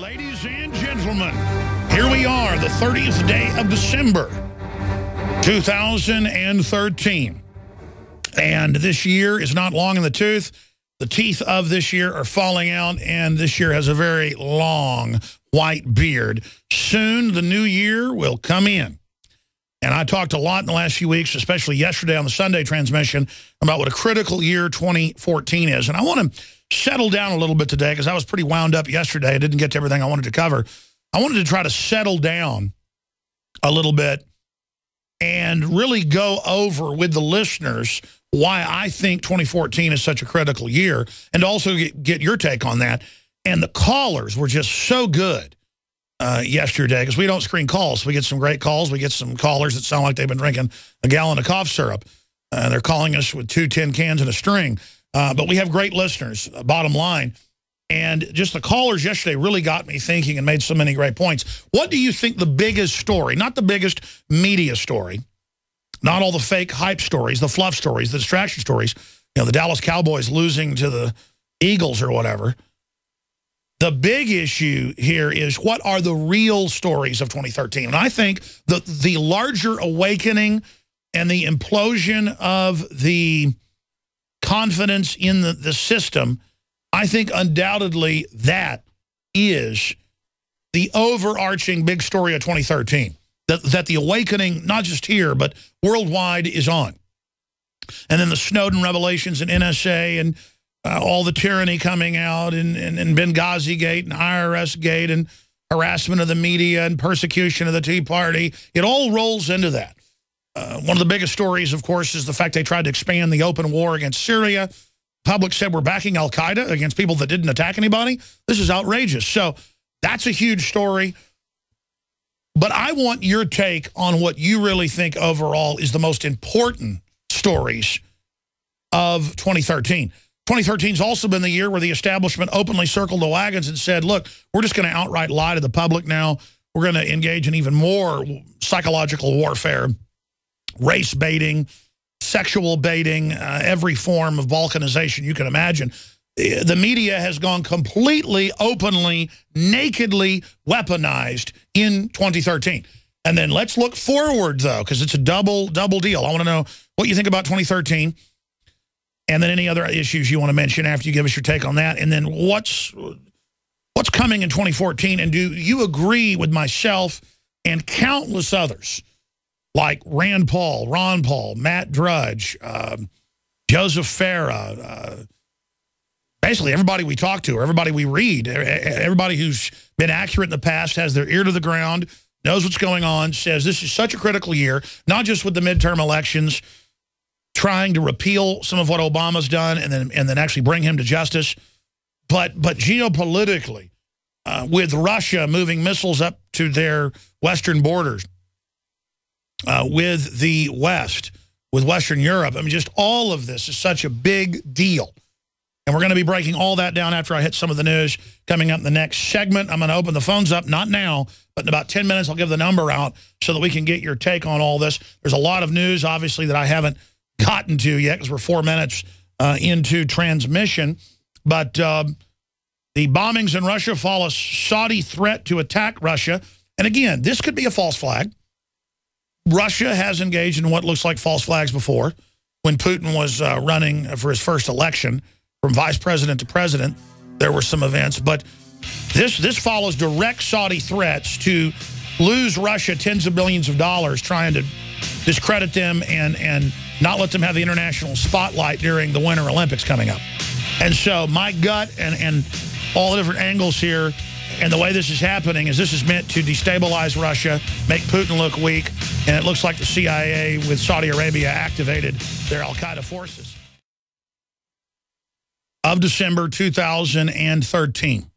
Ladies and gentlemen, here we are, the 30th day of December, 2013. And this year is not long in the tooth. The teeth of this year are falling out, and this year has a very long white beard. Soon the new year will come in. And I talked a lot in the last few weeks, especially yesterday on the Sunday transmission, about what a critical year 2014 is. And I want to settle down a little bit today because I was pretty wound up yesterday. I didn't get to everything I wanted to cover. I wanted to try to settle down a little bit and really go over with the listeners why I think 2014 is such a critical year, and also get your take on that. And the callers were just so good yesterday, because we don't screen calls. We get some great calls. We get some callers that sound like they've been drinking a gallon of cough syrup. They're calling us with two tin cans and a string. But we have great listeners, bottom line. And just the callers yesterday really got me thinking and made so many great points. What do you think the biggest story, not the biggest media story, not all the fake hype stories, the fluff stories, the distraction stories, you know, the Dallas Cowboys losing to the Eagles or whatever. The big issue here is what are the real stories of 2013? And I think the larger awakening and the implosion of the confidence in the system, I think undoubtedly that is the overarching big story of 2013, that the awakening, not just here, but worldwide, is on. And then the Snowden revelations and NSA and all the tyranny coming out, and Benghazi Gate and IRS Gate and harassment of the media and persecution of the Tea Party, it all rolls into that. One of the biggest stories, of course, is the fact they tried to expand the open war against Syria. Public said we're backing al-Qaeda against people that didn't attack anybody. This is outrageous. So that's a huge story. But I want your take on what you really think overall is the most important stories of 2013. 2013's also been the year where the establishment openly circled the wagons and said, look, we're just going to outright lie to the public now. We're going to engage in even more psychological warfare, race baiting, sexual baiting, every form of balkanization you can imagine. The media has gone completely, openly, nakedly weaponized in 2013. And then let's look forward, though, because it's a double deal. I want to know what you think about 2013, and then any other issues you want to mention after you give us your take on that. And then what's coming in 2014, and do you agree with myself and countless others, like Rand Paul, Ron Paul, Matt Drudge, Joseph Farah, basically everybody we talk to, or everybody we read, everybody who's been accurate in the past, has their ear to the ground, knows what's going on, says this is such a critical year, not just with the midterm elections, trying to repeal some of what Obama's done and then actually bring him to justice, but geopolitically, with Russia moving missiles up to their western borders, with the West, with Western Europe. I mean, just all of this is such a big deal. And we're going to be breaking all that down after I hit some of the news coming up in the next segment. I'm going to open the phones up, not now, but in about 10 minutes I'll give the number out so that we can get your take on all this. There's a lot of news, obviously, that I haven't gotten to yet because we're 4 minutes into transmission. But the bombings in Russia follow a Saudi threat to attack Russia. And again, this could be a false flag. Russia has engaged in what looks like false flags before. When Putin was running for his first election from vice president to president, there were some events. But this follows direct Saudi threats to lose Russia tens of billions of dollars, trying to discredit them and not let them have the international spotlight during the Winter Olympics coming up. And so my gut and all the different angles here, and the way this is happening, is this is meant to destabilize Russia, make Putin look weak, and it looks like the CIA with Saudi Arabia activated their al-Qaeda forces. Of December 2013.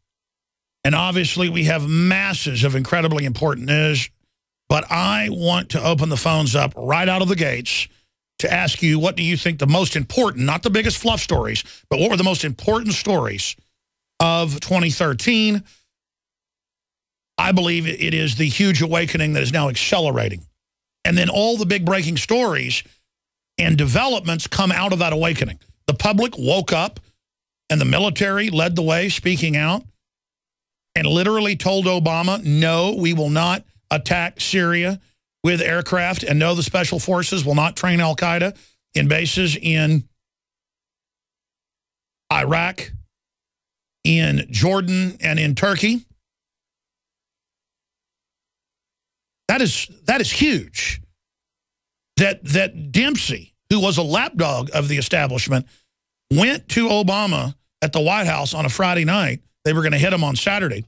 And obviously we have masses of incredibly important news, but I want to open the phones up right out of the gates to ask you, what do you think the most important, not the biggest fluff stories, but what were the most important stories of 2013? I believe it is the huge awakening that is now accelerating. And then all the big breaking stories and developments come out of that awakening. The public woke up, and the military led the way, speaking out. and literally told Obama, no, we will not attack Syria with aircraft, and no, the special forces will not train al-Qaeda in bases in Iraq, in Jordan, and in Turkey. That is huge. That Dempsey, who was a lapdog of the establishment, went to Obama at the White House on a Friday night. They were going to hit him on Saturday,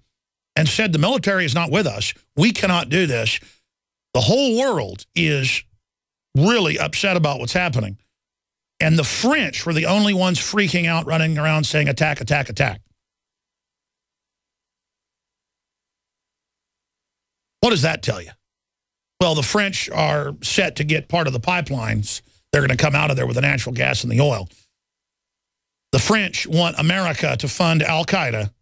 and said, the military is not with us. We cannot do this. The whole world is really upset about what's happening. And the French were the only ones freaking out, running around saying, attack, attack, attack. What does that tell you? Well, the French are set to get part of the pipelines. They're going to come out of there with the natural gas and the oil. The French want America to fund al-Qaeda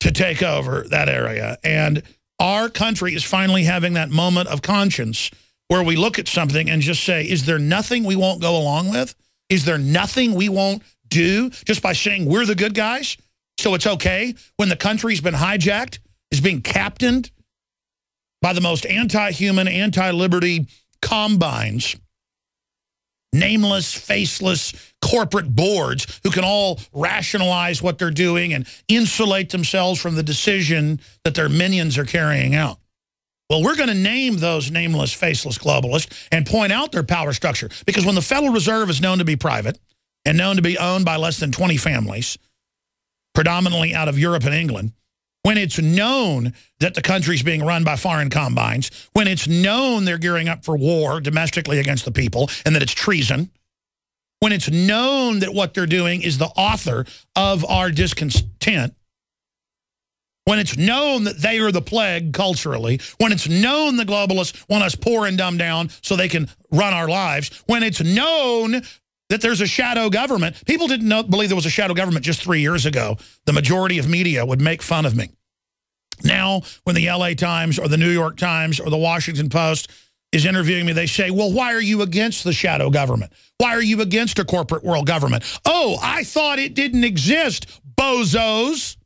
to take over that area. And our country is finally having that moment of conscience where we look at something and just say, is there nothing we won't go along with? Is there nothing we won't do just by saying we're the good guys? So it's okay when the country's been hijacked, is being captained by the most anti-human, anti-liberty combines, nameless, faceless corporate boards who can all rationalize what they're doing and insulate themselves from the decision that their minions are carrying out. Well, we're going to name those nameless, faceless globalists and point out their power structure, because when the Federal Reserve is known to be private and known to be owned by less than 20 families, predominantly out of Europe and England, when it's known that the country's being run by foreign combines, when it's known they're gearing up for war domestically against the people and that it's treason, when it's known that what they're doing is the author of our discontent, when it's known that they are the plague culturally, when it's known the globalists want us poor and dumbed down so they can run our lives, when it's known that there's a shadow government. People didn't believe there was a shadow government just 3 years ago. The majority of media would make fun of me. Now, when the LA Times or the New York Times or the Washington Post is interviewing me, they say, well, why are you against the shadow government? Why are you against a corporate world government? Oh, I thought it didn't exist, bozos.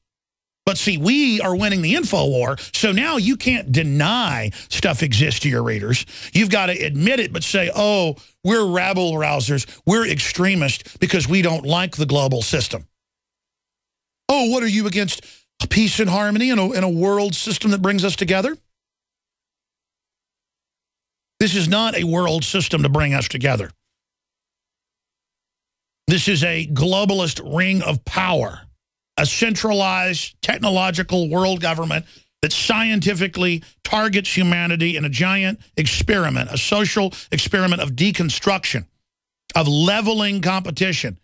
But see, we are winning the info war, so now you can't deny stuff exists to your readers. You've got to admit it, but say, oh, we're rabble rousers, we're extremists because we don't like the global system. Oh, what are you against? Peace and harmony and a world system that brings us together? This is not a world system to bring us together. This is a globalist ring of power. A centralized technological world government that scientifically targets humanity in a giant experiment, a social experiment of deconstruction, of leveling competition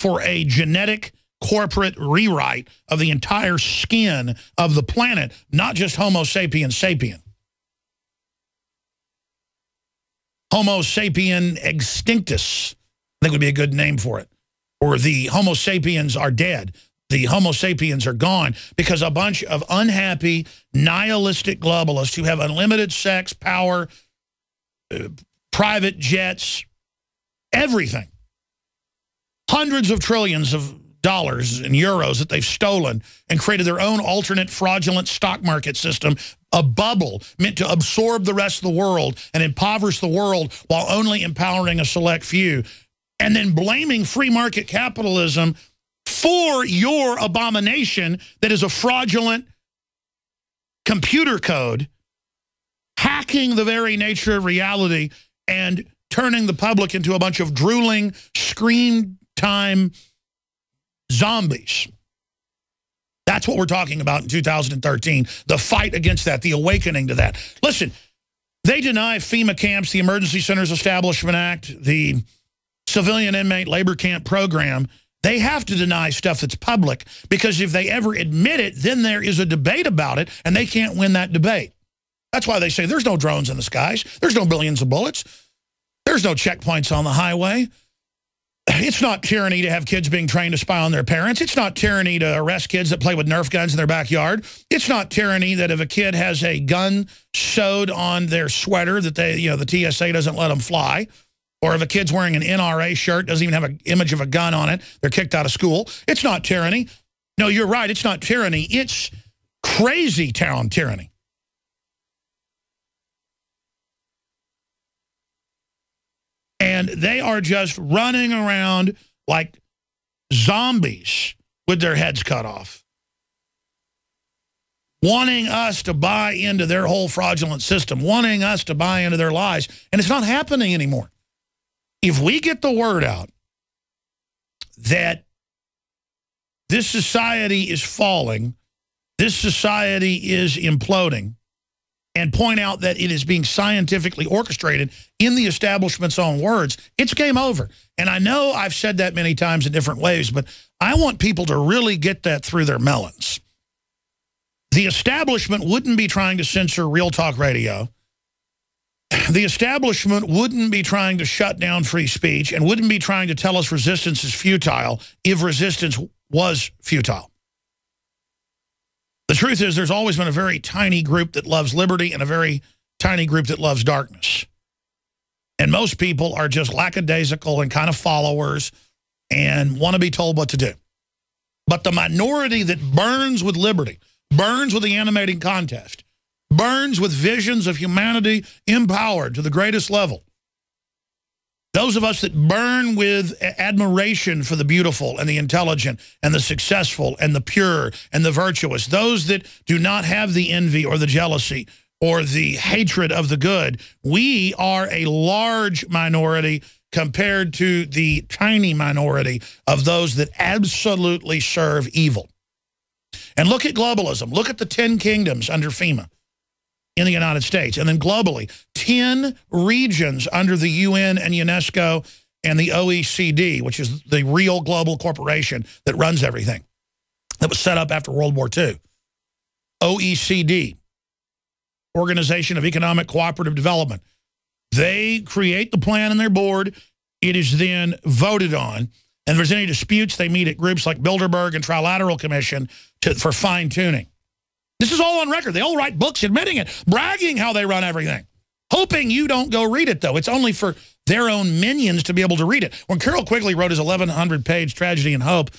for a genetic corporate rewrite of the entire skin of the planet, not just Homo sapiens sapien. Homo sapien extinctus, I think would be a good name for it. Or the Homo sapiens are dead. The Homo sapiens are gone because a bunch of unhappy, nihilistic globalists who have unlimited sex, power, private jets, everything, hundreds of trillions of dollars and euros that they've stolen and created their own alternate fraudulent stock market system, a bubble meant to absorb the rest of the world and impoverish the world while only empowering a select few, and then blaming free market capitalism for your abomination that is a fraudulent computer code, hacking the very nature of reality and turning the public into a bunch of drooling, screen time zombies. That's what we're talking about in 2013, the fight against that, the awakening to that. Listen, they deny FEMA camps, the Emergency Centers Establishment Act, the Civilian Inmate Labor Camp Program. They have to deny stuff that's public, because if they ever admit it, then there is a debate about it, and they can't win that debate. That's why they say there's no drones in the skies. There's no billions of bullets. There's no checkpoints on the highway. It's not tyranny to have kids being trained to spy on their parents. It's not tyranny to arrest kids that play with Nerf guns in their backyard. It's not tyranny that if a kid has a gun sewed on their sweater that they, you know, the TSA doesn't let them fly. Or if a kid's wearing an NRA shirt, doesn't even have an image of a gun on it, they're kicked out of school. It's not tyranny No, you're right. It's not tyranny. It's crazy town tyranny. And they are just running around like zombies with their heads cut off, wanting us to buy into their whole fraudulent system, wanting us to buy into their lies. And it's not happening anymore. If we get the word out that this society is falling, this society is imploding, and point out that it is being scientifically orchestrated in the establishment's own words, it's game over. And I know I've said that many times in different ways, but I want people to really get that through their melons. The establishment wouldn't be trying to censor Real Talk Radio. The establishment wouldn't be trying to shut down free speech and wouldn't be trying to tell us resistance is futile if resistance was futile. The truth is, there's always been a very tiny group that loves liberty and a very tiny group that loves darkness. And most people are just lackadaisical and kind of followers and want to be told what to do. But the minority that burns with liberty, burns with the animating contest, burns with visions of humanity empowered to the greatest level, those of us that burn with admiration for the beautiful and the intelligent and the successful and the pure and the virtuous, those that do not have the envy or the jealousy or the hatred of the good, we are a large minority compared to the tiny minority of those that absolutely serve evil. And look at globalism. Look at the 10 kingdoms under FEMA in the United States, and then globally, 10 regions under the UN and UNESCO and the OECD, which is the real global corporation that runs everything, that was set up after World War II. OECD, Organization of Economic Cooperative Development. They create the plan in their board. It is then voted on. And if there's any disputes, they meet at groups like Bilderberg and Trilateral Commission for fine-tuning. This is all on record. They all write books admitting it, bragging how they run everything, hoping you don't go read it, though. It's only for their own minions to be able to read it. When Carroll Quigley wrote his 1,100-page Tragedy and Hope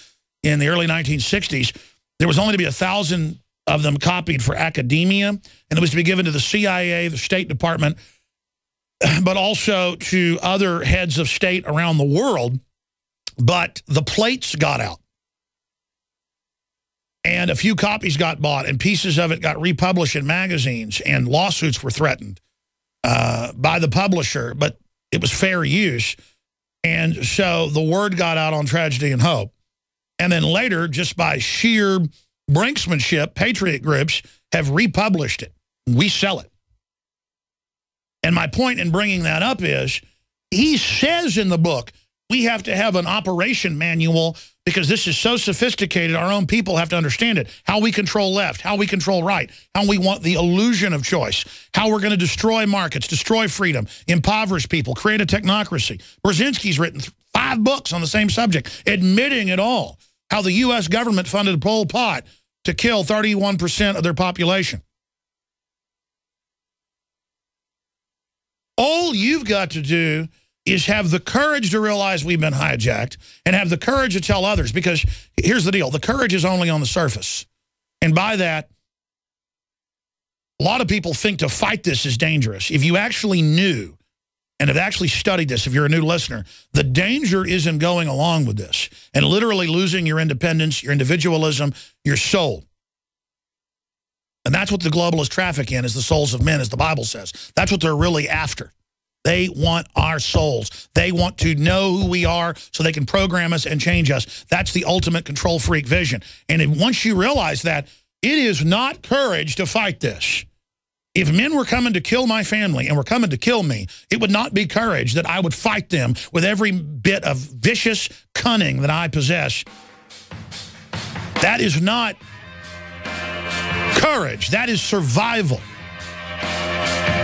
in the early 1960s, there was only to be 1,000 of them copied for academia, and it was to be given to the CIA, the State Department, but also to other heads of state around the world. But the plates got out. And a few copies got bought, and pieces of it got republished in magazines, and lawsuits were threatened by the publisher, but it was fair use. And so the word got out on Tragedy and Hope. And then later, just by sheer brinksmanship, patriot groups have republished it. We sell it. And my point in bringing that up is, he says in the book, we have to have an operation manual because this is so sophisticated, our own people have to understand it. How we control left, how we control right, how we want the illusion of choice, how we're going to destroy markets, destroy freedom, impoverish people, create a technocracy. Brzezinski's written 5 books on the same subject, admitting it all. How the U.S. government funded Pol Pot to kill 31% of their population. All you've got to do is have the courage to realize we've been hijacked and have the courage to tell others, because here's the deal. The courage is only on the surface. And by that, a lot of people think to fight this is dangerous. If you actually knew and have actually studied this, if you're a new listener, the danger is in going along with this and literally losing your independence, your individualism, your soul. And that's what the globalists traffic in, is the souls of men, as the Bible says. That's what they're really after. They want our souls. They want to know who we are so they can program us and change us. That's the ultimate control freak vision. And once you realize that, it is not courage to fight this. If men were coming to kill my family and were coming to kill me, it would not be courage that I would fight them with every bit of vicious cunning that I possess. That is not courage. That is survival.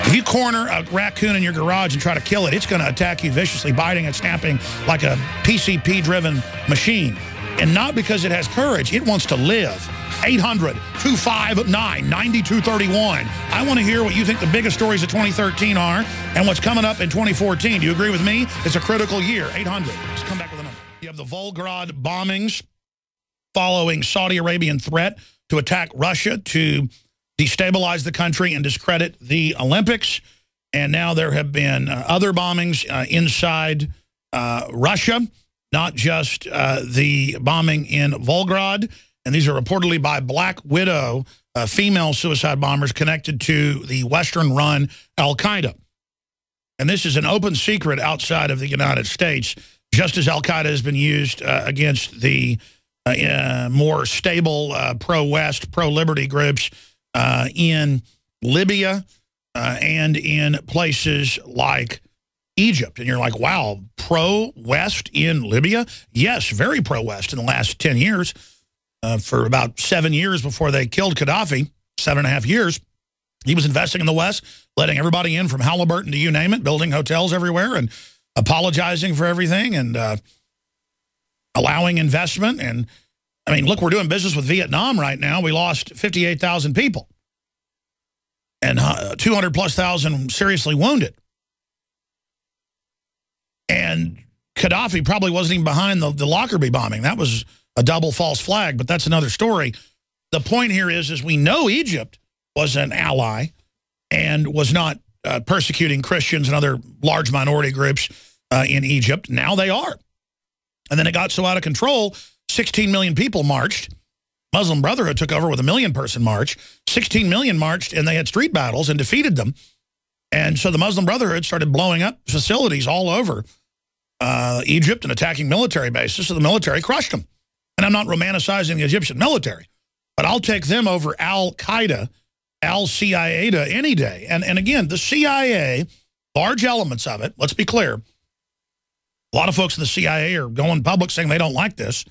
If you corner a raccoon in your garage and try to kill it, it's going to attack you viciously, biting and snapping like a PCP-driven machine. And not because it has courage. It wants to live. 800-259-9231. I want to hear what you think the biggest stories of 2013 are and what's coming up in 2014. Do you agree with me? It's a critical year. 800. Let's come back with a number. You have the Volgograd bombings. following Saudi Arabian threat to attack Russia, to destabilize the country and discredit the Olympics. And now there have been other bombings inside Russia, not just the bombing in Volgograd. And these are reportedly by Black Widow, female suicide bombers connected to the Western-run al-Qaeda. And this is an open secret outside of the United States, just as al-Qaeda has been used against the more stable pro-West, pro-liberty groups in Libya and in places like Egypt. And you're like, wow, pro-West in Libya? Yes, very pro-West in the last 10 years. For about 7 years before they killed Gaddafi, 7.5 years, he was investing in the West, letting everybody in from Halliburton to you name it, building hotels everywhere and apologizing for everything and allowing investment. And, I mean, look, we're doing business with Vietnam right now. We lost 58,000 people and 200-plus thousand seriously wounded. And Gaddafi probably wasn't even behind the Lockerbie bombing. That was a double false flag, but that's another story. The point here is we know Egypt was an ally and was not persecuting Christians and other large minority groups in Egypt. Now they are. And then it got so out of control, 16 million people marched. Muslim Brotherhood took over with a million-person march. 16 million marched, and they had street battles and defeated them. And so the Muslim Brotherhood started blowing up facilities all over Egypt and attacking military bases, so the military crushed them. And I'm not romanticizing the Egyptian military, but I'll take them over al-Qaeda, al-Qaeda any day. And again, the CIA, large elements of it, let's be clear. A lot of folks in the CIA are going public saying they don't like this,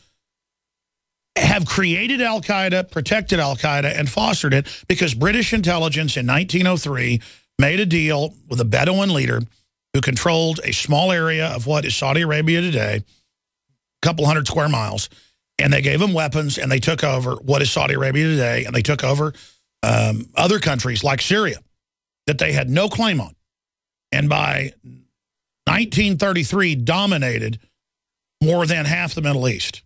have created al-Qaeda, protected al-Qaeda, and fostered it because British intelligence in 1903 made a deal with a Bedouin leader who controlled a small area of what is Saudi Arabia today, a couple hundred square miles. And they gave them weapons, and they took over what is Saudi Arabia today, and they took over other countries like Syria that they had no claim on. And by 1933, dominated more than half the Middle East.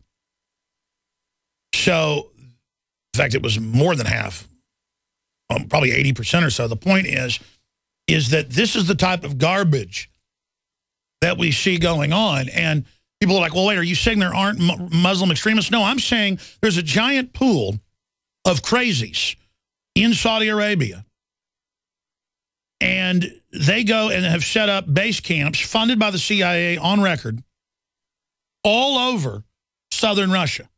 So, in fact, it was more than half, probably 80% or so. The point is that this is the type of garbage that we see going on, and people are like, well, wait, are you saying there aren't Muslim extremists? No, I'm saying there's a giant pool of crazies in Saudi Arabia. And they go and have set up base camps funded by the CIA on record all over southern Russia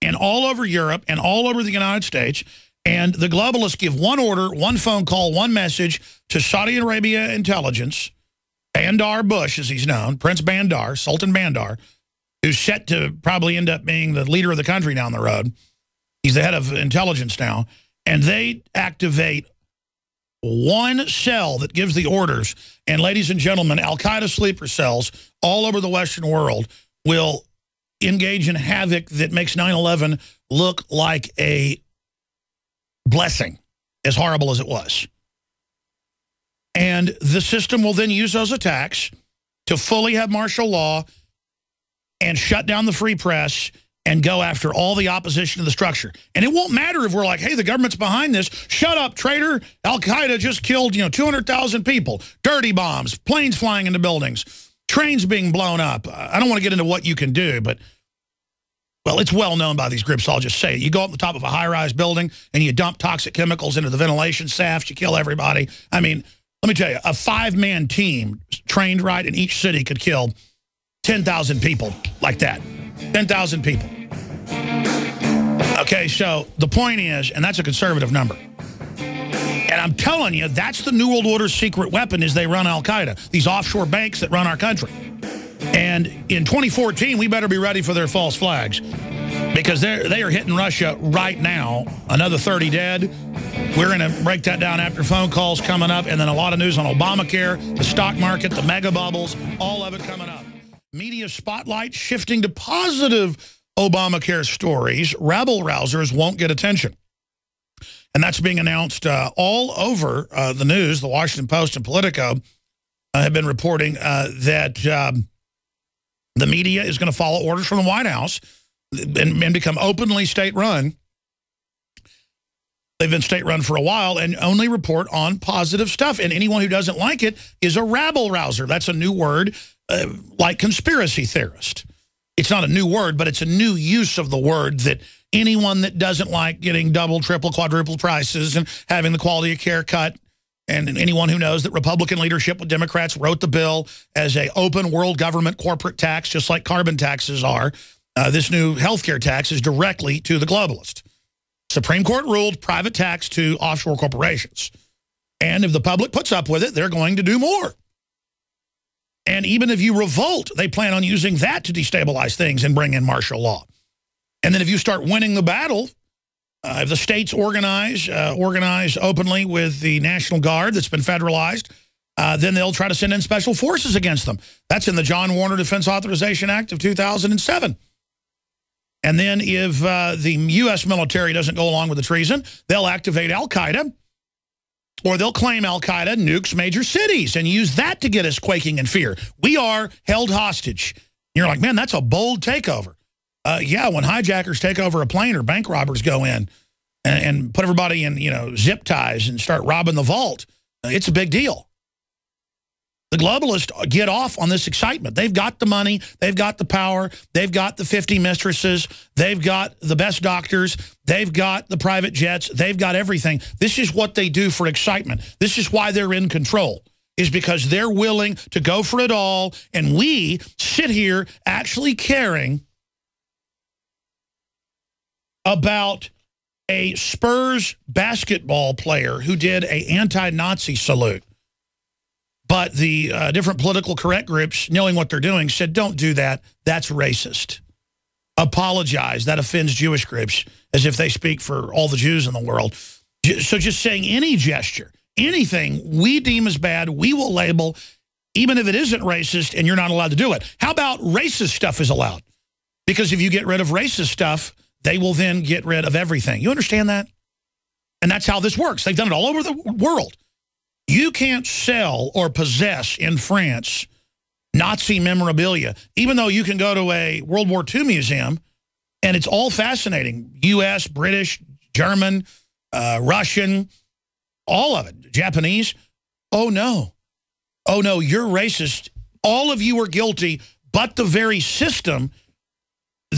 and all over Europe and all over the United States. And the globalists give one order, one phone call, one message to Saudi Arabia intelligence. Bandar Bush, as he's known, Prince Bandar, Sultan Bandar, who's set to probably end up being the leader of the country down the road. He's the head of intelligence now. And they activate one cell that gives the orders. And ladies and gentlemen, al-Qaeda sleeper cells all over the Western world will engage in havoc that makes 9/11 look like a blessing, as horrible as it was. And the system will then use those attacks to fully have martial law and shut down the free press and go after all the opposition to the structure. And it won't matter if we're like, hey, the government's behind this. Shut up, traitor. Al-Qaeda just killed, 200,000 people. Dirty bombs, planes flying into buildings, trains being blown up. I don't want to get into what you can do, but, well, it's well known by these groups, so I'll just say it. You go up the top of a high-rise building and you dump toxic chemicals into the ventilation shafts. You kill everybody. I mean, let me tell you, a five-man team trained right in each city could kill 10,000 people like that. 10,000 people. Okay, so the point is, and that's a conservative number, and I'm telling you, that's the New World Order's secret weapon is they run al-Qaeda, these offshore banks that run our country. And in 2014, we better be ready for their false flags because they are hitting Russia right now. Another 30 dead. We're going to break that down after phone calls coming up, and then a lot of news on Obamacare, the stock market, the mega bubbles, all of it coming up. Media spotlight shifting to positive Obamacare stories. Rabble rousers won't get attention. And that's being announced all over the news. The Washington Post and Politico have been reporting that the media is going to follow orders from the White House and become openly state-run. They've been state-run for a while and only report on positive stuff. And anyone who doesn't like it is a rabble-rouser. That's a new word, like conspiracy theorist. It's not a new word, but it's a new use of the word that anyone that doesn't like getting double, triple, quadruple prices and having the quality of care cut, and anyone who knows that Republican leadership with Democrats wrote the bill as an open world government corporate tax, just like carbon taxes are, this new healthcare tax is directly to the globalist. Supreme Court ruled private tax to offshore corporations. And if the public puts up with it, they're going to do more. And even if you revolt, they plan on using that to destabilize things and bring in martial law. And then if you start winning the battle, if the states organize openly with the National Guard that's been federalized, then they'll try to send in special forces against them. That's in the John Warner Defense Authorization Act of 2007. And then if the U.S. military doesn't go along with the treason, they'll activate al-Qaeda. Or they'll claim al-Qaeda nukes major cities and use that to get us quaking in fear. We are held hostage. You're like, man, that's a bold takeover. Yeah, when hijackers take over a plane or bank robbers go in and put everybody in, zip ties and start robbing the vault, it's a big deal. The globalists get off on this excitement. They've got the money. They've got the power. They've got the 50 mistresses. They've got the best doctors. They've got the private jets. They've got everything. This is what they do for excitement. This is why they're in control, is because they're willing to go for it all. And we sit here actually caring about a Spurs basketball player who did an anti-Nazi salute. But the different political correct groups, knowing what they're doing, said, don't do that. That's racist. Apologize. That offends Jewish groups, as if they speak for all the Jews in the world. So just saying any gesture, anything we deem as bad, we will label, even if it isn't racist, and you're not allowed to do it. How about racist stuff is allowed? Because if you get rid of racist stuff, they will then get rid of everything. You understand that? And that's how this works. They've done it all over the world. You can't sell or possess in France Nazi memorabilia, even though you can go to a World War II museum, and it's all fascinating. U.S., British, German, Russian, all of it, Japanese. Oh, no. Oh, no, you're racist. All of you are guilty, but the very system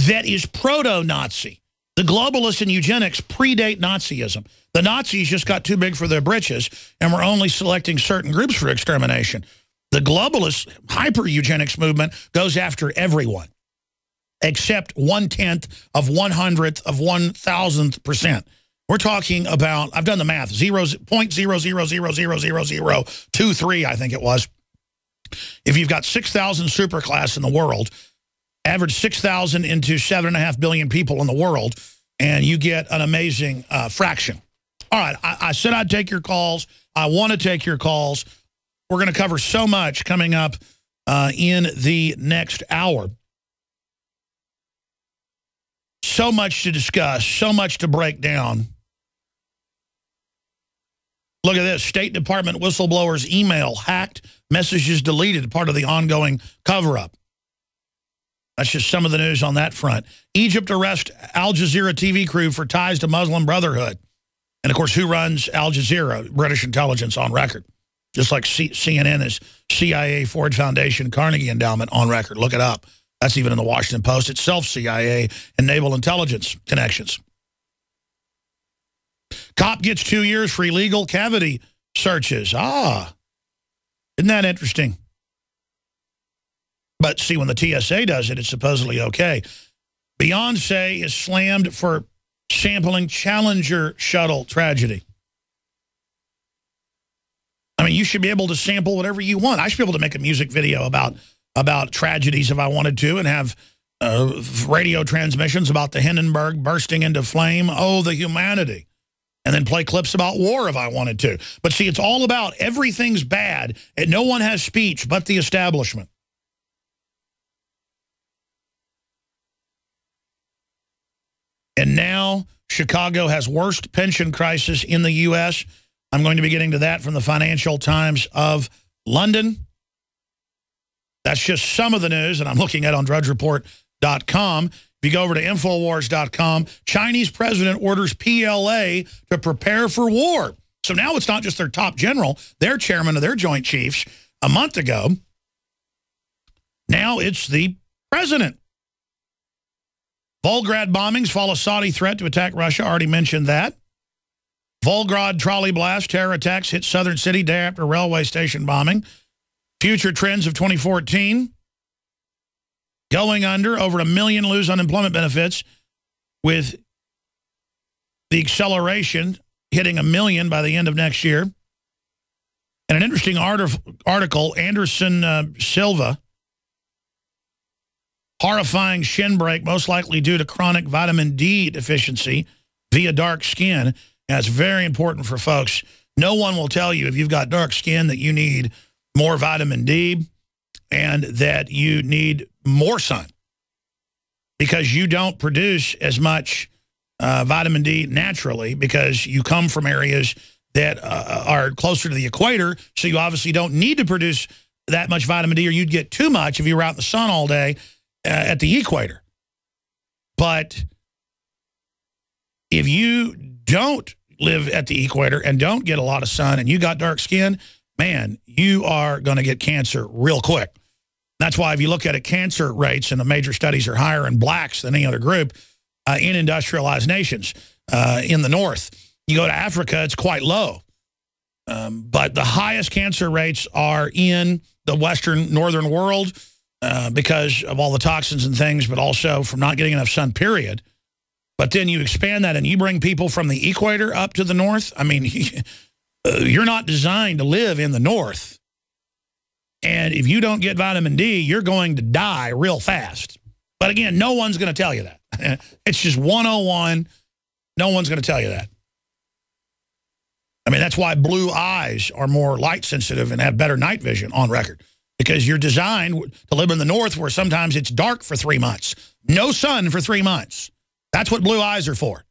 that is proto-Nazi. The globalists and eugenics predate Nazism. The Nazis just got too big for their britches and were only selecting certain groups for extermination. The globalist hyper-eugenics movement goes after everyone except 0.0001% of 1,000%. We're talking about, I've done the math, 0.00000023, I think it was. If you've got 6,000 superclass in the world, average 6,000 into 7.5 billion people in the world, and you get an amazing fraction. All right, I said I'd take your calls. I want to take your calls. We're going to cover so much coming up in the next hour. So much to discuss, so much to break down. Look at this. State Department whistleblower's email hacked, messages deleted, part of the ongoing cover-up. That's just some of the news on that front. Egypt arrests Al Jazeera TV crew for ties to Muslim Brotherhood. And, of course, who runs Al Jazeera? British intelligence on record. Just like CNN is CIA, Ford Foundation, Carnegie Endowment on record. Look it up. That's even in the Washington Post itself, CIA and naval intelligence connections. Cop gets 2 years for illegal cavity searches. Ah, isn't that interesting? But see, when the TSA does it, it's supposedly okay. Beyonce is slammed for sampling Challenger shuttle tragedy. I mean, you should be able to sample whatever you want. I should be able to make a music video about tragedies if I wanted to, and have radio transmissions about the Hindenburg bursting into flame. Oh, the humanity. And then play clips about war if I wanted to. But see, it's all about everything's bad, and no one has speech but the establishment. And now Chicago has worst pension crisis in the U.S. I'm going to be getting to that from the Financial Times of London. That's just some of the news, and I'm looking at on DrudgeReport.com. If If you go over to Infowars.com, Chinese president orders PLA to prepare for war. So now it's not just their top general, their chairman of their joint chiefs a month ago. Now it's the president. Volgograd bombings follow Saudi threat to attack Russia. Already mentioned that. Volgograd trolley blast, terror attacks hit southern city day after railway station bombing. Future trends of 2014. Going under, over 1 million lose unemployment benefits with the acceleration hitting 1 million by the end of next year. And an interesting article, Anderson Silva, horrifying shin break, most likely due to chronic vitamin D deficiency via dark skin. And that's very important for folks. No one will tell you if you've got dark skin that you need more vitamin D and that you need more sun because you don't produce as much vitamin D naturally because you come from areas that are closer to the equator, so you obviously don't need to produce that much vitamin D, or you'd get too much if you were out in the sun all day at the equator. But if you don't live at the equator and don't get a lot of sun and you got dark skin, man, you are going to get cancer real quick. That's why if you look at it, cancer rates and the major studies are higher in blacks than any other group in industrialized nations. In the north, you go to Africa, it's quite low. But the highest cancer rates are in the western northern world because of all the toxins and things, but also from not getting enough sun, period. But then you expand that and you bring people from the equator up to the north. I mean, you're not designed to live in the north. And if you don't get vitamin D, you're going to die real fast. But again, no one's going to tell you that. It's just 101. No one's going to tell you that. I mean, that's why blue eyes are more light sensitive and have better night vision on record. Because you're designed to live in the north where sometimes it's dark for 3 months. No sun for 3 months. That's what blue eyes are for.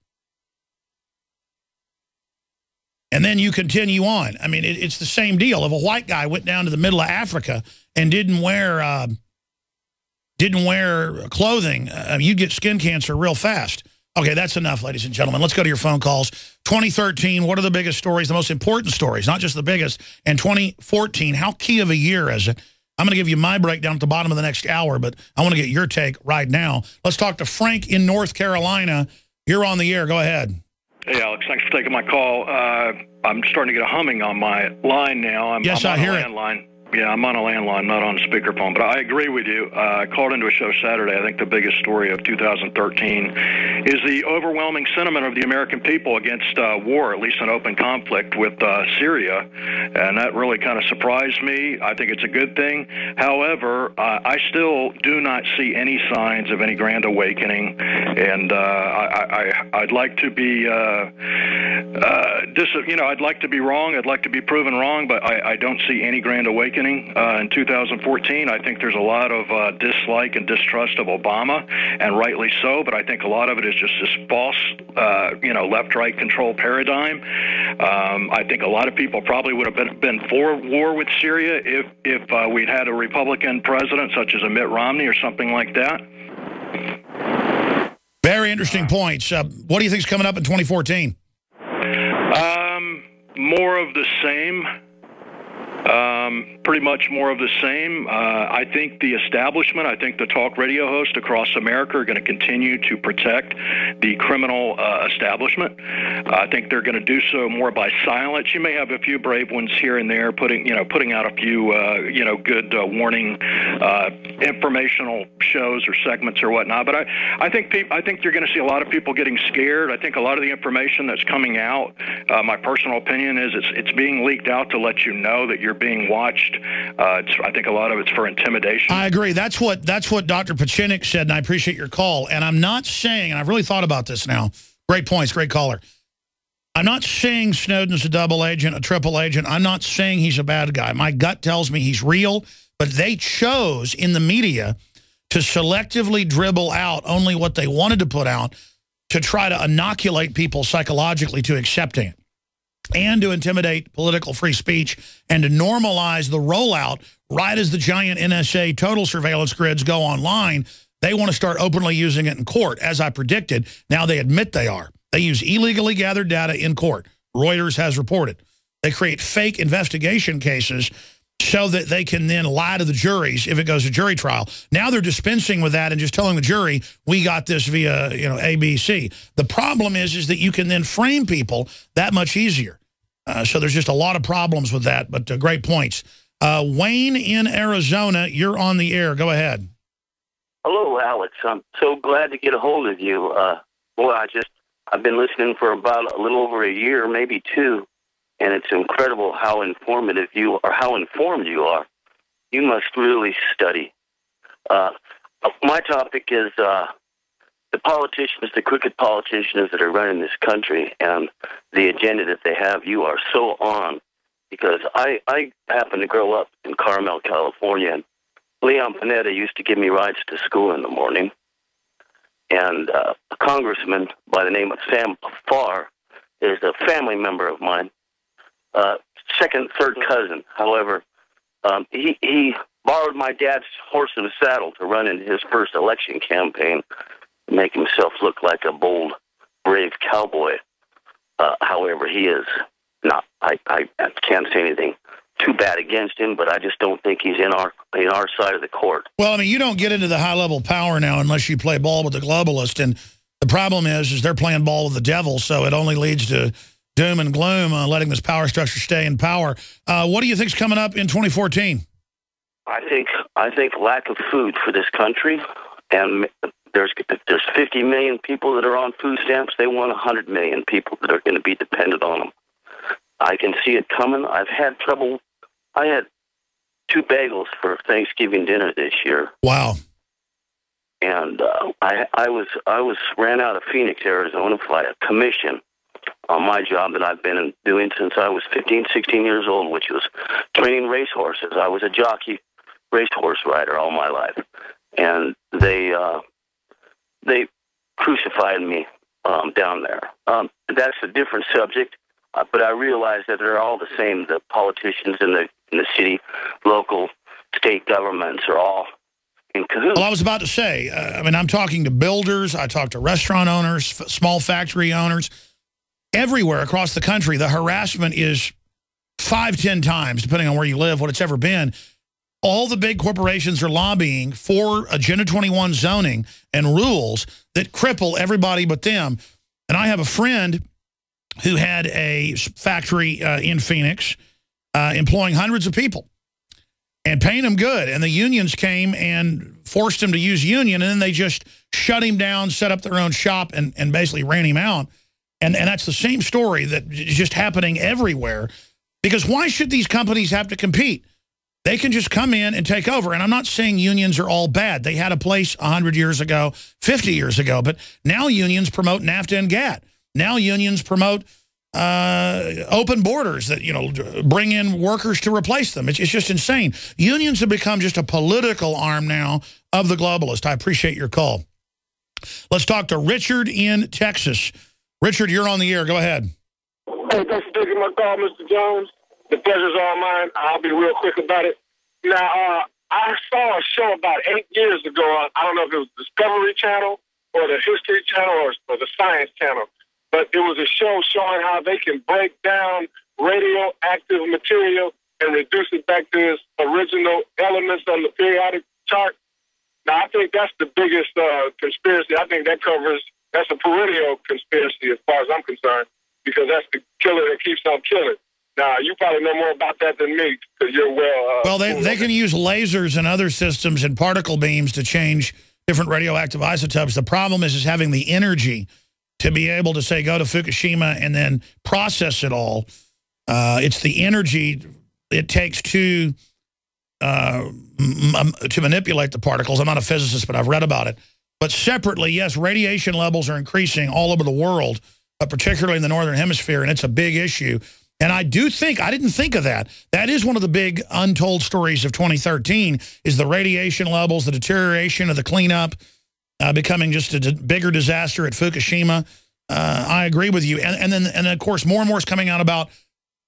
And then you continue on. I mean, it's the same deal. If a white guy went down to the middle of Africa and didn't wear clothing, you'd get skin cancer real fast. Okay, that's enough, ladies and gentlemen. Let's go to your phone calls. 2013, what are the biggest stories, the most important stories, not just the biggest? And 2014, how key of a year is it? I'm going to give you my breakdown at the bottom of the next hour, but I want to get your take right now. Let's talk to Frank in North Carolina. You're on the air. Go ahead. Hey, Alex, thanks for taking my call. I'm starting to get a humming on my line now. Yes, I hear it. Yeah, I'm on a landline, not on a speakerphone. But I agree with you. I called into a show Saturday. I think the biggest story of 2013 is the overwhelming sentiment of the American people against war, at least an open conflict with Syria. And that really kind of surprised me. I think it's a good thing. However, I still do not see any signs of any grand awakening. And I'd like to be, I'd like to be wrong. I'd like to be proven wrong, but I don't see any grand awakening. In 2014, I think there's a lot of dislike and distrust of Obama, and rightly so, but I think a lot of it is just this false, left-right control paradigm. I think a lot of people probably would have been for war with Syria if we'd had a Republican president, such as a Mitt Romney or something like that. Very interesting points. What do you think is coming up in 2014? More of the same. Pretty much more of the same. I think the establishment, I think the talk radio hosts across America are going to continue to protect the criminal establishment. I think they're going to do so more by silence. You may have a few brave ones here and there, putting out a few, good warning, informational shows or segments or whatnot. But I think you're going to see a lot of people getting scared. I think a lot of the information that's coming out, my personal opinion is it's being leaked out to let you know that you're being watched. I think a lot of it's for intimidation. I agree. That's what Dr. Pachinik said, and I appreciate your call. And I'm not saying, and I've really thought about this now. Great points, great caller. I'm not saying Snowden's a double agent, a triple agent. I'm not saying he's a bad guy. My gut tells me he's real, but they chose in the media to selectively dribble out only what they wanted to put out to try to inoculate people psychologically to accepting it, and to intimidate political free speech, and to normalize the rollout right as the giant NSA total surveillance grids go online. They want to start openly using it in court, as I predicted. Now they admit they are. They use illegally gathered data in court, Reuters has reported. They create fake investigation cases so that they can then lie to the juries if it goes to jury trial. Now they're dispensing with that and just telling the jury, we got this via, you know, ABC. The problem is that you can then frame people that much easier. So there's just a lot of problems with that, but great points. Wayne in Arizona, you're on the air. Go ahead. Hello, Alex. I'm so glad to get a hold of you. I've been listening for about a little over a year, maybe two. And it's incredible how informative you are, how informed you are. You must really study. My topic is the politicians, the crooked politicians that are running this country and the agenda that they have. You are so on, because I happen to grow up in Carmel, California, and Leon Panetta used to give me rides to school in the morning. And a congressman by the name of Sam Farr is a family member of mine. Second, third cousin. However, he borrowed my dad's horse and saddle to run in his first election campaign, to make himself look like a bold, brave cowboy. However, he is not. I can't say anything too bad against him, but I just don't think he's in our side of the court. Well, I mean, you don't get into the high level power now unless you play ball with the globalist, and the problem is they're playing ball with the devil, so it only leads to doom and gloom, letting this power structure stay in power. What do you think's coming up in 2014? I think lack of food for this country, and there's 50 million people that are on food stamps. They want 100 million people that are going to be dependent on them. I can see it coming. I've had trouble. I had 2 bagels for Thanksgiving dinner this year. Wow. And I ran out of Phoenix, Arizona, by a commission on my job that I've been doing since I was 15, 16 years old, which was training racehorses. I was a jockey racehorse rider all my life. And they crucified me down there. That's a different subject, but I realize that they're all the same. The politicians in the city, local, state governments are all in cahoots. Well, I was about to say, I mean, I'm talking to builders. I talk to restaurant owners, small factory owners. Everywhere across the country, the harassment is 5-10 times, depending on where you live, what it's ever been. All the big corporations are lobbying for Agenda 21 zoning and rules that cripple everybody but them. And I have a friend who had a factory in Phoenix employing hundreds of people and paying them good. And the unions came and forced him to use union, and then they just shut him down, set up their own shop, and basically ran him out. And that's the same story that is just happening everywhere. Because why should these companies have to compete? They can just come in and take over. And I'm not saying unions are all bad. They had a place 100 years ago, 50 years ago. But now unions promote NAFTA and GATT. Now unions promote open borders that, you know, bring in workers to replace them. It's just insane. Unions have become just a political arm now of the globalist. I appreciate your call. Let's talk to Richard in Texas. Richard, you're on the air. Go ahead. Hey, thanks for taking my call, Mr. Jones. The pleasure's all mine. I'll be real quick about it. Now, I saw a show about 8 years ago. I don't know if it was Discovery Channel or the History Channel or the Science Channel, but it was a show showing how they can break down radioactive material and reduce it back to its original elements on the periodic chart. Now, I think that's the biggest conspiracy. I think that covers... That's a perennial conspiracy as far as I'm concerned, because that's the killer that keeps on killing. Now, you probably know more about that than me, because you're well... Well, they can use lasers and other systems and particle beams to change different radioactive isotopes. The problem is having the energy to be able to, say, go to Fukushima and then process it all. It's the energy it takes to manipulate the particles. I'm not a physicist, but I've read about it. But separately, yes, radiation levels are increasing all over the world, but particularly in the Northern Hemisphere, and it's a big issue. And I didn't think of that. That is one of the big untold stories of 2013, is the radiation levels, the deterioration of the cleanup, becoming just a bigger disaster at Fukushima. I agree with you. And of course, more and more is coming out about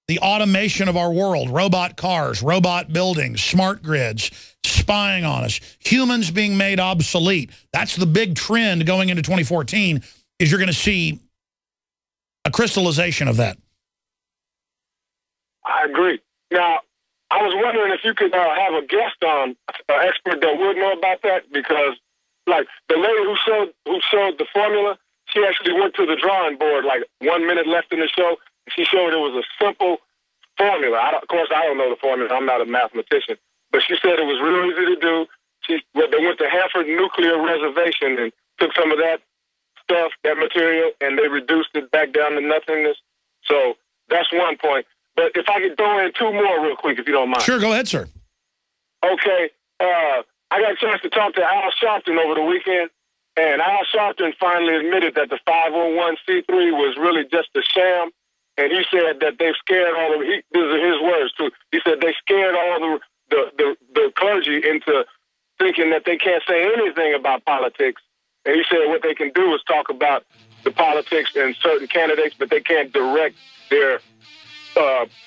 the automation of our world, robot cars, robot buildings, smart grids, spying on us, humans being made obsolete. That's the big trend going into 2014, is you're going to see a crystallization of that. I agree. Now, I was wondering if you could have a guest on, an expert that would know about that, because, like, the lady who showed the formula, she actually went to the drawing board, like, 1 minute left in the show. She showed it was a simple formula. Of course, I don't know the formula. I'm not a mathematician. But she said it was real easy to do. They went to Hanford Nuclear Reservation and took some of that stuff, that material, and they reduced it back down to nothingness. So that's one point. But if I could throw in two more real quick, if you don't mind. Sure, go ahead, sir. Okay. I got a chance to talk to Al Sharpton over the weekend, and Al Sharpton finally admitted that the 501c3 was really just a sham, and he said that they scared all the – these are his words, too. He said they scared all the clergy into thinking that they can't say anything about politics, and he said what they can do is talk about the politics and certain candidates, but they can't direct their –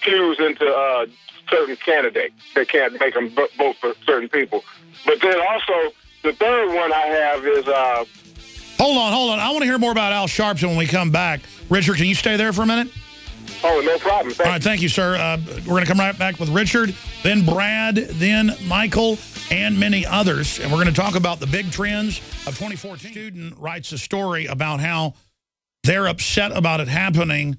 pews into certain candidates. They can't make them vote for certain people. But then also, the third one I have is... Hold on. I want to hear more about Al Sharpton when we come back. Richard, can you stay there for a minute? Oh, no problem. All right, thank you, sir. We're going to come right back with Richard, then Brad, then Michael, and many others. And we're going to talk about the big trends of 2014. A student writes a story about how they're upset about it happening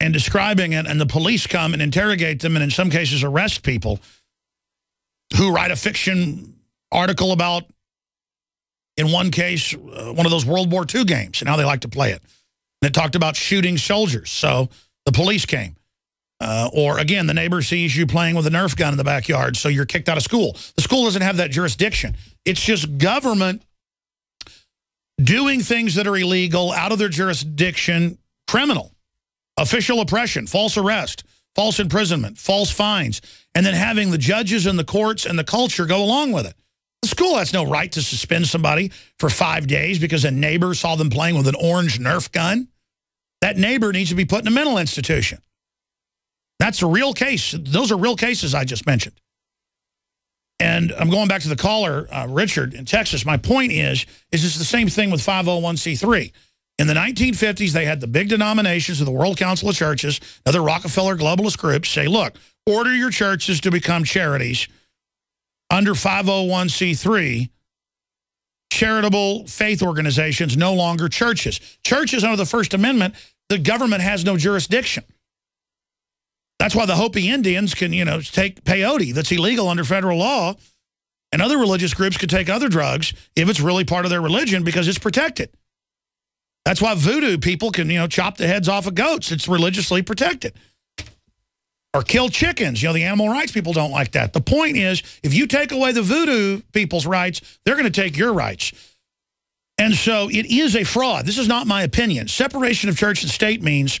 and describing it, and the police come and interrogate them, and in some cases arrest people who write a fiction article about, in one case, one of those World War II games and how they like to play it. And it talked about shooting soldiers, so the police came. Or, again, the neighbor sees you playing with a Nerf gun in the backyard, so you're kicked out of school. The school doesn't have that jurisdiction. It's just government doing things that are illegal, out of their jurisdiction, criminal. Official oppression, false arrest, false imprisonment, false fines, and then having the judges and the courts and the culture go along with it. The school has no right to suspend somebody for 5 days because a neighbor saw them playing with an orange Nerf gun. That neighbor needs to be put in a mental institution. That's a real case. Those are real cases I just mentioned. And I'm going back to the caller, Richard, in Texas. My point is it's the same thing with 501c3. In the 1950s, they had the big denominations of the World Council of Churches, other Rockefeller globalist groups, say, look, order your churches to become charities under 501c3, charitable faith organizations, no longer churches. Churches under the First Amendment, the government has no jurisdiction. That's why the Hopi Indians can, you know, take peyote that's illegal under federal law, and other religious groups could take other drugs if it's really part of their religion because it's protected. That's why voodoo people can, you know, chop the heads off of goats. It's religiously protected. Or kill chickens. You know, the animal rights people don't like that. The point is, if you take away the voodoo people's rights, they're going to take your rights. And so it is a fraud. This is not my opinion. Separation of church and state means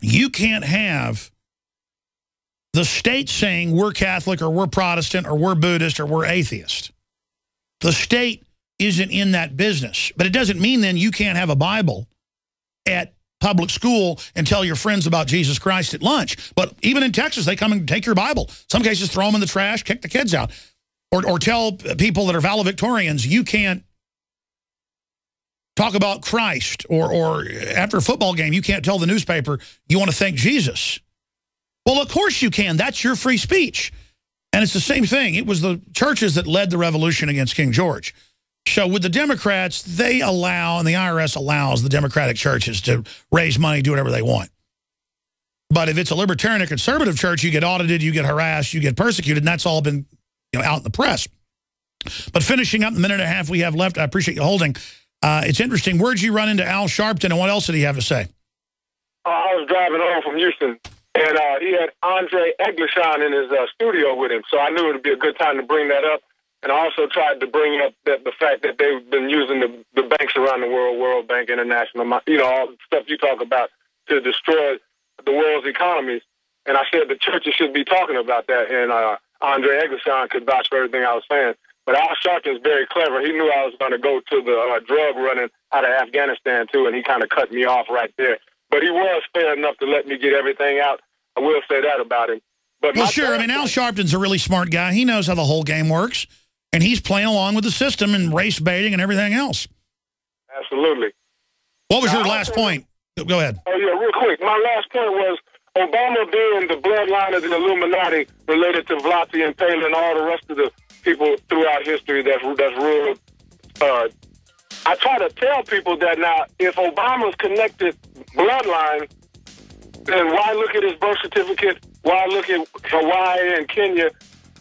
you can't have the state saying we're Catholic or we're Protestant or we're Buddhist or we're atheist. The state isn't in that business. But it doesn't mean then you can't have a Bible at public school and tell your friends about Jesus Christ at lunch. But even in Texas, they come and take your Bible. Some cases throw them in the trash, kick the kids out. Or tell people that are valedictorians, you can't talk about Christ. Or after a football game, you can't tell the newspaper you want to thank Jesus. Well, of course you can. That's your free speech. And it's the same thing. It was the churches that led the revolution against King George. So with the Democrats, they allow, and the IRS allows the Democratic churches to raise money, do whatever they want. But if it's a libertarian or conservative church, you get audited, you get harassed, you get persecuted, and that's all been, you know, out in the press. But finishing up the minute and a half we have left, I appreciate you holding. It's interesting. Where'd you run into Al Sharpton, and what else did he have to say? I was driving home from Houston, and he had Andre Eglishan in his studio with him, so I knew it would be a good time to bring that up. And I also tried to bring up that the fact that they've been using the banks around the world, World Bank, International, you know, all the stuff you talk about to destroy the world's economies. And I said the churches should be talking about that. And Andre Eglishan could vouch for everything I was saying. But Al Sharpton is very clever. He knew I was going to go to the drug running out of Afghanistan, too, and he kind of cut me off right there. But he was fair enough to let me get everything out. I will say that about him. But well, sure. I mean, Al Sharpton's a really smart guy. He knows how the whole game works, and he's playing along with the system and race baiting and everything else. Absolutely. What was your last point? Go ahead. Oh, yeah, real quick. My last point was Obama being the bloodline of the Illuminati related to Vlade and Palin and all the rest of the people throughout history that's ruled. I try to tell people that now, if Obama's connected bloodline, then why look at his birth certificate? Why look at Hawaii and Kenya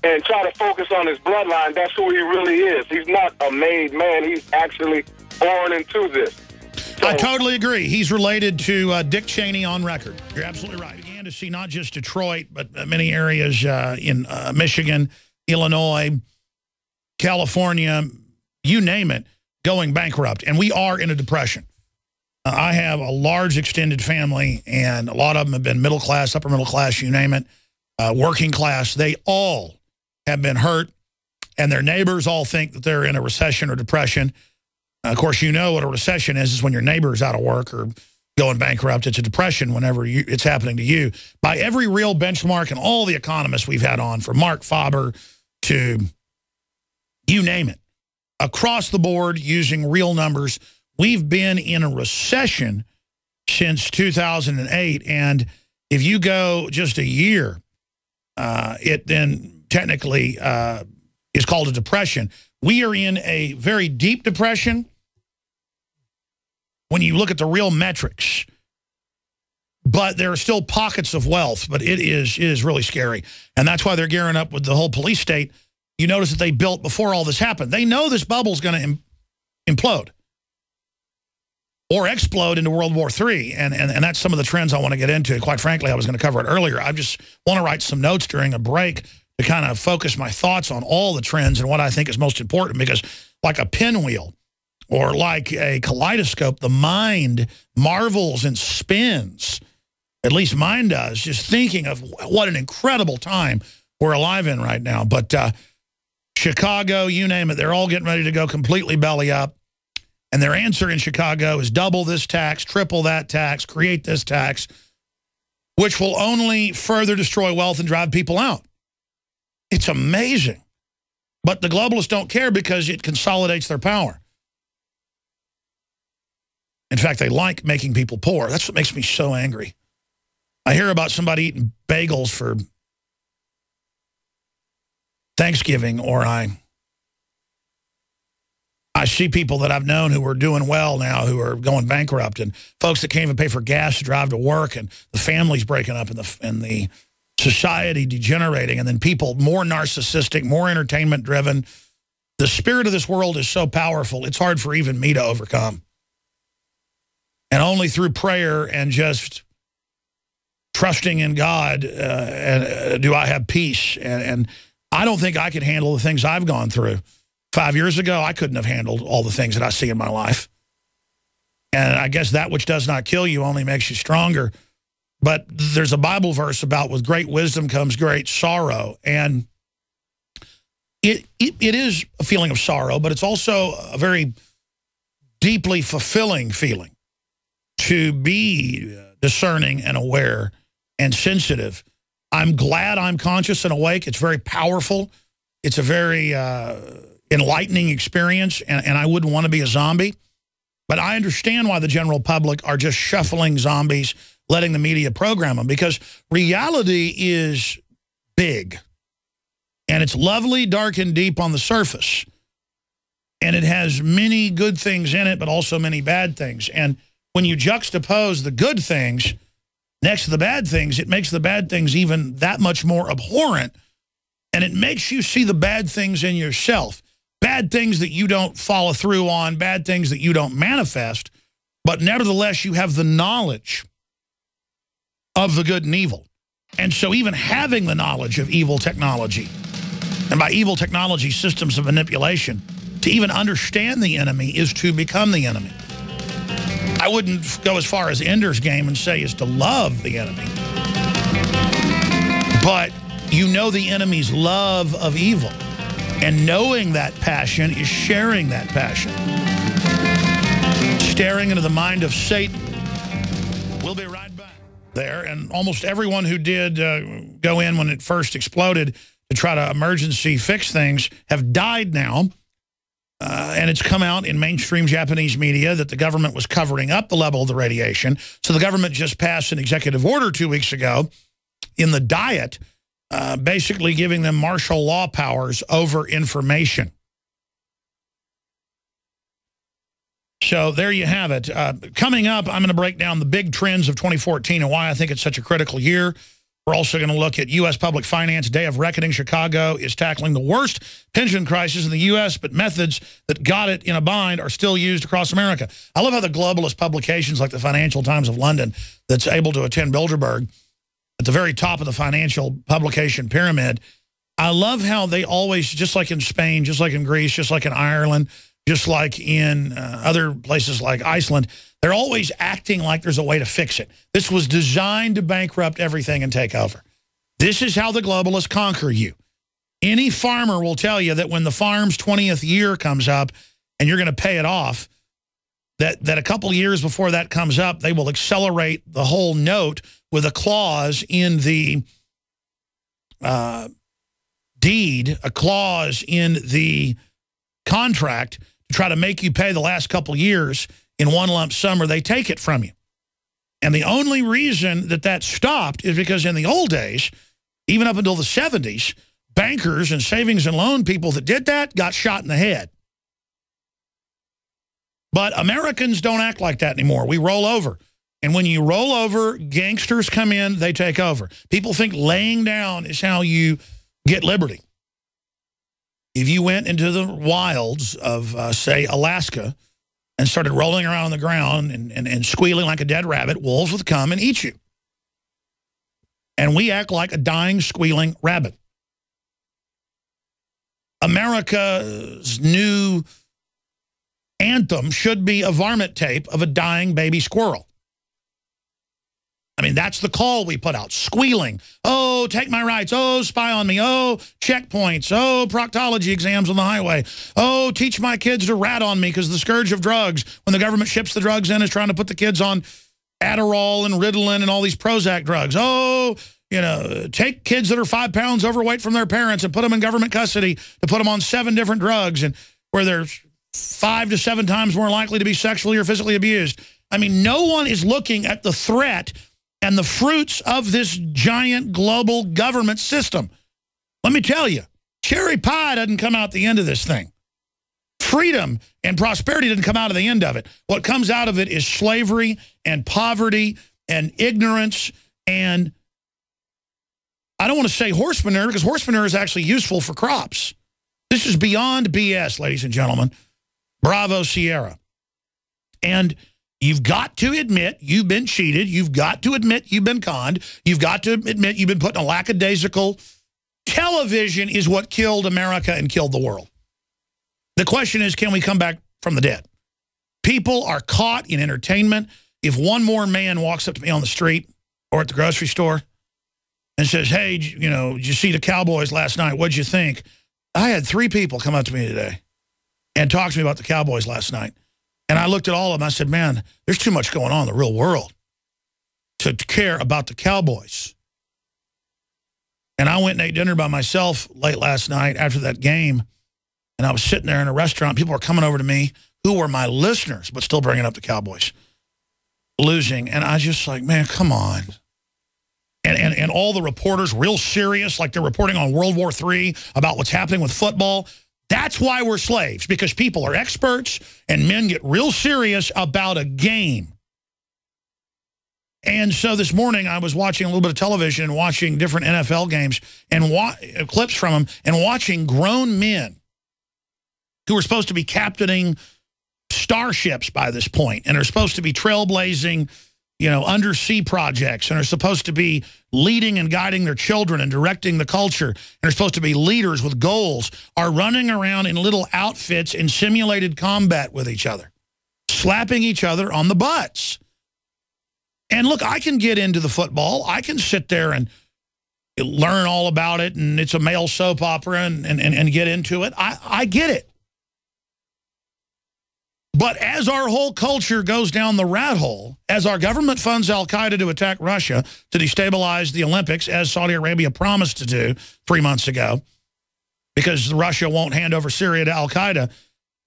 and try to focus on his bloodline? That's who he really is. He's not a made man. He's actually born into this. So I totally agree. He's related to Dick Cheney on record. You're absolutely right. Began to see not just Detroit, but many areas in Michigan, Illinois, California, you name it, going bankrupt. And we are in a depression. I have a large extended family, and a lot of them have been middle class, upper middle class, you name it, working class. They all have been hurt, and their neighbors all think that they're in a recession or depression. Of course, you know what a recession is when your neighbor's out of work or going bankrupt. It's a depression whenever it's happening to you. By every real benchmark and all the economists we've had on, from Mark Faber to you name it, across the board using real numbers, we've been in a recession since 2008, and if you go just a year, it then technically is called a depression. We are in a very deep depression when you look at the real metrics, but there are still pockets of wealth, but it is really scary, and that's why they're gearing up with the whole police state. You notice that they built before all this happened. They know this bubble's going to implode or explode into World War III, and that's some of the trends I want to get into. Quite frankly, I was going to cover it earlier. I just want to write some notes during a break to kind of focus my thoughts on all the trends and what I think is most important, because like a pinwheel or like a kaleidoscope, the mind marvels and spins, at least mine does, just thinking of what an incredible time we're alive in right now. But Chicago, you name it, they're all getting ready to go completely belly up. And their answer in Chicago is double this tax, triple that tax, create this tax, which will only further destroy wealth and drive people out. It's amazing. But the globalists don't care because it consolidates their power. In fact, they like making people poor. That's what makes me so angry. I hear about somebody eating bagels for Thanksgiving, or I see people that I've known who are doing well now who are going bankrupt, and folks that can't even pay for gas to drive to work, and the family's breaking up, and the society degenerating, and then people more narcissistic, more entertainment-driven. The spirit of this world is so powerful, it's hard for even me to overcome. And only through prayer and just trusting in God do I have peace. And I don't think I could handle the things I've gone through. 5 years ago, I couldn't have handled all the things that I see in my life. And I guess that which does not kill you only makes you stronger. But there's a Bible verse about with great wisdom comes great sorrow. And it is a feeling of sorrow, but it's also a very deeply fulfilling feeling to be discerning and aware and sensitive. I'm glad I'm conscious and awake. It's very powerful. It's a very enlightening experience, and I wouldn't want to be a zombie. But I understand why the general public are just shuffling zombies, letting the media program them, because reality is big. And it's lovely, dark, and deep on the surface. And it has many good things in it, but also many bad things. And when you juxtapose the good things next to the bad things, it makes the bad things even that much more abhorrent. And it makes you see the bad things in yourself. Bad things that you don't follow through on, bad things that you don't manifest, but nevertheless you have the knowledge of the good and evil. And so even having the knowledge of evil technology, and by evil technology, systems of manipulation, to even understand the enemy is to become the enemy. I wouldn't go as far as Ender's Game and say is to love the enemy. But you know the enemy's love of evil. And knowing that passion is sharing that passion. Staring into the mind of Satan. We'll be right back there. And almost everyone who did go in when it first exploded to try to emergency fix things have died now. And it's come out in mainstream Japanese media that the government was covering up the level of the radiation. So the government just passed an executive order 2 weeks ago in the Diet, basically giving them martial law powers over information. So there you have it. Coming up, I'm going to break down the big trends of 2014 and why I think it's such a critical year. We're also going to look at U.S. public finance. Day of reckoning. Chicago is tackling the worst pension crisis in the U.S., but methods that got it in a bind are still used across America. I love how the globalist publications like the Financial Times of London, that's able to attend Bilderberg, at the very top of the financial publication pyramid, I love how they always, just like in Spain, just like in Greece, just like in Ireland, just like in other places like Iceland, they're always acting like there's a way to fix it. This was designed to bankrupt everything and take over. This is how the globalists conquer you. Any farmer will tell you that when the farm's 20th year comes up and you're going to pay it off, that a couple years before that comes up, they will accelerate the whole note with a clause in the deed, a clause in the contract to try to make you pay the last couple years in one lump sum, or they take it from you. And the only reason that that stopped is because in the old days, even up until the 70s, bankers and savings and loan people that did that got shot in the head. But Americans don't act like that anymore. We roll over. And when you roll over, gangsters come in, they take over. People think laying down is how you get liberty. If you went into the wilds of, say, Alaska and started rolling around on the ground and squealing like a dead rabbit, wolves would come and eat you. And we act like a dying, squealing rabbit. America's new anthem should be a varmint tape of a dying baby squirrel. I mean, that's the call we put out, squealing. Oh, take my rights. Oh, spy on me. Oh, checkpoints. Oh, proctology exams on the highway. Oh, teach my kids to rat on me because the scourge of drugs, when the government ships the drugs in, is trying to put the kids on Adderall and Ritalin and all these Prozac drugs. Oh, you know, take kids that are 5 pounds overweight from their parents and put them in government custody to put them on 7 different drugs and where they're 5 to 7 times more likely to be sexually or physically abused. I mean, no one is looking at the threat and the fruits of this giant global government system. Let me tell you, cherry pie doesn't come out the end of this thing. Freedom and prosperity doesn't come out of the end of it. What comes out of it is slavery and poverty and ignorance. And I don't want to say horse manure, because horse manure is actually useful for crops. This is beyond BS, ladies and gentlemen. Bravo, Sierra. And you've got to admit you've been cheated. You've got to admit you've been conned. You've got to admit you've been put in a lackadaisical. Television is what killed America and killed the world. The question is, can we come back from the dead? People are caught in entertainment. If one more man walks up to me on the street or at the grocery store and says, hey, you know, did you see the Cowboys last night? What'd you think? I had 3 people come up to me today and talk to me about the Cowboys last night. And I looked at all of them. I said, man, there's too much going on in the real world to care about the Cowboys. And I went and ate dinner by myself late last night after that game. And I was sitting there in a restaurant. People were coming over to me who were my listeners, but still bringing up the Cowboys losing. And I was just like, man, come on. And all the reporters real serious, like they're reporting on World War III about what's happening with football. That's why we're slaves, because people are experts and men get real serious about a game. And so this morning I was watching a little bit of television and watching different NFL games and clips from them and watching grown men who were supposed to be captaining starships by this point and are supposed to be trailblazing, you know, undersea projects and are supposed to be leading and guiding their children and directing the culture and are supposed to be leaders with goals, are running around in little outfits in simulated combat with each other, slapping each other on the butts. And look, I can get into the football. I can sit there and learn all about it, and it's a male soap opera and get into it. I get it. But as our whole culture goes down the rat hole, as our government funds al-Qaeda to attack Russia, to destabilize the Olympics, as Saudi Arabia promised to do 3 months ago, because Russia won't hand over Syria to al-Qaeda,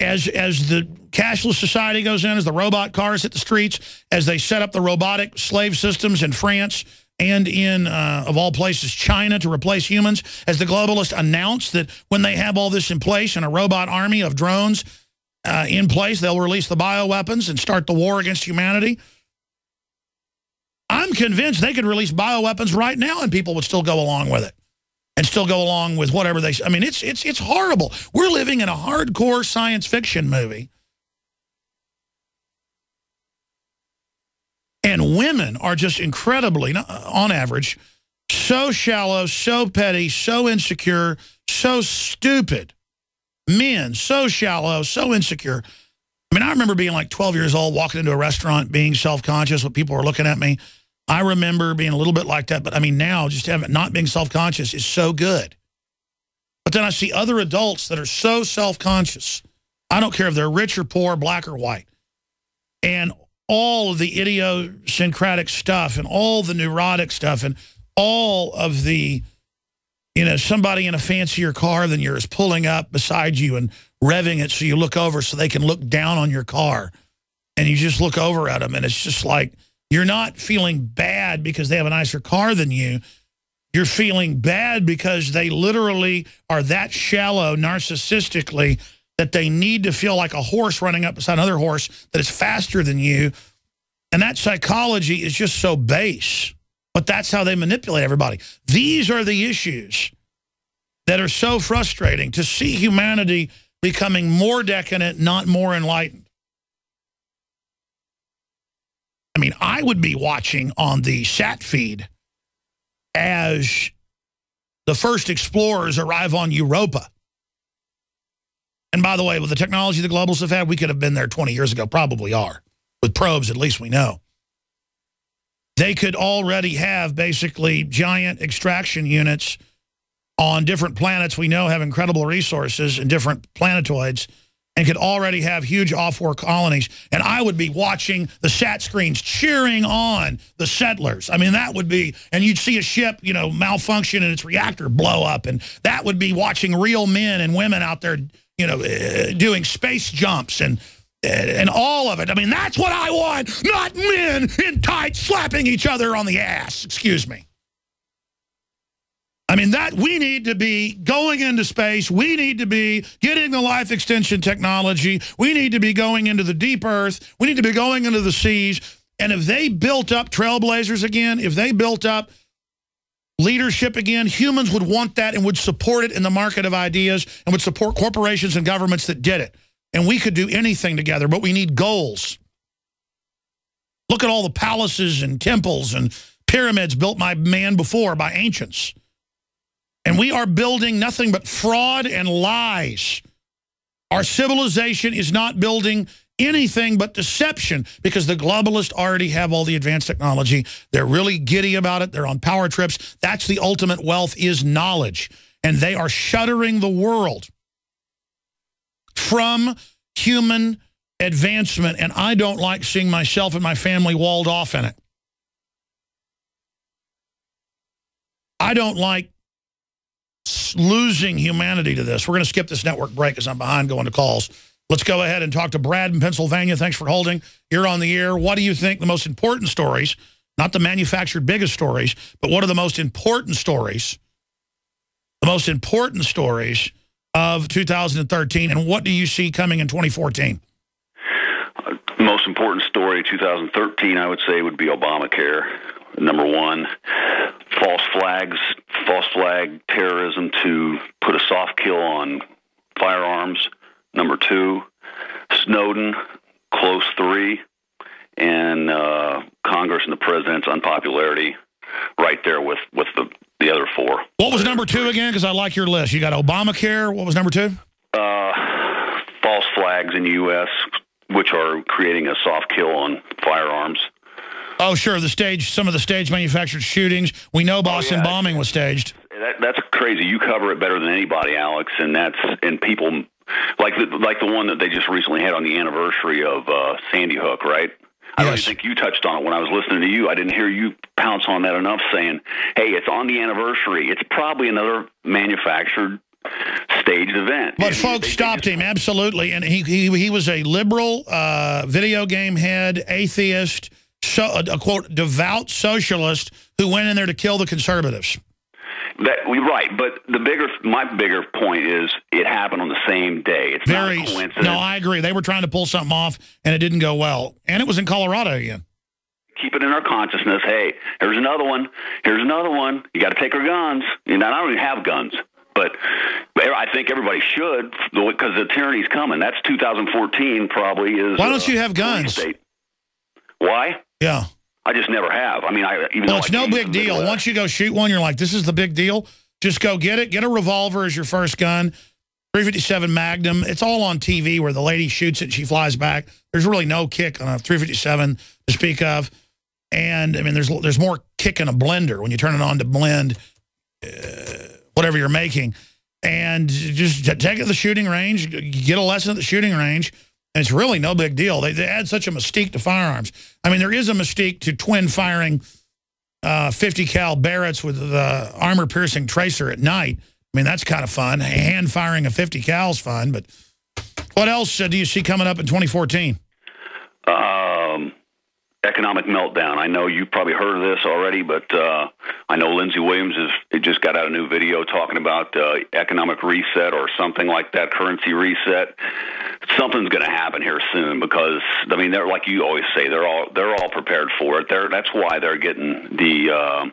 as the cashless society goes in, as the robot cars hit the streets, as they set up the robotic slave systems in France and in, of all places, China to replace humans, as the globalists announce that when they have all this in place and a robot army of drones in place, they'll release the bioweapons and start the war against humanity. I'm convinced they could release bioweapons right now and people would still go along with it. And still go along with whatever they... I mean, it's horrible. We're living in a hardcore science fiction movie. And women are just incredibly, on average, so shallow, so petty, so insecure, so stupid. Men, so shallow, so insecure. I mean, I remember being like 12 years old, walking into a restaurant, being self-conscious when people were looking at me. I remember being a little bit like that, but I mean, now just having, not being self-conscious is so good. But then I see other adults that are so self-conscious. I don't care if they're rich or poor, black or white. And all of the idiosyncratic stuff and all the neurotic stuff and all of the, you know, somebody in a fancier car than yours pulling up beside you and revving it so you look over so they can look down on your car. And you just look over at them and it's just like, you're not feeling bad because they have a nicer car than you. You're feeling bad because they literally are that shallow narcissistically that they need to feel like a horse running up beside another horse that is faster than you. And that psychology is just so base. But that's how they manipulate everybody. These are the issues that are so frustrating, to see humanity becoming more decadent, not more enlightened. I mean, I would be watching on the sat feed as the first explorers arrive on Europa. And by the way, with the technology the globals have had, we could have been there 20 years ago, probably are. With probes, at least we know. They could already have basically giant extraction units on different planets we know have incredible resources and different planetoids, and could already have huge off-war colonies, and I would be watching the sat screens cheering on the settlers. I mean, that would be, and you'd see a ship, you know, malfunction and its reactor blow up, and that would be watching real men and women out there, you know, doing space jumps and all of it. I mean, that's what I want, not men in tights slapping each other on the ass. Excuse me. I mean, that we need to be going into space. We need to be getting the life extension technology. We need to be going into the deep earth. We need to be going into the seas. And if they built up trailblazers again, if they built up leadership again, humans would want that and would support it in the market of ideas and would support corporations and governments that did it. And we could do anything together, but we need goals. Look at all the palaces and temples and pyramids built by man before, by ancients. And we are building nothing but fraud and lies. Our civilization is not building anything but deception because the globalists already have all the advanced technology. They're really giddy about it. They're on power trips. That's the ultimate wealth, is knowledge. And they are shuttering the world from human advancement. And I don't like seeing myself and my family walled off in it. I don't like losing humanity to this. We're going to skip this network break because I'm behind going to calls. Let's go ahead and talk to Brad in Pennsylvania. Thanks for holding. You're on the air. What do you think the most important stories, not the manufactured biggest stories, but what are the most important stories of 2013, and what do you see coming in 2014? The most important story 2013, I would say, would be Obamacare. Number one, false flags, false flag terrorism to put a soft kill on firearms. Number two, Snowden, close three, and Congress and the president's unpopularity right there with the other four. What was number two again? Because I like your list. You got Obamacare. What was number two? False flags in the U.S., which are creating a soft kill on firearms. Oh, sure, the stage, some of the stage-manufactured shootings. We know Boston bombing was staged. That's crazy. You cover it better than anybody, Alex, and people Like the one that they just recently had on the anniversary of Sandy Hook, right? I don't think you touched on it when I was listening to you. I didn't hear you pounce on that enough, saying, hey, it's on the anniversary. It's probably another manufactured staged event. But folks stopped him, absolutely. And he was a liberal, video game head, atheist, a quote, devout socialist who went in there to kill the conservatives. Right, but my bigger point is it happened on the same day. It's not a coincidence. No, I agree. They were trying to pull something off, and it didn't go well. And it was in Colorado again. Keep it in our consciousness. Hey, here's another one. Here's another one. You got to take our guns. And I don't even have guns, but I think everybody should because the tyranny's coming. That's 2014 probably is. Why don't you have guns? Why? Yeah. I just never have. I mean, well, it's no big deal. Once you go shoot one, you're like, this is the big deal. Just go get it. Get a revolver as your first gun. 357 Magnum. It's all on TV where the lady shoots it and she flies back. There's really no kick on a 357 to speak of. And, I mean, there's more kick in a blender when you turn it on to blend whatever you're making. And just take it to the shooting range. Get a lesson at the shooting range. And it's really no big deal. They add such a mystique to firearms. I mean, there is a mystique to twin firing 50 cal Barretts with the armor-piercing tracer at night. I mean, that's kind of fun. Hand firing a 50 cal's fun. But what else do you see coming up in 2014? Economic meltdown. I know you've probably heard of this already, but I know Lindsey Williams just got out a new video talking about economic reset or something like that, currency reset. Something's going to happen here soon because, I mean, they're like you always say, they're all prepared for it. That's why they're getting the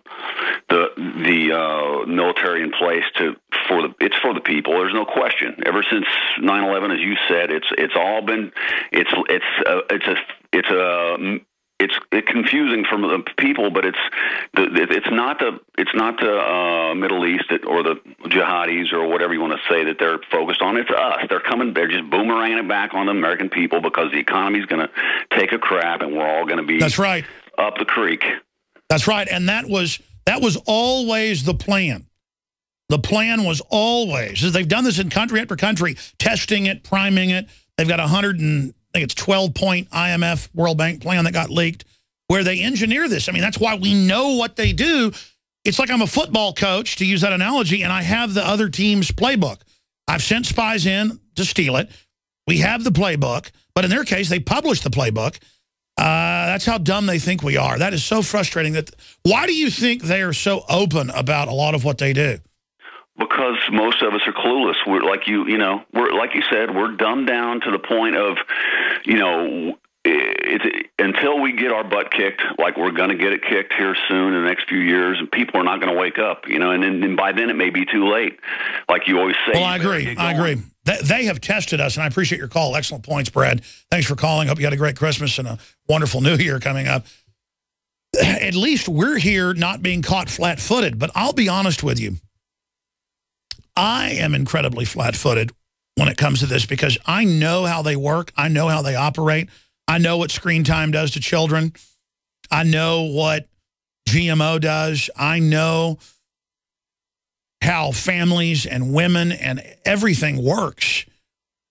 military in place it's for the people. There's no question. Ever since 9/11, as you said, it's confusing for the people, but it's not the Middle East or the jihadis or whatever you want to say that they're focused on. It's us. They're just boomeranging it back on the American people because the economy's going to take a crap and we're all going to be up the creek. That's right, and that was always the plan. The plan was always they've done this in country after country, testing it, priming it. They've got 12-point IMF World Bank plan that got leaked where they engineer this. I mean, that's why we know what they do. It's like I'm a football coach, to use that analogy, and I have the other team's playbook. I've sent spies in to steal it. We have the playbook, but in their case, they publish the playbook. That's how dumb they think we are. That is so frustrating. Why do you think they are so open about a lot of what they do? Because most of us are clueless. We're like we're like you said, we're dumbed down to the point of, until we get our butt kicked, like we're going to get it kicked here soon in the next few years, and people are not going to wake up, and by then it may be too late. Like you always say. Well, I agree. They have tested us, and I appreciate your call. Excellent points, Brad. Thanks for calling. Hope you had a great Christmas and a wonderful New Year coming up. At least we're here not being caught flat-footed, but I'll be honest with you. I am incredibly flat-footed when it comes to this because I know how they work. I know how they operate. I know what screen time does to children. I know what GMO does. I know how families and women and everything works.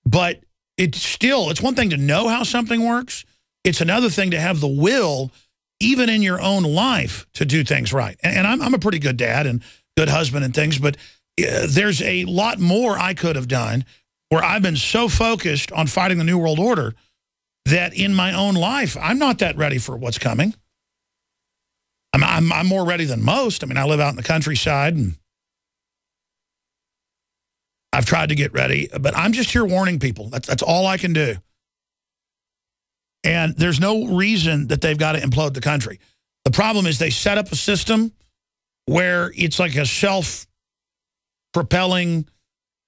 But it's one thing to know how something works. It's another thing to have the will, even in your own life, to do things right. And I'm a pretty good dad and good husband and things, but there's a lot more I could have done where I've been so focused on fighting the New World Order that in my own life, I'm not that ready for what's coming. I'm more ready than most. I mean, I live out in the countryside, and I've tried to get ready, but I'm just here warning people. That's all I can do. And there's no reason that they've got to implode the country. The problem is they set up a system where it's like a self-propelling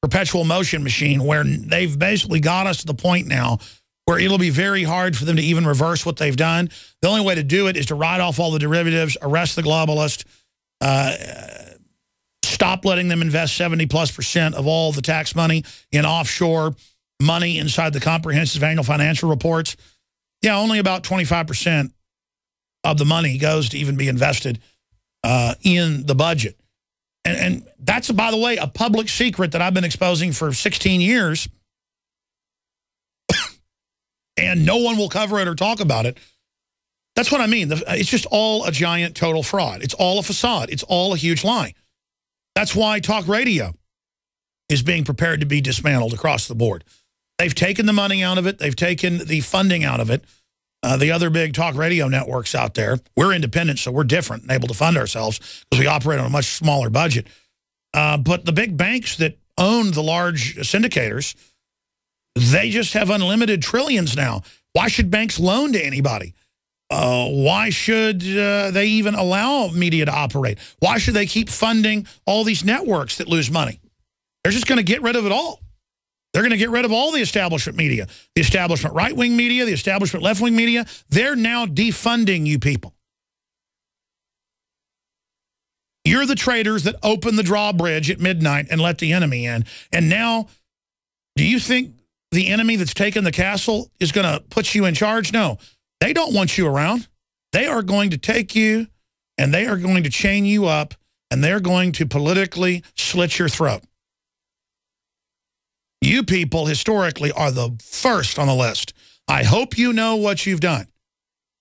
perpetual motion machine where they've basically got us to the point now where it'll be very hard for them to even reverse what they've done. The only way to do it is to write off all the derivatives, arrest the globalists, stop letting them invest 70+% of all the tax money in offshore money inside the comprehensive annual financial reports. Yeah, only about 25% of the money goes to even be invested in the budget. And that's, by the way, a public secret that I've been exposing for 16 years. and no one will cover it or talk about it. That's what I mean. It's just all a giant total fraud. It's all a facade. It's all a huge lie. That's why talk radio is being prepared to be dismantled across the board. They've taken the money out of it. They've taken the funding out of it. The other big talk radio networks out there, we're independent, so we're different and able to fund ourselves because we operate on a much smaller budget. But the big banks that own the large syndicators, they just have unlimited trillions now. Why should banks loan to anybody? Why should they even allow media to operate? Why should they keep funding all these networks that lose money? They're just going to get rid of it all. They're going to get rid of all the establishment media, the establishment right-wing media, the establishment left-wing media. They're now defunding you people. You're the traitors that open the drawbridge at midnight and let the enemy in. And now, do you think the enemy that's taken the castle is going to put you in charge? No. They don't want you around. They are going to take you, and they are going to chain you up, and they're going to politically slit your throat. You people, historically, are the first on the list. I hope you know what you've done,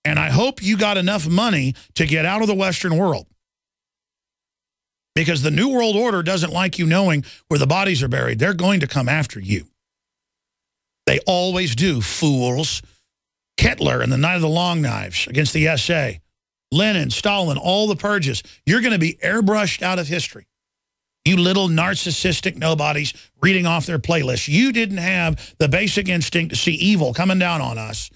and I hope you got enough money to get out of the Western world, because the New World Order doesn't like you knowing where the bodies are buried. They're going to come after you. They always do, fools. Hitler and the Night of the Long Knives against the SA, Lenin, Stalin, all the purges. You're going to be airbrushed out of history. You little narcissistic nobodies reading off their playlists. You didn't have the basic instinct to see evil coming down on us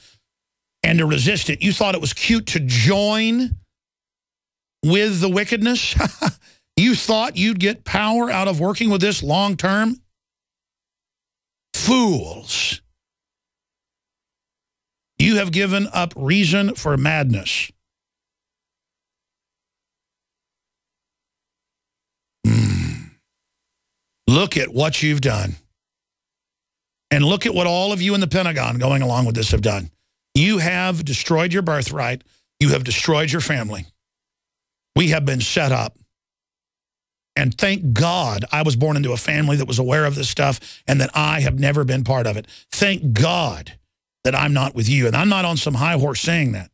and to resist it. You thought it was cute to join with the wickedness. You thought you'd get power out of working with this long term? Fools. You have given up reason for madness. Look at what you've done. And look at what all of you in the Pentagon going along with this have done. You have destroyed your birthright. You have destroyed your family. We have been set up. And thank God I was born into a family that was aware of this stuff and that I have never been part of it. Thank God that I'm not with you. And I'm not on some high horse saying that.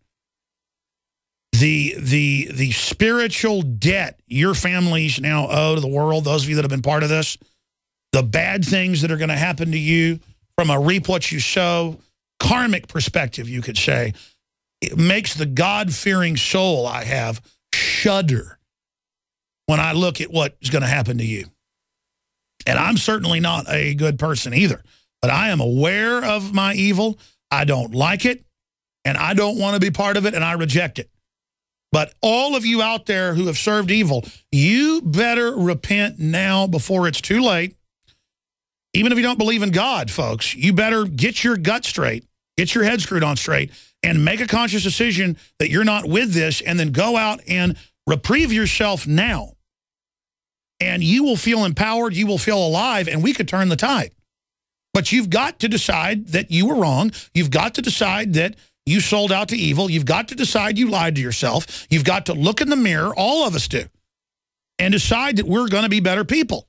The spiritual debt your families now owe to the world, those of you that have been part of this, the bad things that are going to happen to you from a reap what you sow, karmic perspective, you could say, it makes the God-fearing soul I have shudder when I look at what is going to happen to you. And I'm certainly not a good person either. But I am aware of my evil. I don't like it, and I don't want to be part of it, and I reject it. But all of you out there who have served evil, you better repent now before it's too late. Even if you don't believe in God, folks, you better get your gut straight, get your head screwed on straight, and make a conscious decision that you're not with this, and then go out and reprieve yourself now. And you will feel empowered, you will feel alive, and we could turn the tide. But you've got to decide that you were wrong. You've got to decide that you sold out to evil. You've got to decide you lied to yourself. You've got to look in the mirror, all of us do, and decide that we're going to be better people.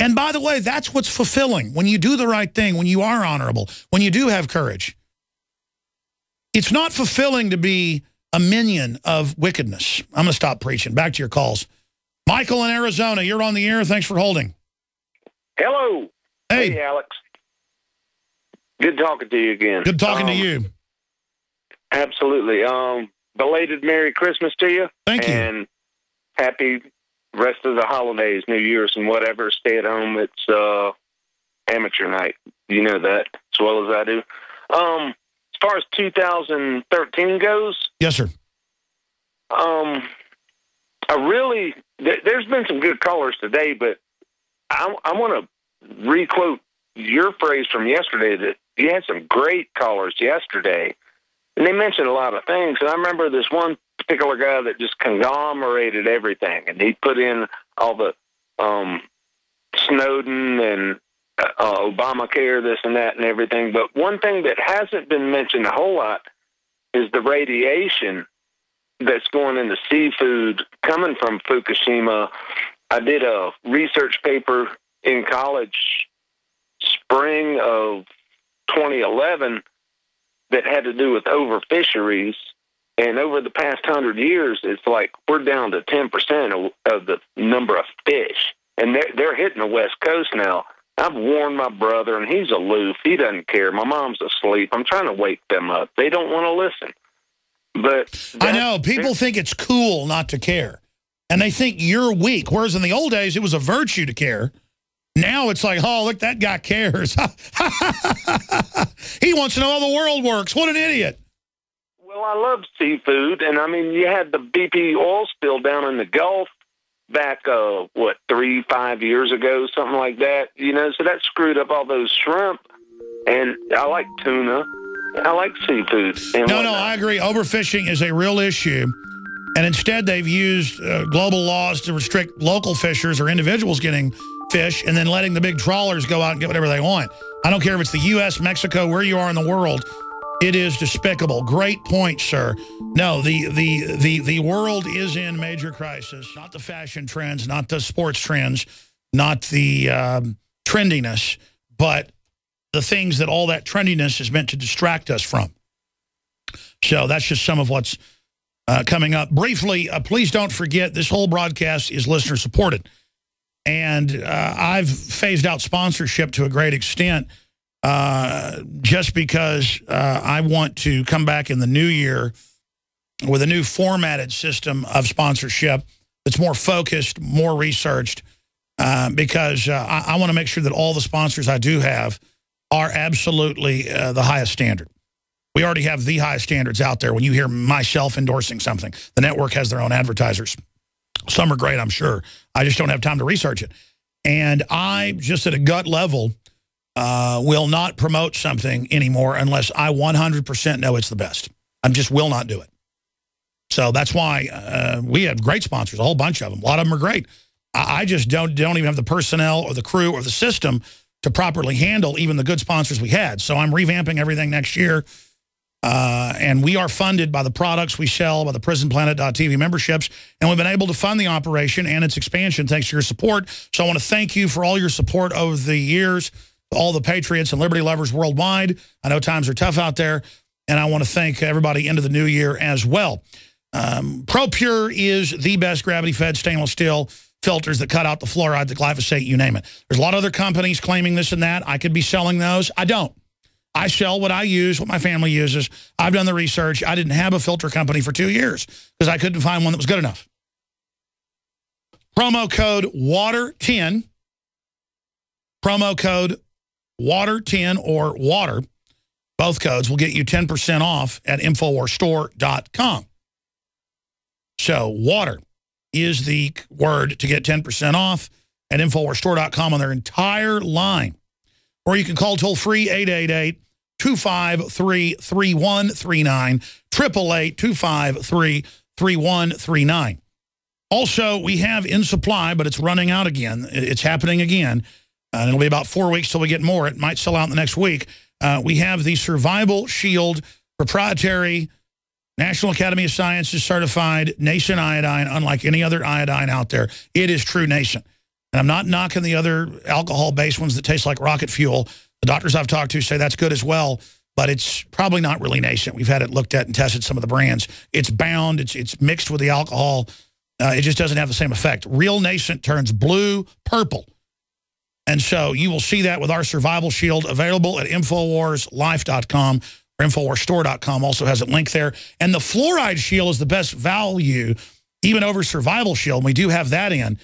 And by the way, that's what's fulfilling. When you do the right thing, when you are honorable, when you do have courage, it's not fulfilling to be a minion of wickedness. I'm going to stop preaching. Back to your calls. Michael in Arizona, you're on the air. Thanks for holding. Hello. Hey, Alex. Good talking to you again. Good talking to you. Absolutely. Belated Merry Christmas to you. Thank you. And happy rest of the holidays, New Year's and whatever. Stay at home. It's amateur night. You know that as well as I do. As far as 2013 goes. Yes, sir. There's been some good callers today, but I want to re-quote your phrase from yesterday that you had some great callers yesterday, and they mentioned a lot of things. And I remember this one particular guy that just conglomerated everything, and he put in all the Snowden and Obamacare, this and that and everything. But one thing that hasn't been mentioned a whole lot is the radiation that's going into seafood coming from Fukushima. I did a research paper in college, spring of 2011 that had to do with overfisheries. And over the past 100 years, it's like we're down to 10% of the number of fish. And they're hitting the West Coast now. I've warned my brother, and he's aloof. He doesn't care. My mom's asleep. I'm trying to wake them up. They don't want to listen. But I know. People think it's cool not to care. And they think you're weak. Whereas in the old days, it was a virtue to care. Now it's like, oh, look, that guy cares. He wants to know how the world works. What an idiot. Well, I love seafood. And, I mean, you had the BP oil spill down in the Gulf back, what, 3-5 years ago, something like that. You know, so that screwed up all those shrimp. And I like tuna. I like seafood. No, I agree. Overfishing is a real issue. And instead, they've used global laws to restrict local fishers or individuals getting fish and then letting the big trawlers go out and get whatever they want. I don't care if it's the U.S., Mexico, where you are in the world. It is despicable. Great point, sir. No, the world is in major crisis. Not the fashion trends, not the sports trends, not the trendiness, but the things that all that trendiness is meant to distract us from. So that's just some of what's coming up. Briefly, please don't forget, this whole broadcast is listener-supported. And I've phased out sponsorship to a great extent just because I want to come back in the new year with a new formatted system of sponsorship that's more focused, more researched, because I want to make sure that all the sponsors I do have are absolutely the highest standard. We already have the highest standards out there. When you hear myself endorsing something, the network has their own advertisers. Some are great, I'm sure. I just don't have time to research it. And I, just at a gut level, will not promote something anymore unless I 100% know it's the best. I just will not do it. So that's why we have great sponsors, a whole bunch of them. A lot of them are great. I just don't even have the personnel or the crew or the system to properly handle even the good sponsors we had. So I'm revamping everything next year. And we are funded by the products we sell, by the PrisonPlanet.tv memberships, and we've been able to fund the operation and its expansion thanks to your support. So I want to thank you for all your support over the years, all the patriots and liberty lovers worldwide. I know times are tough out there, and I want to thank everybody into the new year as well. ProPure is the best gravity-fed stainless steel filters that cut out the fluoride, the glyphosate, you name it. There's a lot of other companies claiming this and that. I could be selling those. I don't. I sell what I use, what my family uses. I've done the research. I didn't have a filter company for 2 years because I couldn't find one that was good enough. Promo code WATER10. Promo code WATER10 or WATER. Both codes will get you 10% off at InfoWarsStore.com. So WATER is the word to get 10% off at InfoWarsStore.com on their entire line. Or you can call toll-free 888-253-3139, 888-253-3139. Also, we have in supply, but it's running out again. It's happening again. And it'll be about 4 weeks till we get more. It might sell out in the next week. We have the Survival Shield proprietary National Academy of Sciences certified Nason iodine, unlike any other iodine out there. It is true Nason. And I'm not knocking the other alcohol-based ones that taste like rocket fuel. The doctors I've talked to say that's good as well, but it's probably not really nascent. We've had it looked at and tested some of the brands. It's bound. It's mixed with the alcohol. It just doesn't have the same effect. Real nascent turns blue, purple. And so you will see that with our Survival Shield available at InfoWarsLife.com or InfoWarsStore.com. Also has a link there. And the Fluoride Shield is the best value, even over Survival Shield. We do have that in.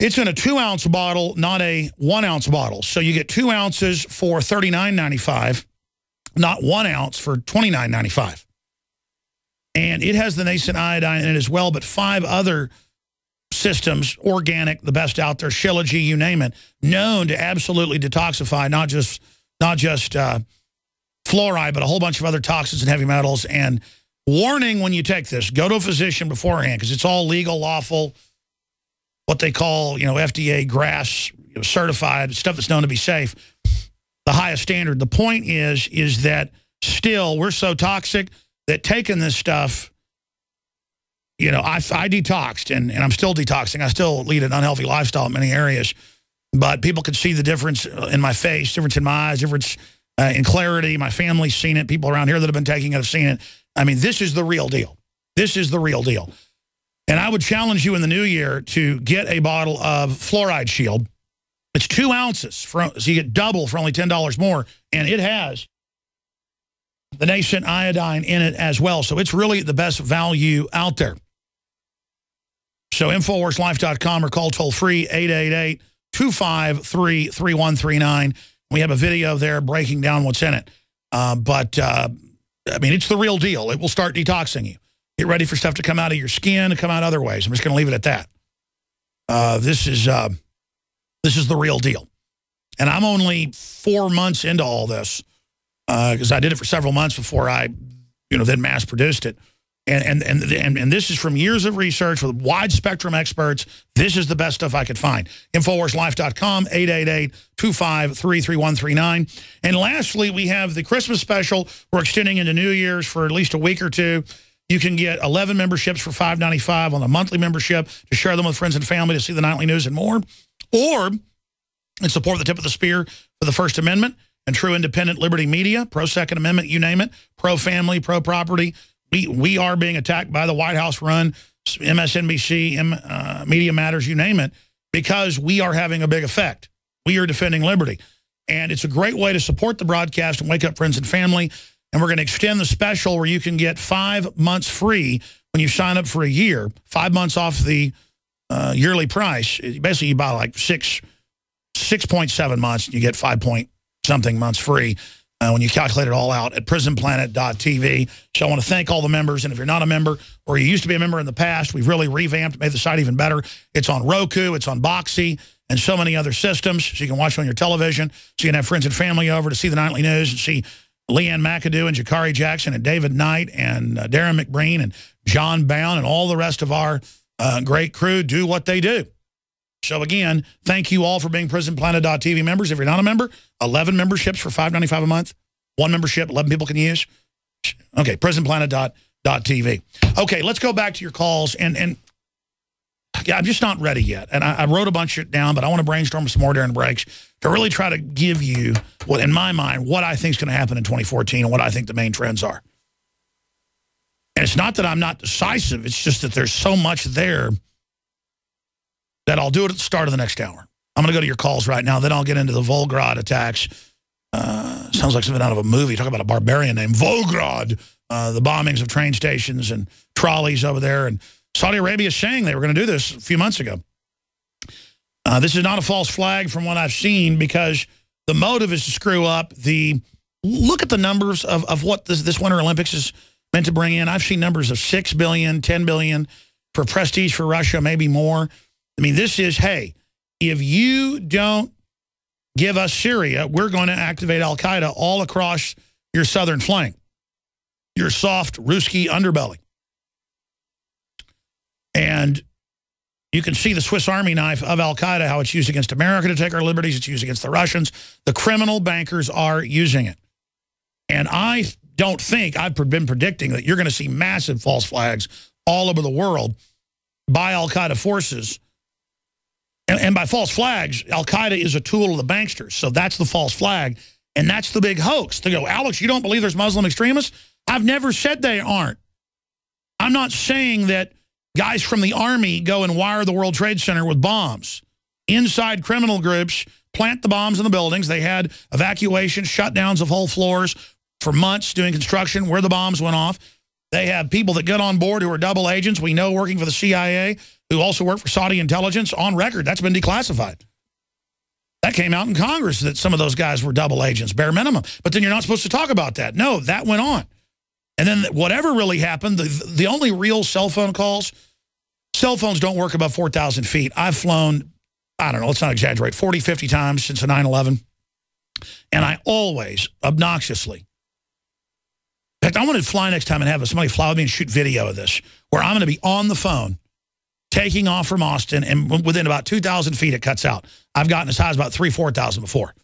It's in a 2-ounce bottle, not a 1-ounce bottle. So you get 2 ounces for $39.95, not 1 ounce for $29.95. And it has the nascent iodine in it as well, but 5 other systems, organic, the best out there, Shilajit, you name it, known to absolutely detoxify not just fluoride, but a whole bunch of other toxins and heavy metals. And warning when you take this, go to a physician beforehand because it's all legal, lawful, what they call, you know, FDA GRAS, you know, certified, stuff that's known to be safe, the highest standard. The point is that still we're so toxic that taking this stuff, you know, I detoxed and I'm still detoxing. I still lead an unhealthy lifestyle in many areas, but people could see the difference in my face, difference in my eyes, difference in clarity. My family's seen it. People around here that have been taking it have seen it. I mean, this is the real deal. This is the real deal. And I would challenge you in the new year to get a bottle of Fluoride Shield. It's 2 ounces, so you get double for only $10 more. And it has the nascent iodine in it as well. So it's really the best value out there. So InfoWarsLife.com or call toll-free 888-253-3139. We have a video there breaking down what's in it. I mean, it's the real deal. It will start detoxing you. Get ready for stuff to come out of your skin and come out other ways. I'm just going to leave it at that. This is the real deal. And I'm only 4 months into all this because I did it for several months before I, then mass-produced it. And this is from years of research with wide-spectrum experts. This is the best stuff I could find. InfoWarsLife.com, 888-253-3139. And lastly, we have the Christmas special. We're extending into New Year's for at least a week or two. You can get 11 memberships for $5.95 on a monthly membership to share them with friends and family to see the nightly news and more. Or and support the tip of the spear for the First Amendment and true independent liberty media, pro-Second Amendment, you name it, pro-family, pro-property. We are being attacked by the White House-run MSNBC, Media Matters, you name it, because we are having a big effect. We are defending liberty. And it's a great way to support the broadcast and wake up friends and family. And we're going to extend the special where you can get 5 months free when you sign up for a year, 5 months off the yearly price. Basically, you buy like 6.7 months, and you get 5-point-something months free when you calculate it all out at prisonplanet.tv. So I want to thank all the members. And if you're not a member or you used to be a member in the past, we've really revamped, made the site even better. It's on Roku. It's on Boxy. And so many other systems. So you can watch it on your television. So you can have friends and family over to see the nightly news and see Leanne McAdoo and Jakari Jackson and David Knight and Darren McBreen and John Bowne and all the rest of our great crew do what they do. So again, thank you all for being PrisonPlanet.tv members. If you're not a member, 11 memberships for $5.95 a month. One membership, 11 people can use. Okay, PrisonPlanet.tv. Okay, let's go back to your calls. And yeah, I'm just not ready yet. And I wrote a bunch of it down, but I want to brainstorm some more during breaks to really try to give you, what in my mind, what I think is going to happen in 2014 and what I think the main trends are. And it's not that I'm not decisive. It's just that there's so much there that I'll do it at the start of the next hour. I'm going to go to your calls right now. Then I'll get into the Volgograd attacks. Sounds like something out of a movie. Talk about a barbarian named Volgograd. The bombings of train stations and trolleys over there. And Saudi Arabia is saying they were going to do this a few months ago. This is not a false flag from what I've seen, because the motive is to screw up the... Look at the numbers of what this Winter Olympics is meant to bring in. I've seen numbers of $6 billion, $10 billion for prestige for Russia, maybe more. I mean, this is, hey, if you don't give us Syria, we're going to activate al-Qaeda all across your southern flank, your soft Ruski underbelly. And you can see the Swiss Army knife of al-Qaeda, how it's used against America to take our liberties. It's used against the Russians. The criminal bankers are using it. And I don't think, I've been predicting that you're going to see massive false flags all over the world by al-Qaeda forces. And by false flags, al-Qaeda is a tool of the banksters. So that's the false flag. And that's the big hoax. They go, Alex, you don't believe there's Muslim extremists? I've never said they aren't. I'm not saying that guys from the army go and wire the World Trade Center with bombs. Inside criminal groups plant the bombs in the buildings. They had evacuations, shutdowns of whole floors for months doing construction where the bombs went off. They have people that get on board who are double agents, we know, working for the CIA, who also work for Saudi intelligence on record. That's been declassified. That came out in Congress that some of those guys were double agents, bare minimum. But then you're not supposed to talk about that. No, that went on. And then whatever really happened, the only real cell phone calls, cell phones don't work above 4,000 feet. I've flown, I don't know, let's not exaggerate, 40, 50 times since the 9/11. And I always, obnoxiously, in fact, I want to fly next time and have somebody fly with me and shoot video of this, where I'm going to be on the phone taking off from Austin, and within about 2,000 feet, it cuts out. I've gotten as high as about 3,000, 4,000 before.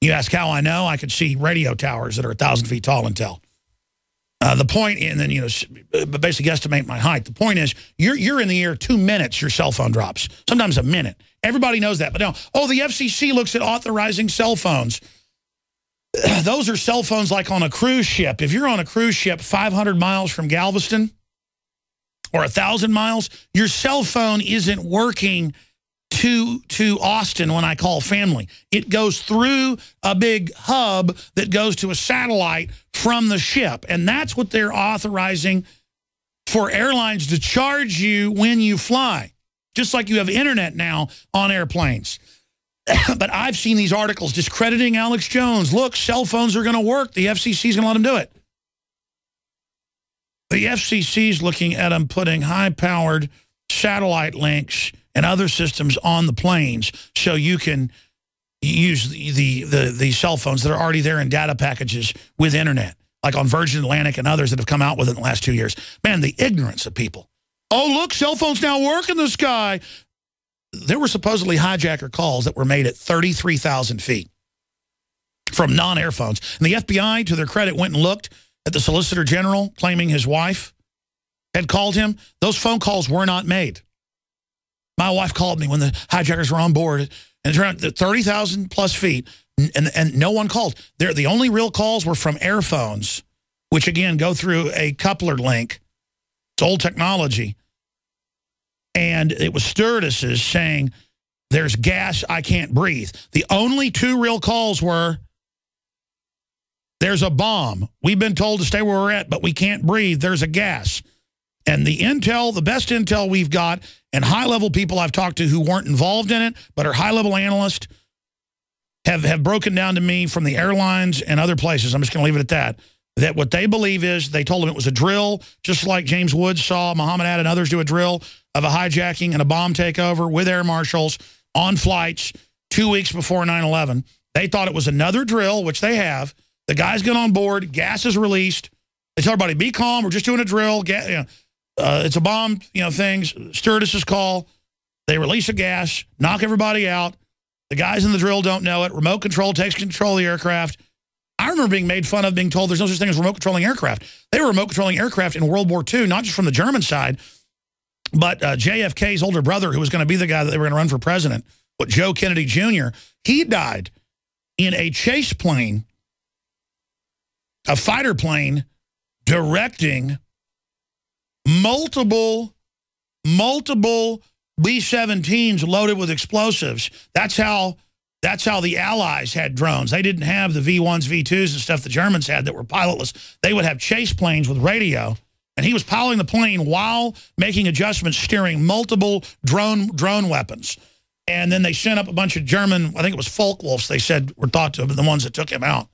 You ask how I know? I could see radio towers that are 1,000 feet tall and tell. The point, and then, basically guesstimate my height. The point is, you're in the air 2 minutes, your cell phone drops. Sometimes a minute. Everybody knows that. But now, oh, the FCC looks at authorizing cell phones. those are cell phones like on a cruise ship. If you're on a cruise ship 500 miles from Galveston or 1,000 miles, your cell phone isn't working to Austin when I call family. It goes through a big hub that goes to a satellite from the ship. And that's what they're authorizing for airlines to charge you when you fly, just like you have internet now on airplanes. But I've seen these articles discrediting Alex Jones. Look, cell phones are going to work. The FCC's going to let them do it. The FCC's looking at them putting high-powered satellite links and other systems on the planes so you can use the cell phones that are already there in data packages with internet, like on Virgin Atlantic and others that have come out with it in the last 2 years. Man, the ignorance of people. Oh, look, cell phones now work in the sky. There were supposedly hijacker calls that were made at 33,000 feet from non-air phones. And the FBI, to their credit, went and looked at the Solicitor General claiming his wife had called him. Those phone calls were not made. My wife called me when the hijackers were on board, and it's around 30,000 plus feet, and no one called. The only real calls were from air phones, which, again, go through a coupler link. It's old technology. And it was stewardesses saying, there's gas, I can't breathe. The only two real calls were, there's a bomb. We've been told to stay where we're at, but we can't breathe. There's a gas. And the intel, the best intel we've got, and high-level people I've talked to who weren't involved in it, but are high-level analysts, have broken down to me from the airlines and other places. I'm just going to leave it at that. That what they believe is, they told them it was a drill, just like James Woods saw Muhammad Ad and others do a drill of a hijacking and a bomb takeover with air marshals on flights 2 weeks before 9/11. They thought it was another drill, which they have. The guys get on board, gas is released. They tell everybody, be calm, we're just doing a drill. It's a bomb, things. Stewardesses call. They release a gas, knock everybody out. The guys in the drill don't know it. Remote control takes control of the aircraft. I remember being made fun of, being told there's no such thing as remote-controlling aircraft. They were remote-controlling aircraft in World War II, not just from the German side, but JFK's older brother, who was going to be the guy that they were going to run for president, but Joe Kennedy Jr., he died in a chase plane, a fighter plane, directing multiple B-17s loaded with explosives. That's how the Allies had drones. They didn't have the V-1s, V-2s, and stuff the Germans had that were pilotless. They would have chase planes with radio, and he was piloting the plane while making adjustments, steering multiple drone weapons. And then they sent up a bunch of German, I think it was Folkwolfs, they said were thought to have been the ones that took him out.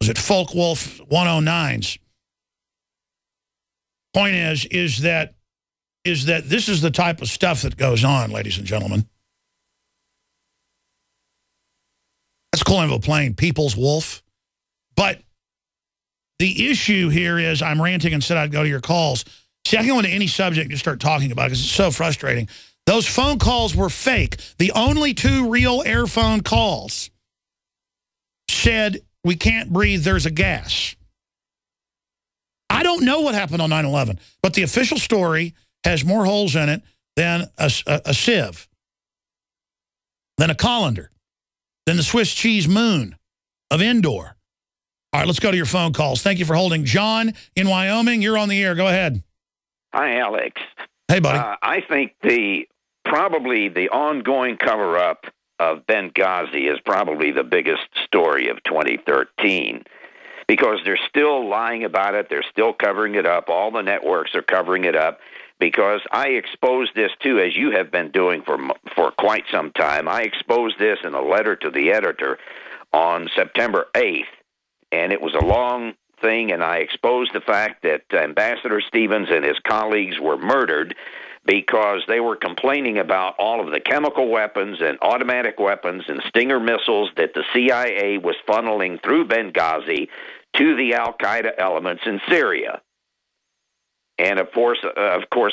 Was it Folkwolf 109s? Point is that this is the type of stuff that goes on, ladies and gentlemen. That's calling him a plane, People's Wolf. But the issue here is, I'm ranting and said I'd go to your calls. See, I can go into any subject and just start talking about it because it's so frustrating. Those phone calls were fake. The only two real airphone calls said, we can't breathe, there's a gas. I don't know what happened on 9/11, but the official story has more holes in it than a sieve, than a colander, than the Swiss cheese moon of Endor. All right, let's go to your phone calls. Thank you for holding. John in Wyoming, you're on the air. Go ahead. Hi, Alex. Hey, buddy. I think probably the ongoing cover-up of Benghazi is probably the biggest story of 2013 because they're still lying about it. They're still covering it up. All the networks are covering it up. Because I exposed this, too, as you have been doing for quite some time. I exposed this in a letter to the editor on September 8th, and it was a long thing, and I exposed the fact that Ambassador Stevens and his colleagues were murdered because they were complaining about all of the chemical weapons and automatic weapons and Stinger missiles that the CIA was funneling through Benghazi to the al-Qaeda elements in Syria. And, of course,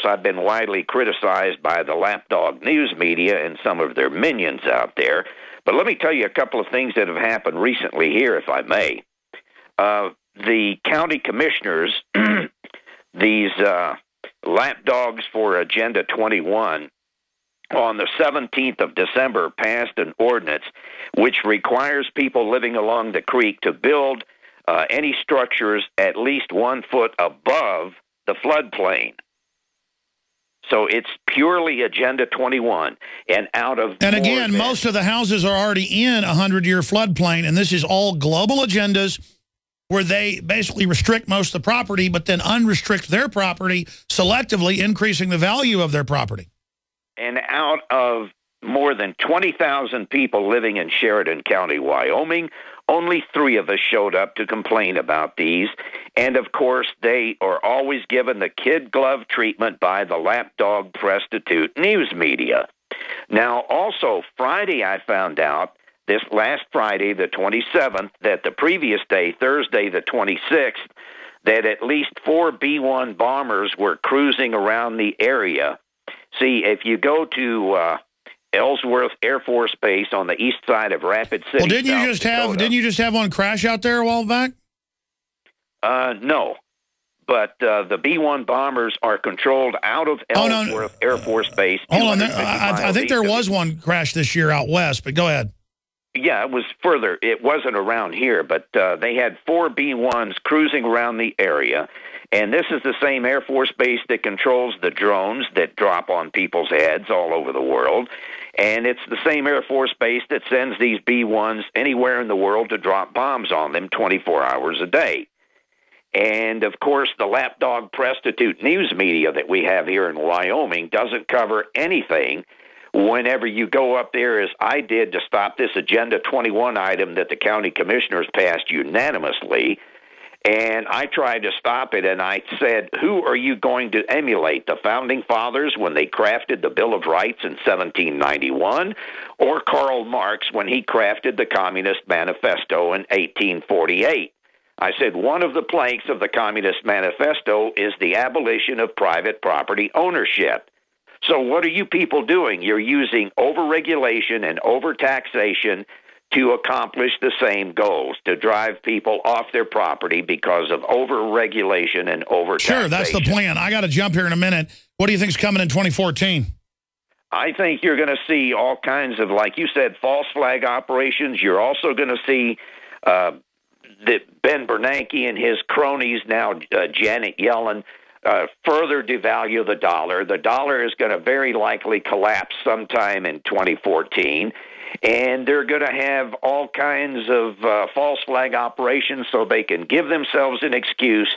I've been widely criticized by the lapdog news media and some of their minions out there. But let me tell you a couple of things that have happened recently here, if I may. The county commissioners, these lapdogs for Agenda 21, on the 17th of December passed an ordinance which requires people living along the creek to build any structures at least 1 foot above the floodplain. So it's purely Agenda 21 and out of... And again, most of the houses are already in a 100-year floodplain, and this is all global agendas where they basically restrict most of the property but then unrestrict their property, selectively increasing the value of their property. And out of more than 20,000 people living in Sheridan County, Wyoming, only 3 of us showed up to complain about these. And, of course, they are always given the kid glove treatment by the lapdog prostitute news media. Now, also, Friday I found out, this last Friday, the 27th, that the previous day, Thursday the 26th, that at least 4 B-1 bombers were cruising around the area. See, if you go to... Ellsworth Air Force Base on the east side of Rapid City. Well, didn't you just have one crash out there a while back? No, but the B-1 bombers are controlled out of Ellsworth Air Force Base. Hold on, I think there was one crash this year out west, but go ahead. Yeah, it was further. It wasn't around here, but they had 4 B-1s cruising around the area. And this is the same Air Force Base that controls the drones that drop on people's heads all over the world. And it's the same Air Force Base that sends these B-1s anywhere in the world to drop bombs on them 24 hours a day. And, of course, the lapdog prostitute news media that we have here in Wyoming doesn't cover anything whenever you go up there, as I did, to stop this Agenda 21 item that the county commissioners passed unanimously. And I tried to stop it, and I said, who are you going to emulate, the Founding Fathers when they crafted the Bill of Rights in 1791, or Karl Marx when he crafted the Communist Manifesto in 1848? I said, one of the planks of the Communist Manifesto is the abolition of private property ownership. So what are you people doing? You're using overregulation and overtaxation to accomplish the same goals, to drive people off their property because of over-regulation and over-taxation. Sure, that's the plan. I got to jump here in a minute. What do you think's coming in 2014? I think you're going to see all kinds of, like you said, false flag operations. You're also going to see that Ben Bernanke and his cronies, now Janet Yellen, further devalue the dollar. The dollar is going to very likely collapse sometime in 2014. And they're going to have all kinds of false flag operations so they can give themselves an excuse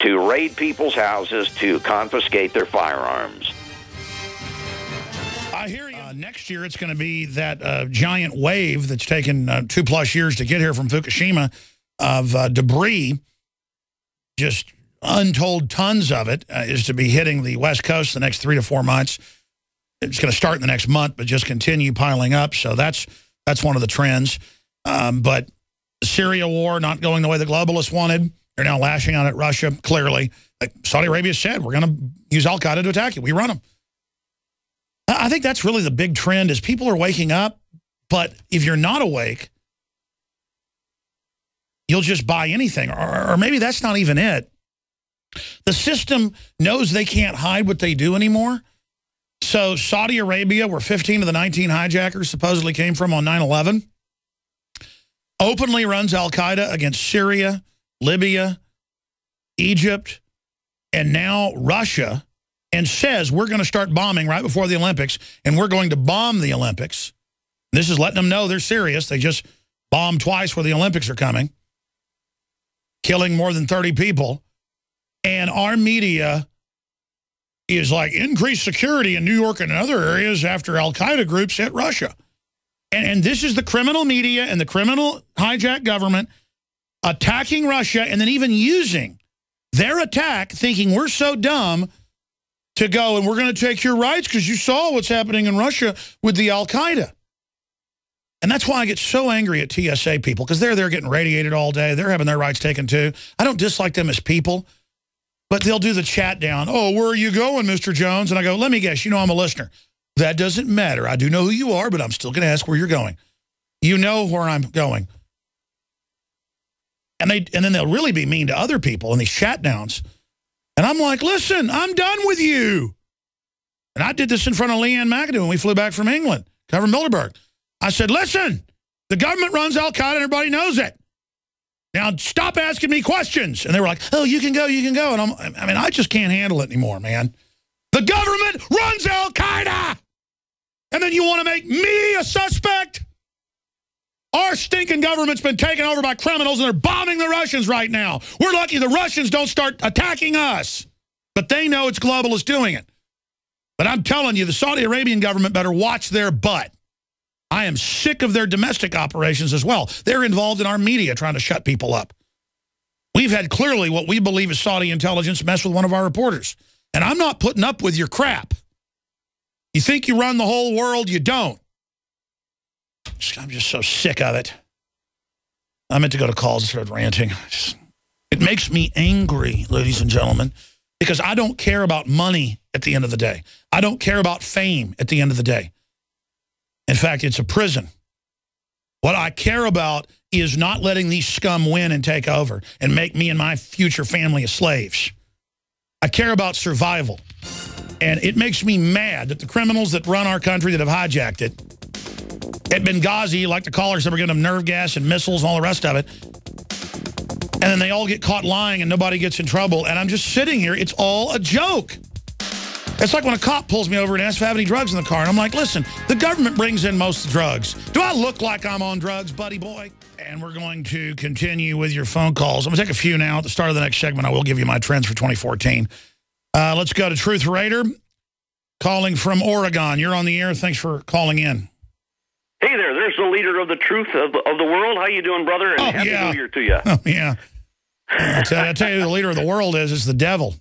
to raid people's houses to confiscate their firearms. I hear you. Next year it's going to be that giant wave that's taken 2+ years to get here from Fukushima of debris, just untold tons of it, is to be hitting the West Coast the next 3 to 4 months. It's going to start in the next month, but just continue piling up. So that's one of the trends. But the Syria war not going the way the globalists wanted. They're now lashing out at Russia, clearly. Like Saudi Arabia said, we're going to use al-Qaeda to attack you. We run them. I think that's really the big trend is people are waking up, but if you're not awake, you'll just buy anything. Or maybe that's not even it. The system knows they can't hide what they do anymore. So Saudi Arabia, where 15 of the 19 hijackers supposedly came from on 9/11, openly runs al-Qaeda against Syria, Libya, Egypt, and now Russia, and says we're going to start bombing right before the Olympics, and we're going to bomb the Olympics. This is letting them know they're serious. They just bombed twice where the Olympics are coming, killing more than 30 people. And our media is like increased security in New York and other areas after al-Qaeda groups hit Russia. And this is the criminal media and the criminal hijacked government attacking Russia and then even using their attack, thinking we're so dumb to go and we're going to take your rights because you saw what's happening in Russia with the al-Qaeda. And that's why I get so angry at TSA people, because they're there getting radiated all day. They're having their rights taken too. I don't dislike them as people. But they'll do the chat down. Oh, where are you going, Mr. Jones? And I go, let me guess. You know I'm a listener. That doesn't matter. I do know who you are, but I'm still going to ask where you're going. You know where I'm going. And then they'll really be mean to other people in these chat downs. And I'm like, listen, I'm done with you. And I did this in front of Leanne McAdoo when we flew back from England, covered Bilderberg. I said, listen, the government runs al-Qaeda and everybody knows it. Now stop asking me questions. And they were like, oh, you can go, you can go. And I just can't handle it anymore, man. The government runs al-Qaeda. And then you want to make me a suspect? Our stinking government's been taken over by criminals, and they're bombing the Russians right now. We're lucky the Russians don't start attacking us. But they know it's globalists doing it. But I'm telling you, the Saudi Arabian government better watch their butt. I am sick of their domestic operations as well. They're involved in our media trying to shut people up. We've had clearly what we believe is Saudi intelligence mess with one of our reporters. And I'm not putting up with your crap. You think you run the whole world, you don't. I'm just so sick of it. I meant to go to calls and start ranting. It makes me angry, ladies and gentlemen, because I don't care about money at the end of the day. I don't care about fame at the end of the day. In fact, it's a prison. What I care about is not letting these scum win and take over and make me and my future family as slaves. I care about survival. And it makes me mad that the criminals that run our country that have hijacked it, at Benghazi, like the callers that were giving them nerve gas and missiles and all the rest of it. And then they all get caught lying and nobody gets in trouble. And I'm just sitting here. It's all a joke. It's like when a cop pulls me over and asks if I have any drugs in the car. And I'm like, listen, the government brings in most of the drugs. Do I look like I'm on drugs, buddy boy? And we're going to continue with your phone calls. I'm going to take a few now. At the start of the next segment, I will give you my trends for 2014. Let's go to Truth Raider, calling from Oregon. You're on the air. Thanks for calling in. Hey there, there's the leader of the truth of the world. How you doing, brother? And happy New Year to you. Oh, yeah. I tell you who the leader of the world is. It's the devil.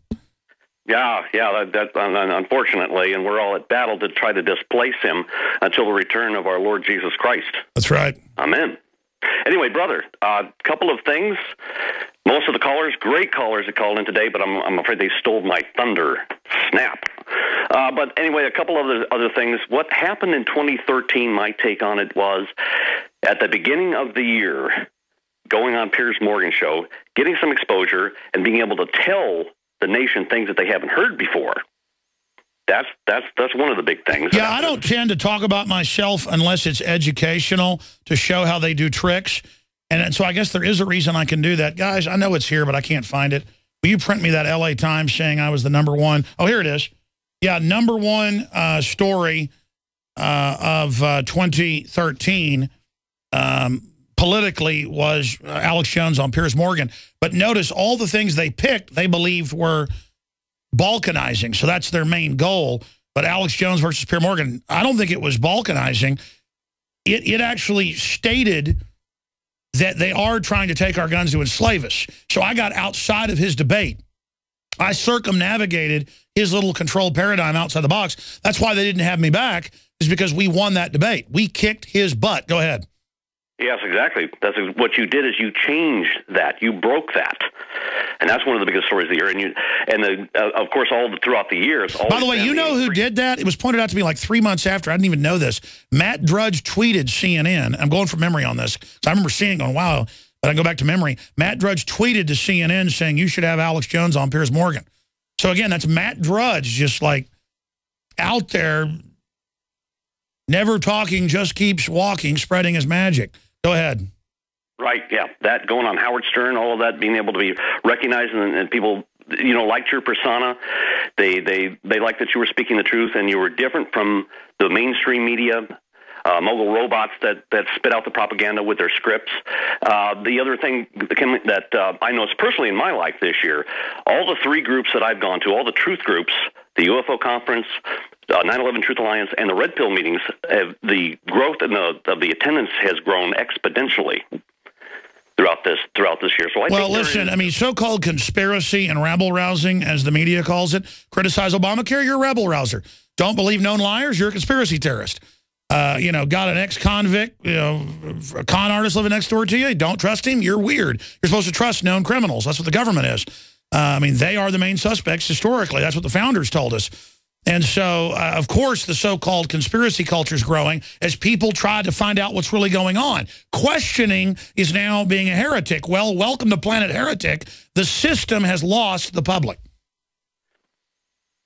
Yeah, unfortunately, and we're all at battle to try to displace him until the return of our Lord Jesus Christ. That's right. Amen. Anyway, brother, a couple of things. Most of the callers, great callers that called in today, but I'm afraid they stole my thunder. Snap. But anyway, a couple of other things. What happened in 2013, my take on it was, at the beginning of the year, going on Piers Morgan show, getting some exposure, and being able to tell the nation things that they haven't heard before. That's one of the big things. Yeah, I don't tend to talk about myself unless it's educational to show how they do tricks. And so I guess there is a reason I can do that. Guys, I know it's here, but I can't find it. Will you print me that LA Times saying I was the number one? Oh, here it is. Yeah, number one story of 2013 politically was Alex Jones on Piers Morgan. But notice all the things they picked they believed were balkanizing. So that's their main goal. But Alex Jones versus Piers Morgan, I don't think it was balkanizing. It actually stated that they are trying to take our guns to enslave us. So I got outside of his debate. I circumnavigated his little controlled paradigm outside the box. That's why they didn't have me back, is because we won that debate. We kicked his butt. Go ahead. Yes, exactly. That's what you did, is you changed that. You broke that. And that's one of the biggest stories of the year. Of course, throughout the year. By the way, you know who did that? It was pointed out to me like 3 months after. I didn't even know this. Matt Drudge tweeted CNN. I'm going from memory on this. So I remember seeing on wow, but I go back to memory. Matt Drudge tweeted to CNN saying, you should have Alex Jones on Piers Morgan. So again, that's Matt Drudge just like out there, never talking, just keeps walking, spreading his magic. Go ahead. Right, yeah. That going on Howard Stern, all of that, being able to be recognized and people, liked your persona. They liked that you were speaking the truth and you were different from the mainstream media, mogul robots that spit out the propaganda with their scripts. The other thing that I noticed personally in my life this year, all the three groups that I've gone to, all the truth groups, the UFO conference, 9/11 Truth Alliance, and the Red Pill meetings, the growth of the attendance has grown exponentially throughout this year. So I mean, so-called conspiracy and rabble-rousing, as the media calls it, criticize Obamacare, you're a rabble-rouser. Don't believe known liars, you're a conspiracy terrorist. Got an ex-convict, a con artist living next door to you, don't trust him, you're weird. You're supposed to trust known criminals. That's what the government is. They are the main suspects historically. That's what the founders told us. And so, of course, the so-called conspiracy culture is growing as people try to find out what's really going on. Questioning is now being a heretic. Well, welcome to Planet Heretic. The system has lost the public.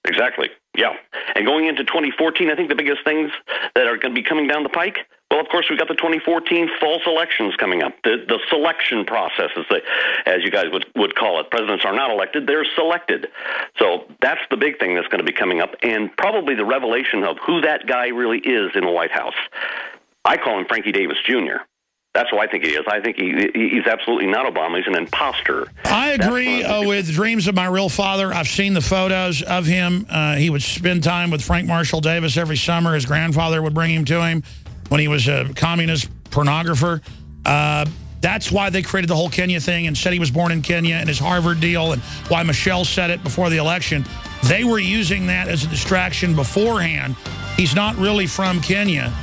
Exactly. Yeah. And going into 2014, I think the biggest things that are going to be coming down the pike, well, of course, we've got the 2014 false elections coming up. The selection process, as you guys would call it. Presidents are not elected, they're selected. So that's the big thing that's going to be coming up, and probably the revelation of who that guy really is in the White House. I call him Frankie Davis, Jr. That's who I think he is. I think he's absolutely not Obama. He's an imposter. I agree with Dreams of My Real Father. I've seen the photos of him. He would spend time with Frank Marshall Davis every summer. His grandfather would bring him to him when he was a communist pornographer. That's why they created the whole Kenya thing and said he was born in Kenya and his Harvard deal, and why Michelle said it before the election. They were using that as a distraction beforehand. He's not really from Kenya.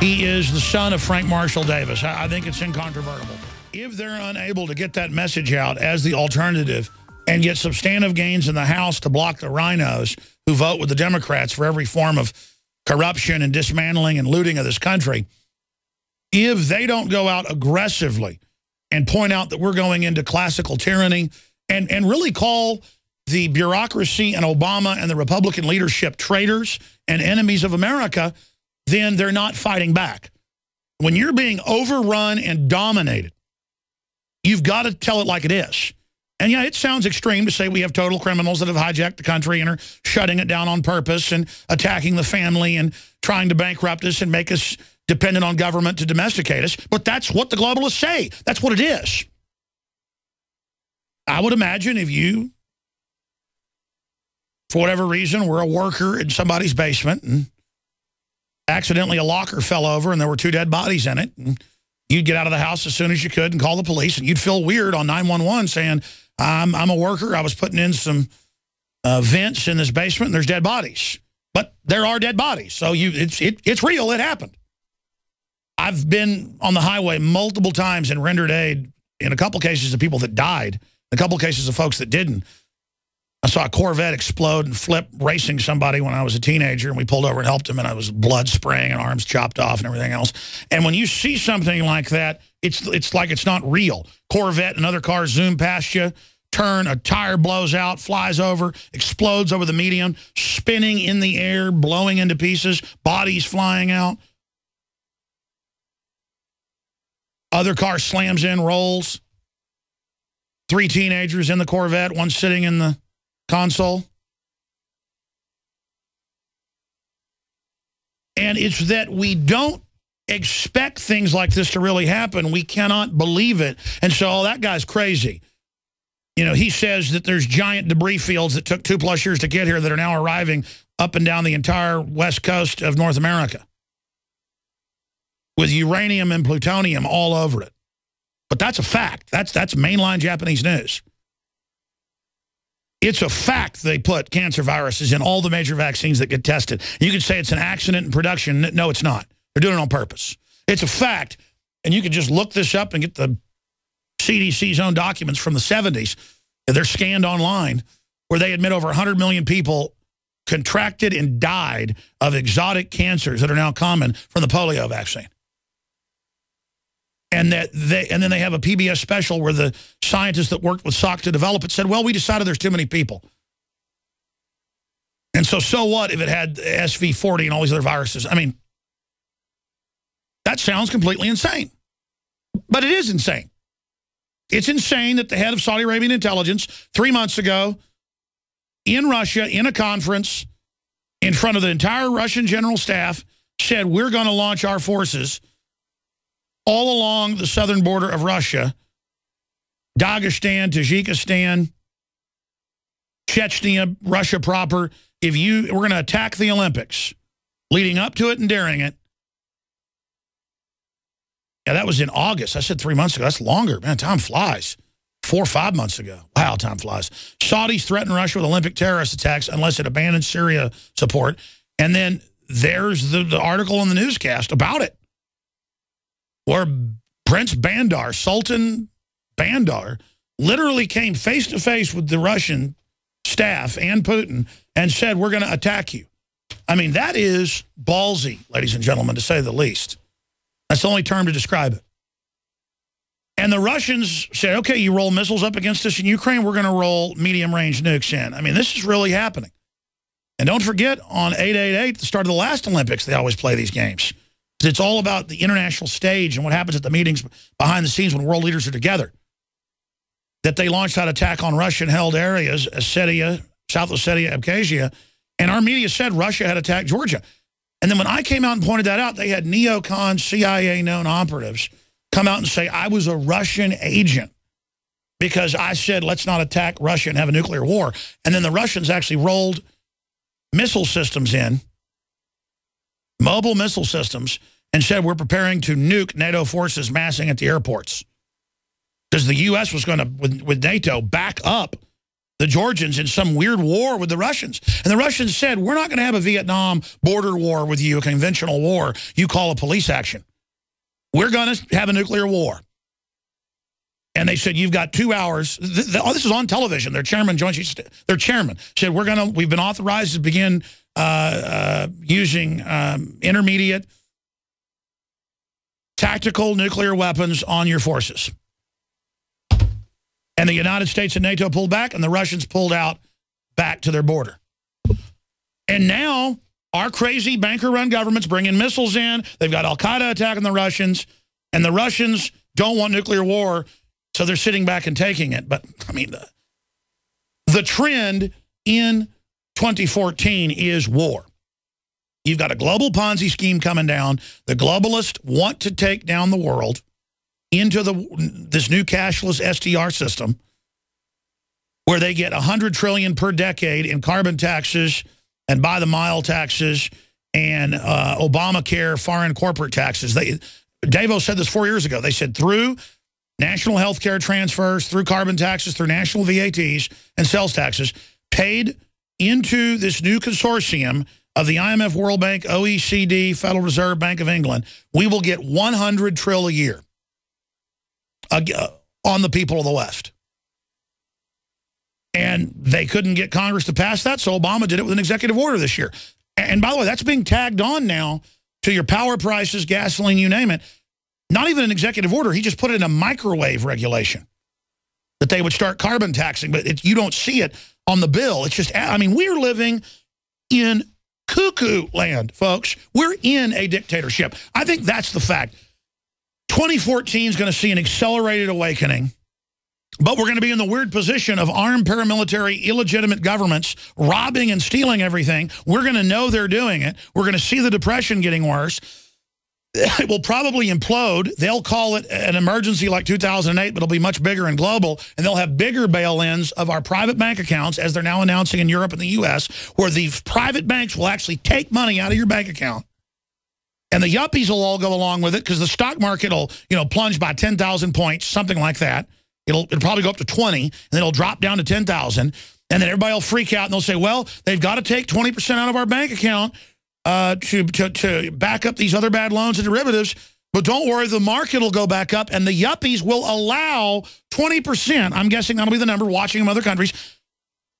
He is the son of Frank Marshall Davis. I think it's incontrovertible. If they're unable to get that message out as the alternative and get substantive gains in the House to block the rhinos who vote with the Democrats for every form of corruption and dismantling and looting of this country, if they don't go out aggressively and point out that we're going into classical tyranny and really call the bureaucracy and Obama and the Republican leadership traitors and enemies of America, then they're not fighting back. When you're being overrun and dominated, you've got to tell it like it is. And yeah, it sounds extreme to say we have total criminals that have hijacked the country and are shutting it down on purpose and attacking the family and trying to bankrupt us and make us dependent on government to domesticate us. But that's what the globalists say. That's what it is. I would imagine if you, for whatever reason, were a worker in somebody's basement and accidentally a locker fell over and there were 2 dead bodies in it, and you'd get out of the house as soon as you could and call the police, and you'd feel weird on 911 saying, I'm a worker. I was putting in some vents in this basement and there's dead bodies. But there are dead bodies. So it's real. It happened. I've been on the highway multiple times and rendered aid in a couple cases of people that died, a couple cases of folks that didn't. I saw a Corvette explode and flip, racing somebody when I was a teenager, and we pulled over and helped him, and I was blood spraying and arms chopped off and everything else. And when you see something like that, it's like it's not real. Corvette and other cars zoom past you, turn, a tire blows out, flies over, explodes over the median, spinning in the air, blowing into pieces, bodies flying out. Other car slams in, rolls. 3 teenagers in the Corvette, one sitting in the console. And it's that we don't expect things like this to really happen. We cannot believe it. And so, oh, that guy's crazy. You know, he says that there's giant debris fields that took 2+ years to get here that are now arriving up and down the entire west coast of North America with uranium and plutonium all over it. But that's a fact. That's mainline Japanese news. It's a fact they put cancer viruses in all the major vaccines that get tested. You could say it's an accident in production. No, it's not. They're doing it on purpose. It's a fact. And you could just look this up and get the CDC's own documents from the 70s. They're scanned online, where they admit over 100 million people contracted and died of exotic cancers that are now common from the polio vaccine. And then they have a PBS special where the scientists that worked with Salk to develop it said, well, we decided there's too many people. And so what if it had SV40 and all these other viruses? I mean, that sounds completely insane. But it is insane. It's insane that the head of Saudi Arabian intelligence 3 months ago in Russia, in a conference in front of the entire Russian general staff, said, we're going to launch our forces all along the southern border of Russia, Dagestan, Tajikistan, Chechnya, Russia proper. We're going to attack the Olympics, leading up to it and during it. Yeah, that was in August. I said 3 months ago. That's longer. Man, time flies. 4 or 5 months ago. Wow, time flies. Saudis threaten Russia with Olympic terrorist attacks unless it abandons Syria support. And then there's the article in the newscast about it, where Prince Bandar, Sultan Bandar, literally came face-to-face with the Russian staff and Putin and said, we're going to attack you. I mean, that is ballsy, ladies and gentlemen, to say the least. That's the only term to describe it. And the Russians said, okay, you roll missiles up against us in Ukraine, we're going to roll medium-range nukes in. I mean, this is really happening. And don't forget, on 888, the start of the last Olympics, they always play these games. Because it's all about the international stage and what happens at the meetings behind the scenes when world leaders are together. That they launched that attack on Russian-held areas, Ossetia, South Ossetia, Abkhazia, and our media said Russia had attacked Georgia. And then when I came out and pointed that out, they had neocon, CIA-known operatives come out and say, I was a Russian agent because I said, let's not attack Russia and have a nuclear war. And then the Russians actually rolled missile systems in, mobile missile systems, and said we're preparing to nuke NATO forces massing at the airports. Because the U.S. was going to, with NATO, back up the Georgians in some weird war with the Russians. And the Russians said, we're not going to have a Vietnam border war with you, a conventional war you call a police action. We're going to have a nuclear war. And they said, you've got 2 hours. This is on television. Their chairman, said, we've been authorized to begin using intermediate tactical nuclear weapons on your forces. And the United States and NATO pulled back, and the Russians pulled out back to their border. And now our crazy banker-run government's bringing missiles in. They've got al-Qaeda attacking the Russians, and the Russians don't want nuclear war. So they're sitting back and taking it. But, I mean, the trend in 2014 is war. You've got a global Ponzi scheme coming down. The globalists want to take down the world into this new cashless SDR system where they get $100 trillion per decade in carbon taxes and by-the-mile taxes and Obamacare foreign corporate taxes. Davos said this 4 years ago. They said through national health care transfers, through carbon taxes, through national VATs and sales taxes, paid into this new consortium of the IMF, World Bank, OECD, Federal Reserve, Bank of England, we will get $100 trillion a year on the people of the West. And they couldn't get Congress to pass that, so Obama did it with an executive order this year. And by the way, that's being tagged on now to your power prices, gasoline, you name it. Not even an executive order. He just put it in a microwave regulation that they would start carbon taxing. But you don't see it on the bill. It's just, I mean, we're living in cuckoo land, folks. We're in a dictatorship. I think that's the fact. 2014 is going to see an accelerated awakening. But we're going to be in the weird position of armed paramilitary, illegitimate governments robbing and stealing everything. We're going to know they're doing it. We're going to see the Depression getting worse. It will probably implode. They'll call it an emergency like 2008, but it'll be much bigger and global. And they'll have bigger bail-ins of our private bank accounts, as they're now announcing in Europe and the U.S., where the private banks will actually take money out of your bank account. And the yuppies will all go along with it because the stock market will, you know, plunge by 10,000 points, something like that. It'll probably go up to 20, and then it'll drop down to 10,000. And then everybody will freak out, and they'll say, well, they've got to take 20% out of our bank account to back up these other bad loans and derivatives. But don't worry, the market will go back up, and the yuppies will allow 20%. I'm guessing that'll be the number, watching in other countries.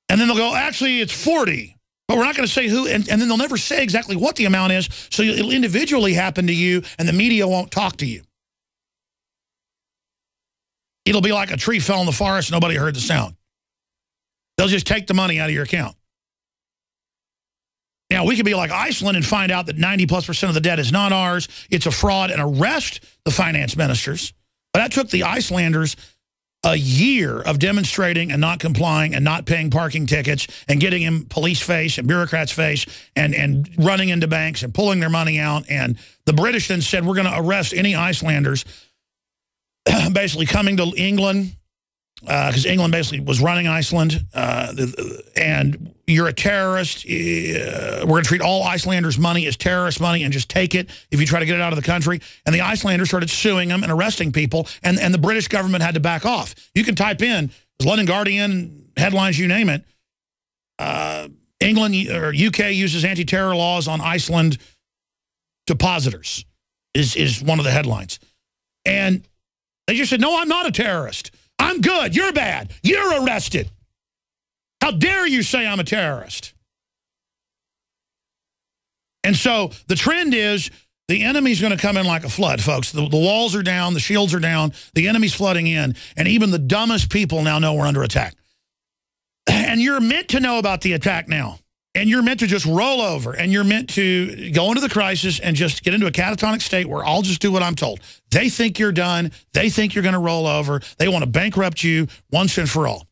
And then they'll go, actually, it's 40. But we're not going to say who, and then they'll never say exactly what the amount is. So it'll individually happen to you, and the media won't talk to you. It'll be like a tree fell in the forest, nobody heard the sound. They'll just take the money out of your account. Now, we could be like Iceland and find out that 90+% of the debt is not ours. It's a fraud, and arrest the finance ministers. But that took the Icelanders a year of demonstrating and not complying and not paying parking tickets and getting in police face and bureaucrats face and running into banks and pulling their money out. And the British then said, we're going to arrest any Icelanders basically coming to England, because England basically was running Iceland, and you're a terrorist. We're going to treat all Icelanders' money as terrorist money and just take it if you try to get it out of the country. And the Icelanders started suing them and arresting people, and the British government had to back off. You can type in, London Guardian, headlines, you name it, England or UK uses anti-terror laws on Iceland depositors is one of the headlines. And they just said, no, I'm not a terrorist. I'm good. You're bad. You're arrested. How dare you say I'm a terrorist? And so the trend is the enemy's going to come in like a flood, folks. The walls are down. The shields are down. The enemy's flooding in. And even the dumbest people now know we're under attack. And you're meant to know about the attack now. And you're meant to just roll over, and you're meant to go into the crisis and just get into a catatonic state where I'll just do what I'm told. They think you're done. They think you're going to roll over. They want to bankrupt you once and for all.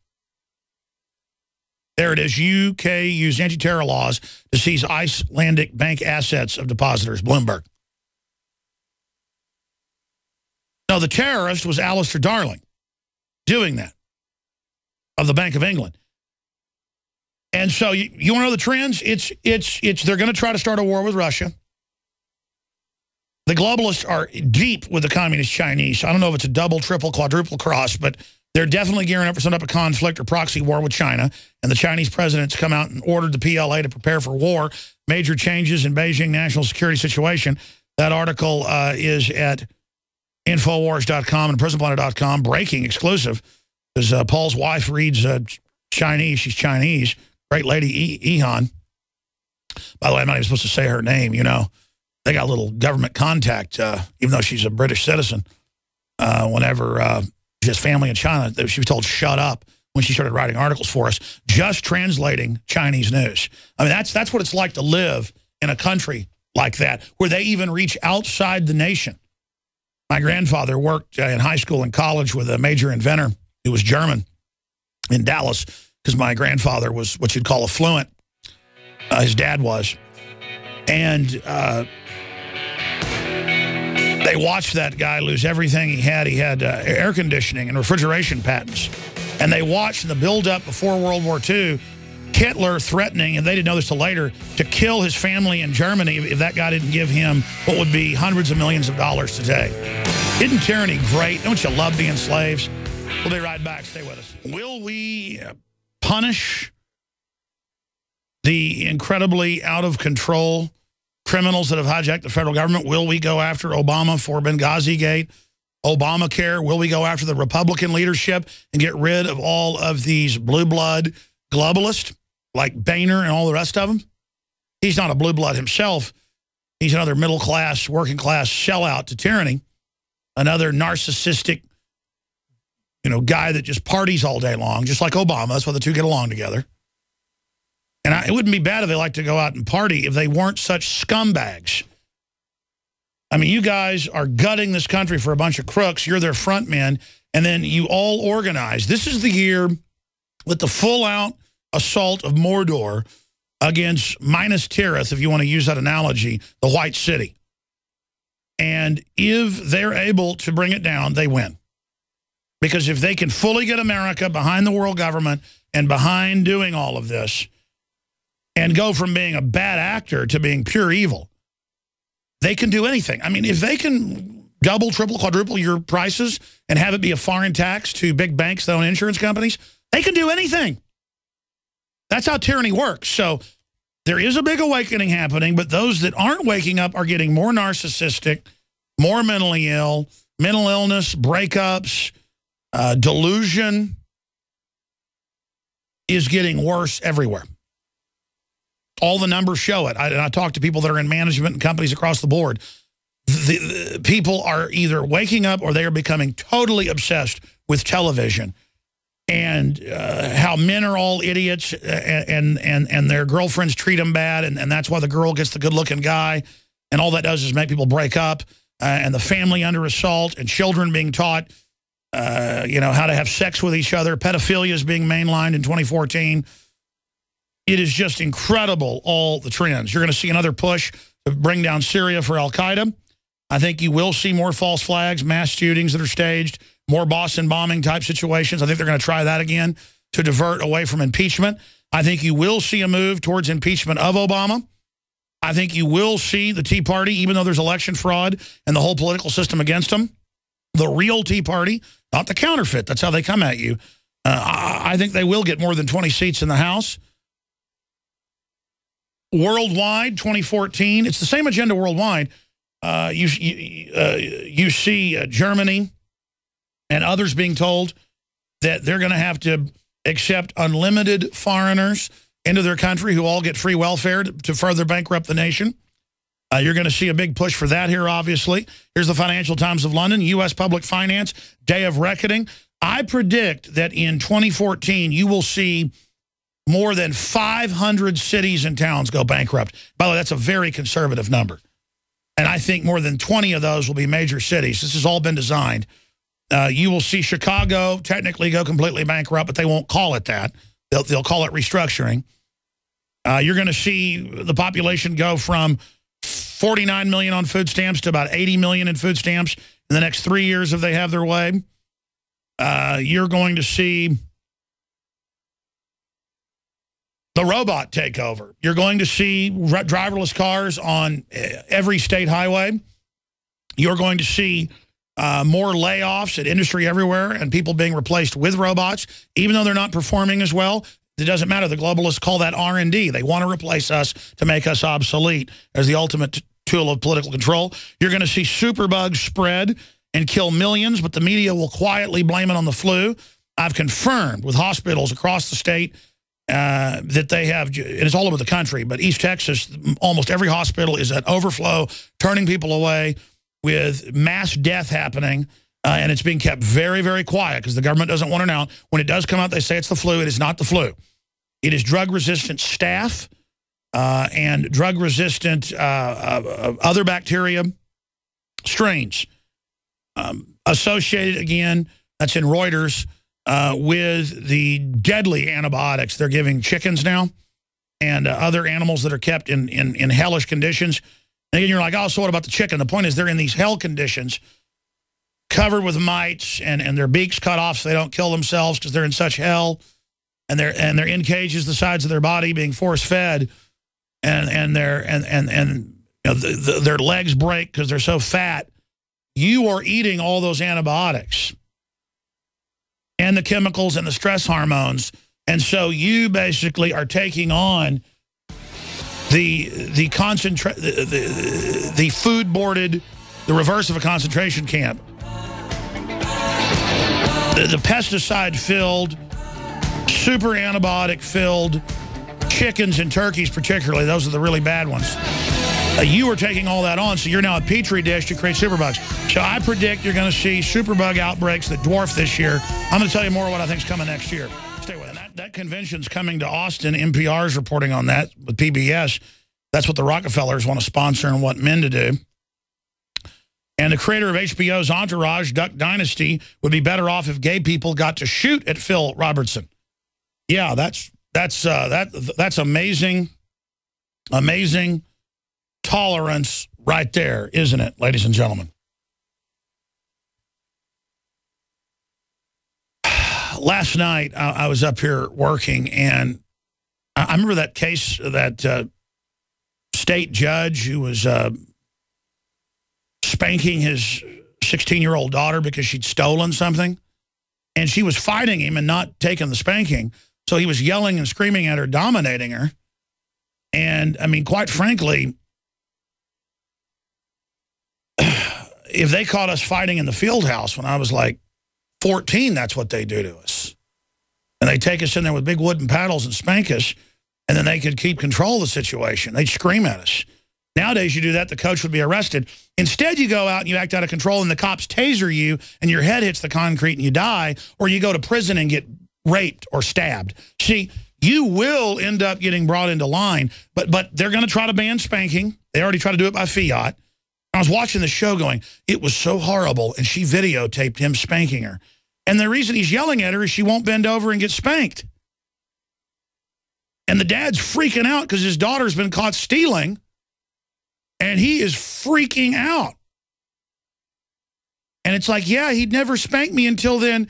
There it is. UK used anti-terror laws to seize Icelandic bank assets of depositors. Bloomberg. No, the terrorist was Alistair Darling doing that of the Bank of England. And so you want to know the trends? They're going to try to start a war with Russia. The globalists are deep with the communist Chinese. I don't know if it's a double, triple, quadruple cross, but they're definitely gearing up for some type of conflict or proxy war with China. And the Chinese president's come out and ordered the PLA to prepare for war. Major changes in Beijing national security situation. That article is at Infowars.com and PrisonPlanet.com. Breaking exclusive. Because Paul's wife reads Chinese. She's Chinese. Great lady, Ehan. By the way, I'm not even supposed to say her name, you know. They got a little government contact, even though she's a British citizen. Whenever she has family in China, she was told, shut up, when she started writing articles for us, just translating Chinese news. I mean, that's what it's like to live in a country like that, where they even reach outside the nation. My grandfather worked in high school and college with a major inventor who was German in Dallas, because my grandfather was what you'd call affluent. His dad was. And they watched that guy lose everything he had. He had air conditioning and refrigeration patents. And they watched in the buildup before World War II, Hitler threatening, and they didn't know this till later, to kill his family in Germany if that guy didn't give him what would be hundreds of millions of dollars today. Isn't tyranny great? Don't you love being slaves? We'll be right back. Stay with us. Will we punish the incredibly out-of-control criminals that have hijacked the federal government? Will we go after Obama for Benghazi Gate, Obamacare? Will we go after the Republican leadership and get rid of all of these blue blood globalists like Boehner and all the rest of them? He's not a blue blood himself. He's another middle-class, working-class sellout to tyranny, another narcissistic, you know, guy that just parties all day long, just like Obama. That's why the two get along together. And it wouldn't be bad if they liked to go out and party if they weren't such scumbags. I mean, you guys are gutting this country for a bunch of crooks. You're their front men. And then you all organize. This is the year with the full-out assault of Mordor against Minas Tirith, if you want to use that analogy, the White City. And if they're able to bring it down, they win. Because if they can fully get America behind the world government and behind doing all of this and go from being a bad actor to being pure evil, they can do anything. I mean, if they can double, triple, quadruple your prices and have it be a foreign tax to big banks that own insurance companies, they can do anything. That's how tyranny works. So there is a big awakening happening, but those that aren't waking up are getting more narcissistic, more mentally ill, mental illness, breakups. Delusion is getting worse everywhere. All the numbers show it. I talk to people that are in management and companies across the board. The people are either waking up or they are becoming totally obsessed with television and how men are all idiots and their girlfriends treat them bad, and that's why the girl gets the good-looking guy, and all that does is make people break up, and the family under assault, and children being taught you know, how to have sex with each other. Pedophilia is being mainlined in 2014. It is just incredible, all the trends. You're going to see another push to bring down Syria for al-Qaeda. I think you will see more false flags, mass shootings that are staged, more Boston bombing type situations. I think they're going to try that again to divert away from impeachment. I think you will see a move towards impeachment of Obama. I think you will see the Tea Party, even though there's election fraud and the whole political system against them. The real Tea Party, not the counterfeit. That's how they come at you. I think they will get more than 20 seats in the House. Worldwide, 2014, it's the same agenda worldwide. You see Germany and others being told that they're going to have to accept unlimited foreigners into their country who all get free welfare to further bankrupt the nation. You're going to see a big push for that here, obviously. Here's the Financial Times of London, U.S. public finance, day of reckoning. I predict that in 2014, you will see more than 500 cities and towns go bankrupt. By the way, that's a very conservative number. And I think more than 20 of those will be major cities. This has all been designed. You will see Chicago technically go completely bankrupt, but they won't call it that. They'll call it restructuring. You're going to see the population go from 49 million on food stamps to about 80 million in food stamps in the next 3 years if they have their way. You're going to see the robot take over. You're going to see driverless cars on every state highway. You're going to see more layoffs at industry everywhere and people being replaced with robots, even though they're not performing as well. It doesn't matter. The globalists call that R&D. They want to replace us to make us obsolete as the ultimate tool of political control. You're going to see superbugs spread and kill millions, but the media will quietly blame it on the flu. I've confirmed with hospitals across the state that they have, and it's all over the country, but East Texas, almost every hospital is at overflow, turning people away with mass death happening. And it's being kept very, very quiet because the government doesn't want it out. When it does come out, they say it's the flu. It is not the flu. It is drug-resistant staph and drug-resistant other bacteria strains associated, again, that's in Reuters, with the deadly antibiotics they're giving chickens now and other animals that are kept in hellish conditions. And again, you're like, oh, so what about the chicken? The point is they're in these hell conditions covered with mites and their beaks cut off so they don't kill themselves because they're in such hell. And they're in cages the sides of their body being force-fed, and their legs break because they're so fat. You are eating all those antibiotics and the chemicals and the stress hormones, and so you basically are taking on the food-boarded, the reverse of a concentration camp, the pesticide-filled, super antibiotic-filled chickens and turkeys particularly. Those are the really bad ones. You are taking all that on, so you're now a petri dish to create superbugs. So I predict you're going to see superbug outbreaks that dwarf this year. I'm going to tell you more of what I think is coming next year. Stay with it. That convention's coming to Austin. NPR's reporting on that with PBS. That's what the Rockefellers want to sponsor and want men to do. And the creator of HBO's Entourage, Duck Dynasty, would be better off if gay people got to shoot at Phil Robertson. Yeah, that's amazing, amazing tolerance right there, isn't it, ladies and gentlemen? Last night, I was up here working, and I remember that case, that state judge who was spanking his 16-year-old daughter because she'd stolen something, and she was fighting him and not taking the spanking. So he was yelling and screaming at her, dominating her. And, I mean, quite frankly, if they caught us fighting in the field house when I was like 14, that's what they do to us. And they take us in there with big wooden paddles and spank us, and then they could keep control of the situation. They'd scream at us. Nowadays, you do that, the coach would be arrested. Instead, you go out and you act out of control, and the cops taser you, and your head hits the concrete and you die, or you go to prison and get raped or stabbed. See, you will end up getting brought into line, but they're going to try to ban spanking. They already try to do it by fiat. I was watching the show going, it was so horrible, and she videotaped him spanking her. And the reason he's yelling at her is she won't bend over and get spanked. And the dad's freaking out because his daughter's been caught stealing, and he is freaking out. And it's like, yeah, he'd never spanked me until then.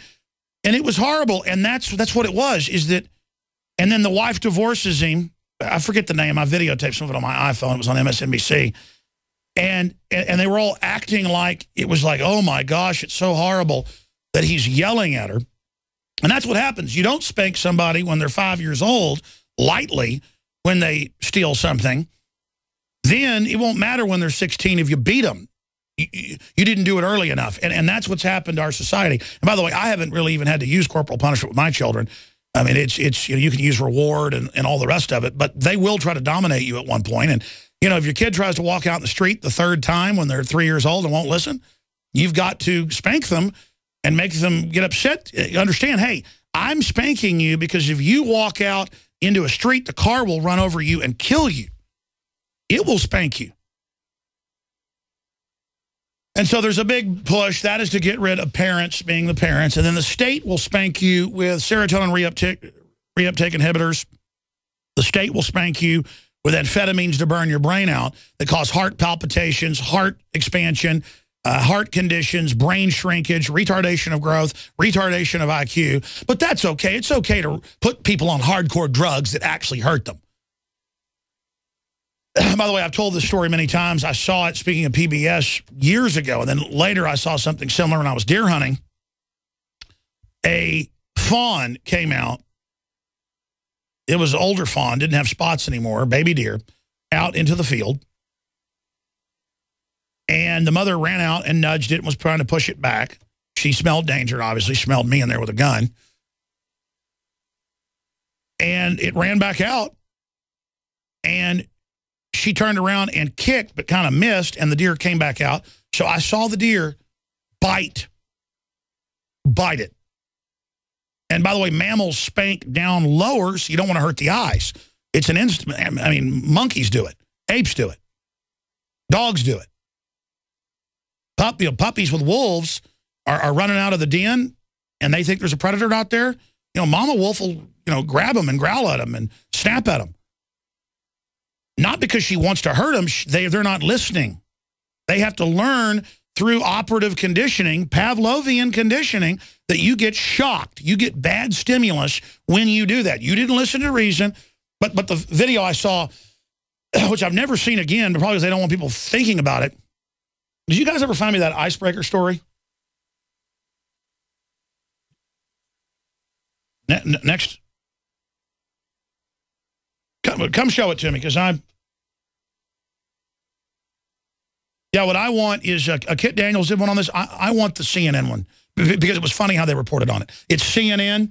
And it was horrible. And that's what it was, is that, and then the wife divorces him. I forget the name. I videotaped some of it on my iPhone. It was on MSNBC. And they were all acting like it was like, oh, my gosh, it's so horrible that he's yelling at her. And that's what happens. You don't spank somebody when they're 5 years old lightly when they steal something. Then it won't matter when they're 16 if you beat them. You didn't do it early enough. And that's what's happened to our society. And by the way, I haven't really even had to use corporal punishment with my children. I mean, it's you know, you can use reward and all the rest of it, but they will try to dominate you at one point. And, you know, if your kid tries to walk out in the street the third time when they're 3 years old and won't listen, you've got to spank them and make them get upset. Understand, hey, I'm spanking you because if you walk out into a street, the car will run over you and kill you. It will spank you. And so there's a big push. That is to get rid of parents being the parents. And then the state will spank you with serotonin reuptake inhibitors. The state will spank you with amphetamines to burn your brain out that cause heart palpitations, heart expansion, heart conditions, brain shrinkage, retardation of growth, retardation of IQ. But that's okay. It's okay to put people on hardcore drugs that actually hurt them. By the way, I've told this story many times. I saw it, speaking of PBS, years ago. And then later I saw something similar when I was deer hunting. A fawn came out. It was an older fawn, didn't have spots anymore, baby deer, out into the field. And the mother ran out and nudged it and was trying to push it back. She smelled danger, obviously, smelled me in there with a gun. And it ran back out. And she turned around and kicked, but kind of missed, and the deer came back out. So I saw the deer bite it. And by the way, mammals spank down lower, so you don't want to hurt the eyes. It's an instrument. I mean, monkeys do it. Apes do it. Dogs do it. Puppies with wolves are running out of the den, and they think there's a predator out there. You know, mama wolf will, you know, grab them and growl at them and snap at them. Not because she wants to hurt them. They're not listening. They have to learn through operative conditioning, Pavlovian conditioning, that you get shocked. You get bad stimulus when you do that. You didn't listen to reason, but the video I saw, which I've never seen again, but probably because they don't want people thinking about it. Did you guys ever find me that icebreaker story? Next. Come show it to me, because I'm... Yeah, what I want is a Kit Daniels did one on this. I want the CNN one, because it was funny how they reported on it. It's CNN,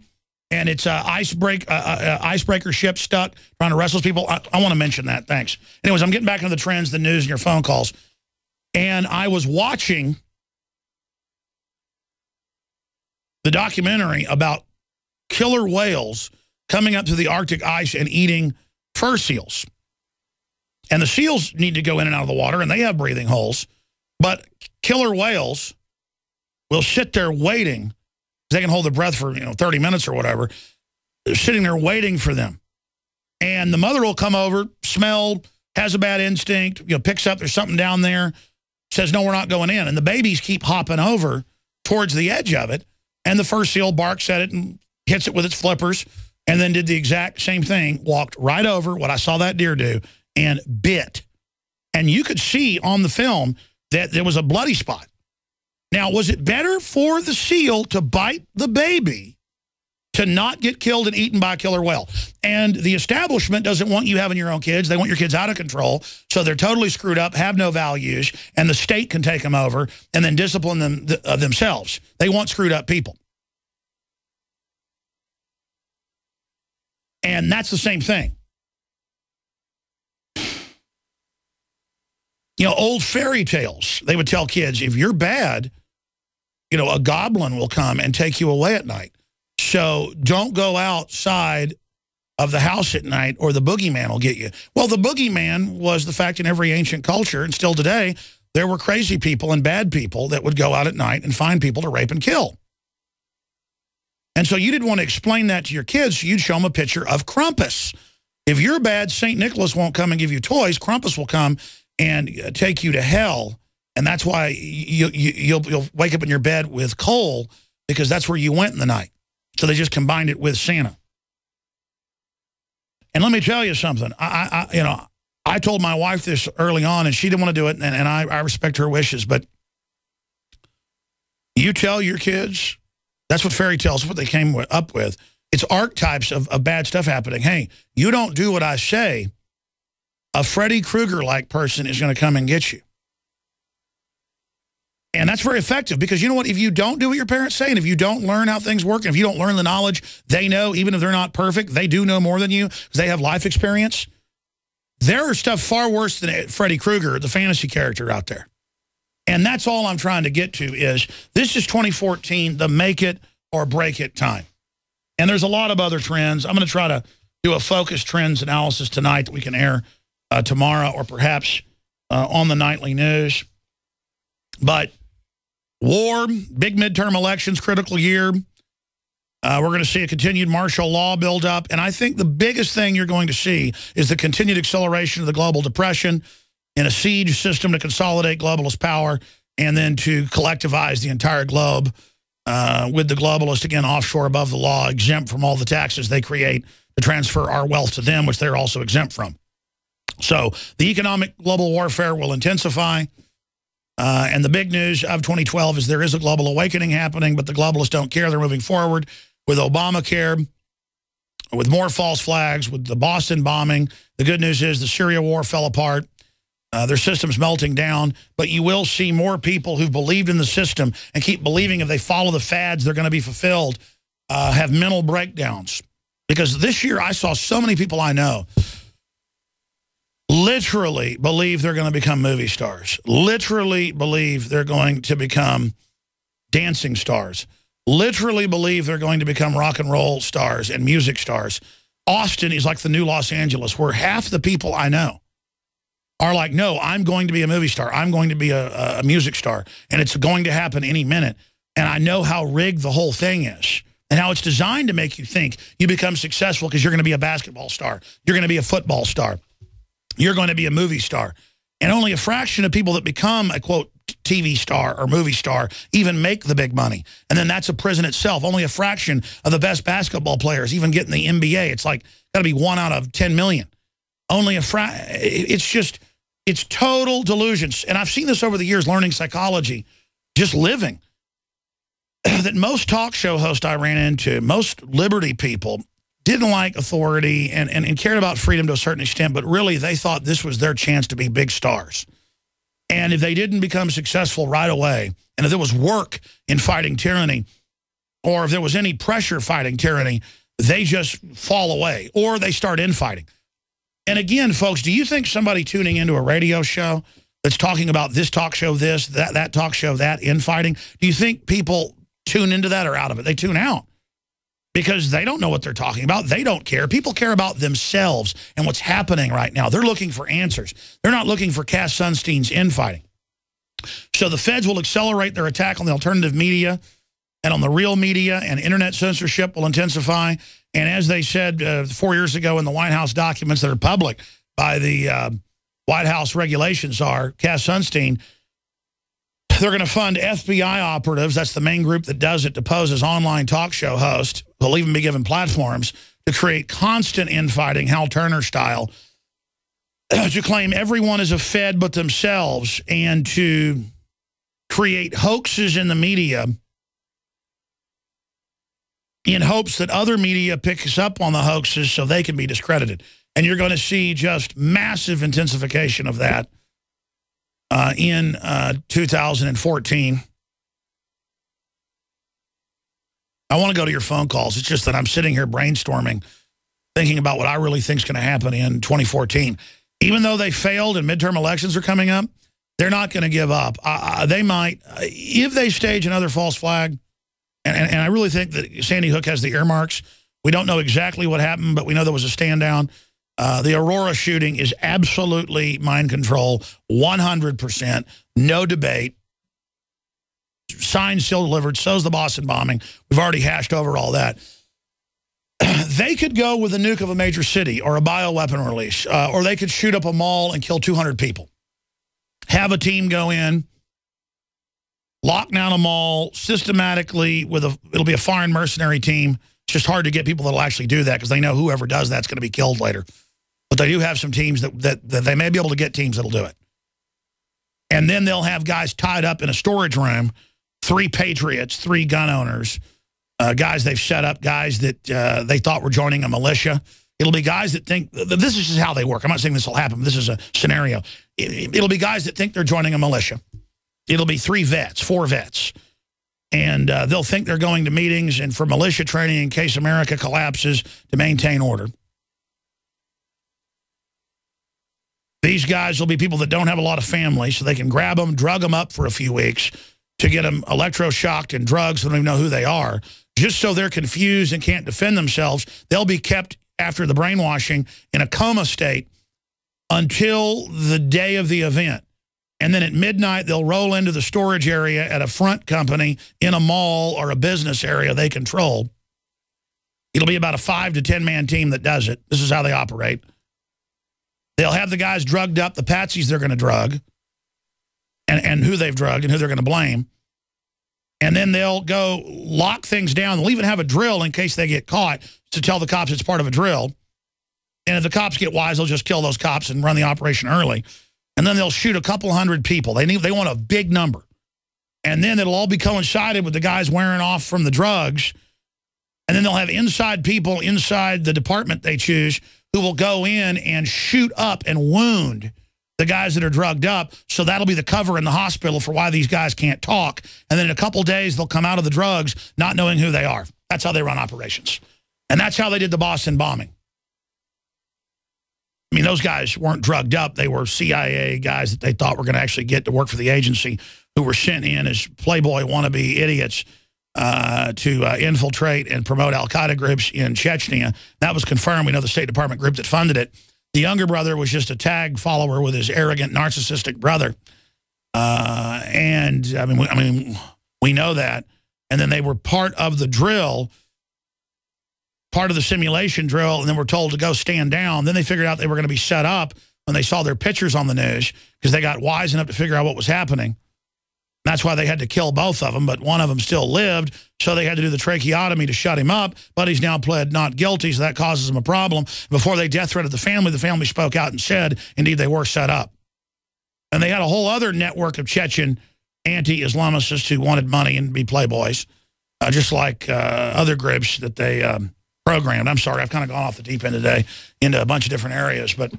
and it's icebreaker ship stuck, trying to wrestle people. I want to mention that. Thanks. Anyways, I'm getting back into the trends, the news, and your phone calls. And I was watching the documentary about killer whales coming up to the Arctic ice and eating fur seals. And the seals need to go in and out of the water, and they have breathing holes. But killer whales will sit there waiting. They can hold their breath for, you know, 30 minutes or whatever. They're sitting there waiting for them. And the mother will come over, smell, has a bad instinct, you know, picks up there's something down there, says, no, we're not going in. And the babies keep hopping over towards the edge of it. And the fur seal barks at it and hits it with its flippers. And then did the exact same thing, walked right over what I saw that deer do, and bit. And you could see on the film that there was a bloody spot. Now, was it better for the seal to bite the baby to not get killed and eaten by a killer whale? And the establishment doesn't want you having your own kids. They want your kids out of control, so they're totally screwed up, have no values, and the state can take them over and then discipline them themselves. They want screwed up people. And that's the same thing. You know, old fairy tales, they would tell kids, if you're bad, you know, a goblin will come and take you away at night. So don't go outside of the house at night or the boogeyman will get you. Well, the boogeyman was the fact in every ancient culture, and still today, there were crazy people and bad people that would go out at night and find people to rape and kill. And so you didn't want to explain that to your kids, so you'd show them a picture of Krampus. If you're bad, St. Nicholas won't come and give you toys. Krampus will come and take you to hell. And that's why you'll wake up in your bed with coal, because that's where you went in the night. So they just combined it with Santa. And let me tell you something. I told my wife this early on, and she didn't want to do it, and I respect her wishes. But you tell your kids... That's what fairy tales, what they came up with. It's archetypes of bad stuff happening. Hey, you don't do what I say, a Freddy Krueger-like person is going to come and get you. And that's very effective, because you know what? If you don't do what your parents say, and if you don't learn how things work, and if you don't learn the knowledge they know, even if they're not perfect, they do know more than you because they have life experience. There are stuff far worse than Freddy Krueger, the fantasy character out there. And that's all I'm trying to get to is, this is 2014, the make it or break it time. And there's a lot of other trends. I'm going to try to do a focused trends analysis tonight that we can air tomorrow or perhaps on the nightly news. But war, big midterm elections, critical year. We're going to see a continued martial law buildup. And I think the biggest thing you're going to see is the continued acceleration of the global depression in a siege system to consolidate globalist power and then to collectivize the entire globe with the globalists, again, offshore above the law, exempt from all the taxes they create to transfer our wealth to them, which they're also exempt from. So the economic global warfare will intensify. And the big news of 2012 is there is a global awakening happening, but the globalists don't care. They're moving forward with Obamacare, with more false flags, with the Boston bombing. The good news is the Syria war fell apart. Their system's melting down, but you will see more people who've believed in the system and keep believing if they follow the fads, they're going to be fulfilled, have mental breakdowns. Because this year I saw so many people I know literally believe they're going to become movie stars, literally believe they're going to become dancing stars, literally believe they're going to become rock and roll stars and music stars. Austin is like the new Los Angeles, where half the people I know are like, no, I'm going to be a movie star. I'm going to be a music star, and it's going to happen any minute. And I know how rigged the whole thing is and how it's designed to make you think you become successful because you're going to be a basketball star. You're going to be a football star. You're going to be a movie star. And only a fraction of people that become a, quote, TV star or movie star even make the big money. And then that's a prison itself. Only a fraction of the best basketball players even get in the NBA. It's like got to be 1 out of 10 million. Only a fraction. It's just, it's total delusions. And I've seen this over the years, learning psychology, just living. That most talk show hosts I ran into, most liberty people, didn't like authority and cared about freedom to a certain extent, but really they thought this was their chance to be big stars. And if they didn't become successful right away, and if there was work in fighting tyranny, or if there was any pressure fighting tyranny, they just fall away, or they start infighting. And again, folks, do you think somebody tuning into a radio show that's talking about this talk show, this, that talk show, that, infighting, do you think people tune into that or out of it? They tune out. Because they don't know what they're talking about. They don't care. People care about themselves and what's happening right now. They're looking for answers. They're not looking for Cass Sunstein's infighting. So the feds will accelerate their attack on the alternative media and on the real media, and internet censorship will intensify. And as they said 4 years ago in the White House documents that are public by the White House regulations are, Cass Sunstein, they're going to fund FBI operatives, that's the main group that does it, to pose as online talk show hosts. They'll even be given platforms to create constant infighting, Hal Turner style, to claim everyone is a Fed but themselves, and to create hoaxes in the media in hopes that other media picks up on the hoaxes so they can be discredited. And you're going to see just massive intensification of that. In 2014. I want to go to your phone calls. It's just that I'm sitting here brainstorming, thinking about what I really think is going to happen in 2014. Even though they failed and midterm elections are coming up, they're not going to give up. They might, if they stage another false flag, and I really think that Sandy Hook has the earmarks. We don't know exactly what happened, but we know there was a stand down. The Aurora shooting is absolutely mind control, 100%, no debate. Signed, sealed, delivered, so's the Boston bombing. We've already hashed over all that. They could go with a nuke of a major city or a bioweapon release, or they could shoot up a mall and kill 200 people. Have a team go in, lock down a mall systematically with a, it'll be a foreign mercenary team. It's just hard to get people that will actually do that because they know whoever does that's going to be killed later. But they do have some teams that they may be able to get teams that will do it. And then they'll have guys tied up in a storage room, 3 patriots, 3 gun owners, guys they've set up, guys that they thought were joining a militia. It'll be guys that think, this is just how they work. I'm not saying this will happen, but this is a scenario. It'll be guys that think they're joining a militia. It'll be 3 vets, 4 vets. And they'll think they're going to meetings and for militia training in case America collapses to maintain order. These guys will be people that don't have a lot of family, so they can grab them, drug them up for a few weeks to get them electroshocked and drugs. They don't even know who they are. Just so they're confused and can't defend themselves, they'll be kept after the brainwashing in a coma state until the day of the event. And then at midnight, they'll roll into the storage area at a front company in a mall or a business area they control. It'll be about a 5- to 10-man team that does it. This is how they operate. They'll have the guys drugged up, the patsies they're going to drug, and who they've drugged and who they're going to blame. And then they'll go lock things down. They'll even have a drill in case they get caught to tell the cops it's part of a drill. And if the cops get wise, they'll just kill those cops and run the operation early. And then they'll shoot a couple hundred people. They want a big number. And then it'll all be coincided with the guys wearing off from the drugs. And then they'll have inside people inside the department they choose who will go in and shoot up and wound the guys that are drugged up. So that'll be the cover in the hospital for why these guys can't talk. And then in a couple days, they'll come out of the drugs not knowing who they are. That's how they run operations. And that's how they did the Boston bombing. I mean, those guys weren't drugged up. They were CIA guys that they thought were going to actually get to work for the agency who were sent in as playboy wannabe idiots to infiltrate and promote al-Qaeda groups in Chechnya. That was confirmed. We know the State Department group that funded it. The younger brother was just a tag follower with his arrogant, narcissistic brother. And, I mean, we know that. And then they were part of the drill, part of the simulation drill, and then were told to go stand down. Then they figured out they were going to be set up when they saw their pictures on the news because they got wise enough to figure out what was happening. And that's why they had to kill both of them, but one of them still lived, so they had to do the tracheotomy to shut him up, but he's now pled not guilty, so that causes him a problem. Before they death threatened the family spoke out and said, indeed, they were set up. And they had a whole other network of Chechen anti-Islamicists who wanted money and be playboys, just like other groups that they... programmed. I'm sorry, I've kind of gone off the deep end today into a bunch of different areas, but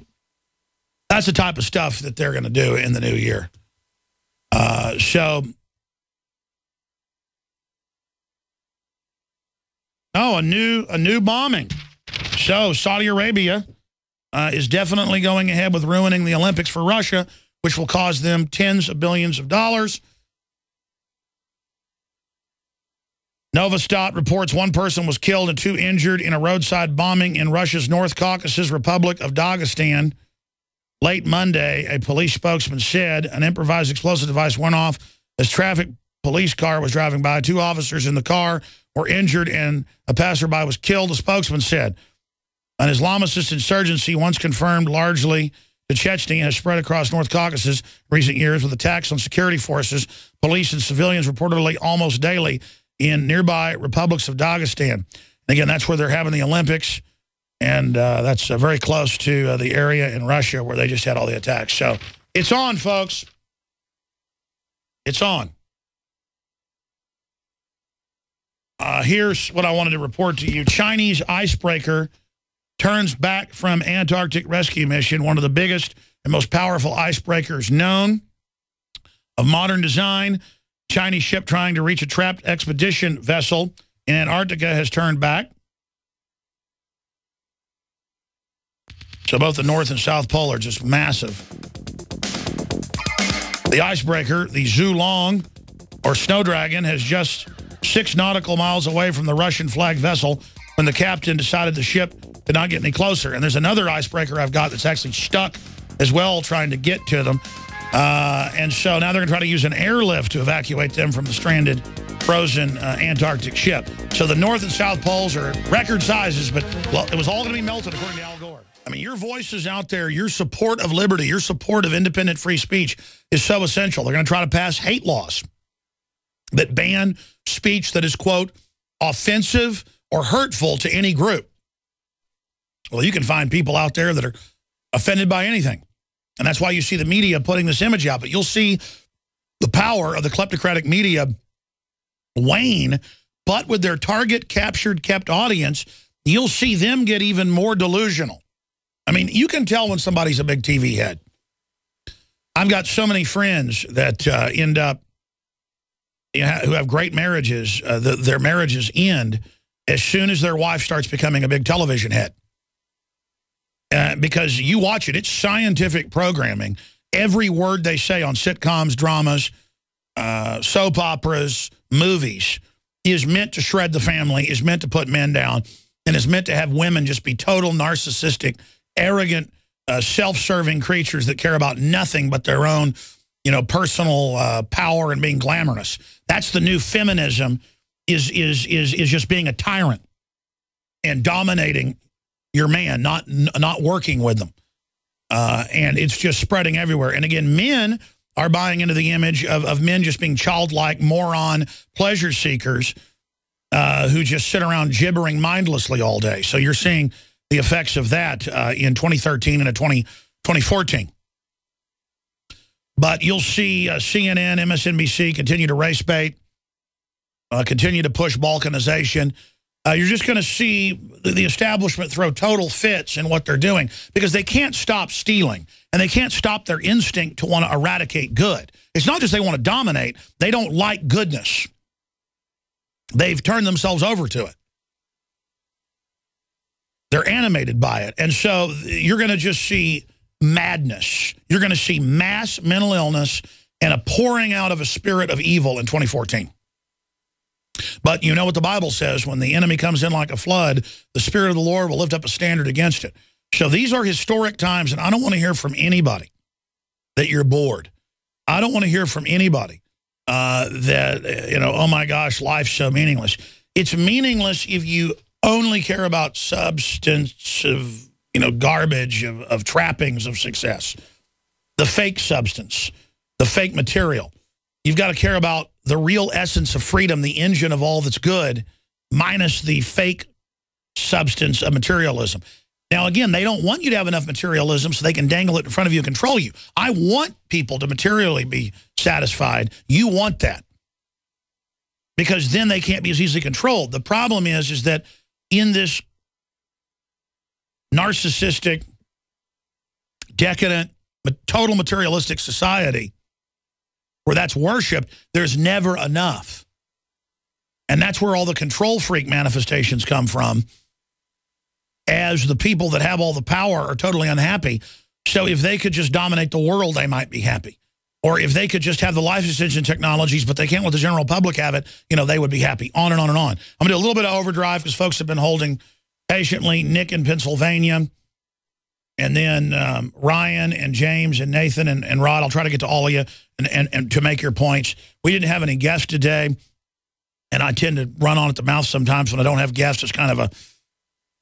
that's the type of stuff that they're going to do in the new year. A new bombing. So Saudi Arabia is definitely going ahead with ruining the Olympics for Russia, which will cause them tens of billions of dollars. Novosti reports one person was killed and 2 injured in a roadside bombing in Russia's North Caucasus Republic of Dagestan. Late Monday, a police spokesman said an improvised explosive device went off as traffic police car was driving by. 2 officers in the car were injured and a passerby was killed, the spokesman said. An Islamicist insurgency once confirmed largely to Chechnya has spread across North Caucasus in recent years with attacks on security forces, police, and civilians reportedly almost daily in nearby republics of Dagestan. And again, that's where they're having the Olympics, and that's very close to the area in Russia where they just had all the attacks. So it's on, folks. It's on. Here's what I wanted to report to you. Chinese icebreaker turns back from Antarctic rescue mission, one of the biggest and most powerful icebreakers known, of modern design. Chinese ship trying to reach a trapped expedition vessel in Antarctica has turned back. So both the North and South Pole are just massive. The icebreaker, the Zhulong, or Snow Dragon, has just 6 nautical miles away from the Russian flag vessel when the captain decided the ship could not get any closer. And there's another icebreaker I've got that's actually stuck as well trying to get to them. And so now they're going to try to use an airlift to evacuate them from the stranded, frozen Antarctic ship. So the North and South Poles are record sizes, but well, it was all going to be melted, according to Al Gore. I mean, your voice is out there. Your support of liberty, your support of independent free speech is so essential. They're going to try to pass hate laws that ban speech that is, quote, offensive or hurtful to any group. Well, you can find people out there that are offended by anything. And that's why you see the media putting this image out. But you'll see the power of the kleptocratic media wane. But with their target captured, kept audience, you'll see them get even more delusional. I mean, you can tell when somebody's a big TV head. I've got so many friends that end up, you know, who have great marriages. Their marriages end as soon as their wife starts becoming a big television head. Because you watch it, it's scientific programming. Every word they say on sitcoms, dramas, soap operas, movies is meant to shred the family, is meant to put men down, and is meant to have women just be total narcissistic, arrogant, self-serving creatures that care about nothing but their own, you know, personal power and being glamorous. That's the new feminism, is just being a tyrant and dominating your man, not working with them. And it's just spreading everywhere. And again, men are buying into the image of men just being childlike, moron, pleasure seekers who just sit around gibbering mindlessly all day. So you're seeing the effects of that in 2013 and 2014. But you'll see CNN, MSNBC continue to race bait, continue to push balkanization. You're just going to see the establishment throw total fits in what they're doing, because they can't stop stealing, and they can't stop their instinct to want to eradicate good. It's not just they want to dominate. They don't like goodness. They've turned themselves over to it. They're animated by it. And so you're going to just see madness. You're going to see mass mental illness and a pouring out of a spirit of evil in 2014. But you know what the Bible says: when the enemy comes in like a flood, the Spirit of the Lord will lift up a standard against it. So these are historic times, and I don't want to hear from anybody that you're bored. I don't want to hear from anybody that, you know, oh my gosh, life's so meaningless. It's meaningless if you only care about substantive, you know, garbage of trappings of success, the fake substance, the fake material. You've got to care about the real essence of freedom, the engine of all that's good, minus the fake substance of materialism. Now, again, they don't want you to have enough materialism so they can dangle it in front of you and control you. I want people to materially be satisfied. You want that, because then they can't be as easily controlled. The problem is that in this narcissistic, decadent, total materialistic society, where that's worshipped, there's never enough. And that's where all the control freak manifestations come from, as the people that have all the power are totally unhappy. So if they could just dominate the world, they might be happy. Or if they could just have the life extension technologies, but they can't let the general public have it, you know, they would be happy. On and on and on. I'm going to do a little bit of overdrive because folks have been holding patiently. Nick in Pennsylvania, and then Ryan and James and Nathan and Rod. I'll try to get to all of you and to make your points. We didn't have any guests today, and I tend to run on at the mouth sometimes when I don't have guests. It's kind of a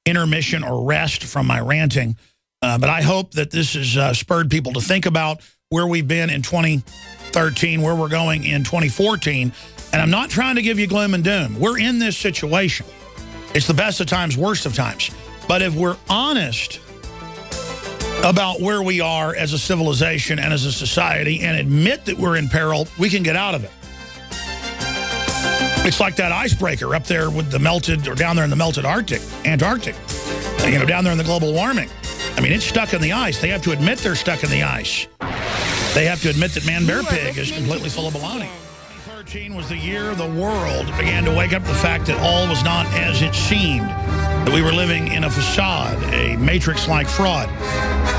intermission or rest from my ranting. But I hope that this has spurred people to think about where we've been in 2013, where we're going in 2014. And I'm not trying to give you gloom and doom. We're in this situation. It's the best of times, worst of times. But if we're honest about where we are as a civilization and as a society and admit that we're in peril, we can get out of it. It's like that icebreaker up there with the melted, or down there in the melted Arctic, Antarctic, you know, down there in the global warming. I mean, it's stuck in the ice. They have to admit they're stuck in the ice. They have to admit that Man-Bear-Pig is completely full of baloney. 2013 was the year the world began to wake up to the fact that all was not as it seemed, that we were living in a facade, a matrix-like fraud.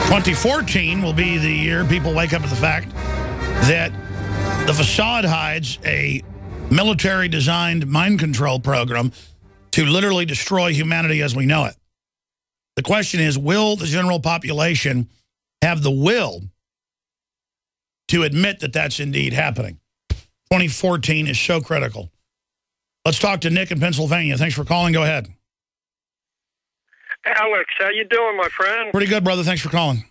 2014 will be the year people wake up to the fact that the facade hides a military-designed mind control program to literally destroy humanity as we know it. The question is, will the general population have the will to admit that that's indeed happening? 2014 is so critical. Let's talk to Nick in Pennsylvania. Thanks for calling. Go ahead. Alex, how you doing, my friend? Pretty good, brother. Thanks for calling.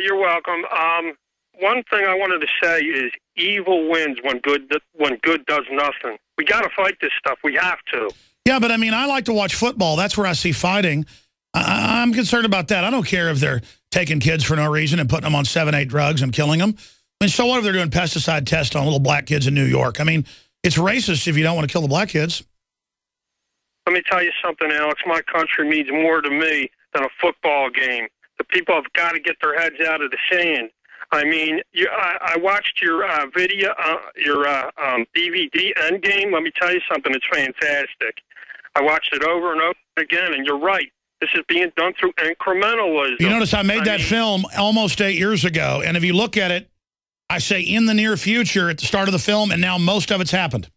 You're welcome. One thing I wanted to say is evil wins when good does nothing. We got to fight this stuff. We have to. Yeah, but, I mean, I like to watch football. That's where I see fighting. I'm concerned about that. I don't care if they're taking kids for no reason and putting them on 7, 8 drugs and killing them. I mean, so what if they're doing pesticide tests on little black kids in New York? I mean, it's racist if you don't want to kill the black kids. Let me tell you something, Alex. My country means more to me than a football game. The people have got to get their heads out of the sand. I mean, I watched your video, your DVD Endgame. Let me tell you something. It's fantastic. I watched it over and over again, and you're right. This is being done through incrementalism. You notice I made that film almost 8 years ago, and if you look at it, I say in the near future at the start of the film, and now most of it's happened.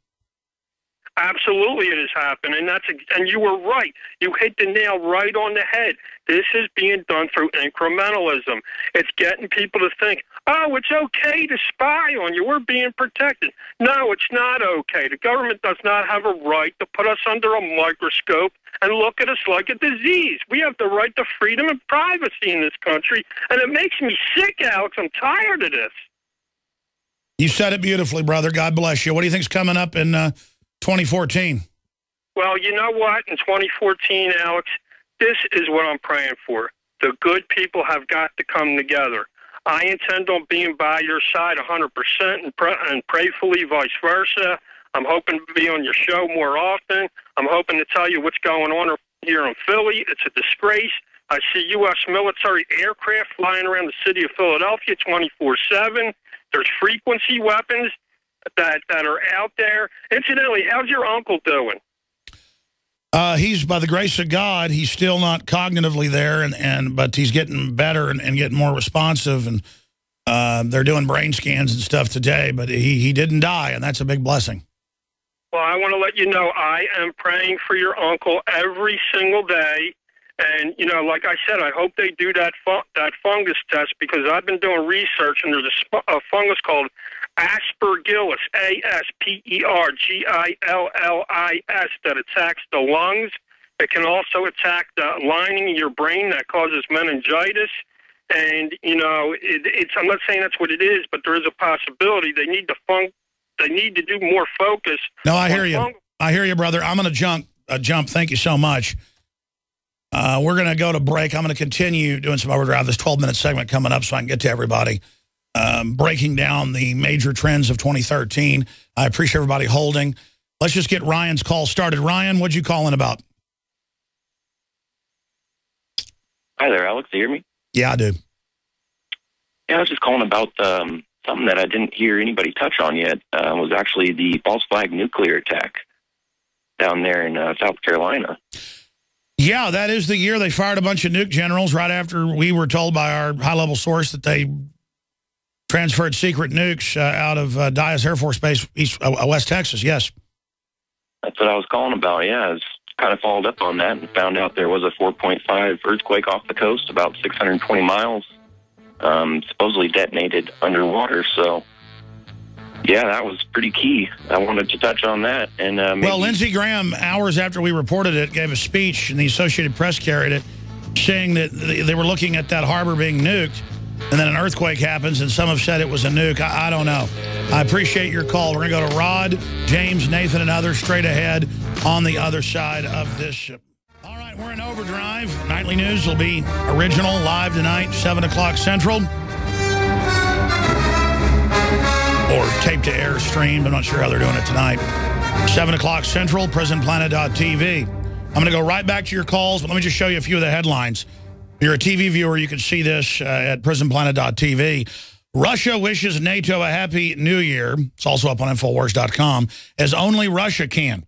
Absolutely, it has happened, and you were right. You hit the nail right on the head. This is being done through incrementalism. It's getting people to think, oh, it's okay to spy on you. We're being protected. No, it's not okay. The government does not have a right to put us under a microscope and look at us like a disease. We have the right to freedom and privacy in this country, and it makes me sick, Alex. I'm tired of this. You said it beautifully, brother. God bless you. What do you think's coming up in 2014? Well, you know what? In 2014, Alex, this is what I'm praying for. The good people have got to come together. I intend on being by your side 100% and prayfully vice versa. I'm hoping to be on your show more often. I'm hoping to tell you what's going on here in Philly. It's a disgrace. I see U.S. military aircraft flying around the city of Philadelphia 24/7. There's frequency weapons that are out there. Incidentally, how's your uncle doing? He's, by the grace of God, he's still not cognitively there, but he's getting better and getting more responsive. And they're doing brain scans and stuff today, but he didn't die, and that's a big blessing. Well, I want to let you know I am praying for your uncle every single day. And, you know, like I said, I hope they do that fungus test, because I've been doing research, and there's a fungus called Aspergillus, Aspergillis, that attacks the lungs. It can also attack the lining of your brain that causes meningitis. And, you know, I'm not saying that's what it is, but there is a possibility. They need to do more focus. No, I hear you. I hear you, brother. I'm going to jump. Thank you so much. We're going to go to break. I'm going to continue doing some overdrive. This 12-minute segment coming up so I can get to everybody. Breaking down the major trends of 2013. I appreciate everybody holding. Let's just get Ryan's call started. Ryan, what'd you call in about? Hi there, Alex. Do you hear me? Yeah, I do. Yeah, I was just calling about something that I didn't hear anybody touch on yet. Was actually the false flag nuclear attack down there in South Carolina. Yeah, that is the year they fired a bunch of nuke generals right after we were told by our high-level source that they transferred secret nukes out of Dyess Air Force Base, West Texas, yes. That's what I was calling about, yeah. I was kind of followed up on that and found out there was a 4.5 earthquake off the coast, about 620 miles, supposedly detonated underwater, so... Yeah, that was pretty key. I wanted to touch on that. And well, Lindsey Graham, hours after we reported it, gave a speech, and the Associated Press carried it, saying that they were looking at that harbor being nuked, and then an earthquake happens, and some have said it was a nuke. I don't know. I appreciate your call. We're going to go to Rod, James, Nathan, and others straight ahead on the other side of this ship. All right, we're in overdrive. Nightly news will be original, live tonight, 7 o'clock Central. Or tape to air streamed. I'm not sure how they're doing it tonight. 7 o'clock Central, PrisonPlanet.tv. I'm going to go right back to your calls, but let me just show you a few of the headlines. If you're a TV viewer, you can see this at PrisonPlanet.tv. Russia wishes NATO a happy new year. It's also up on Infowars.com, as only Russia can.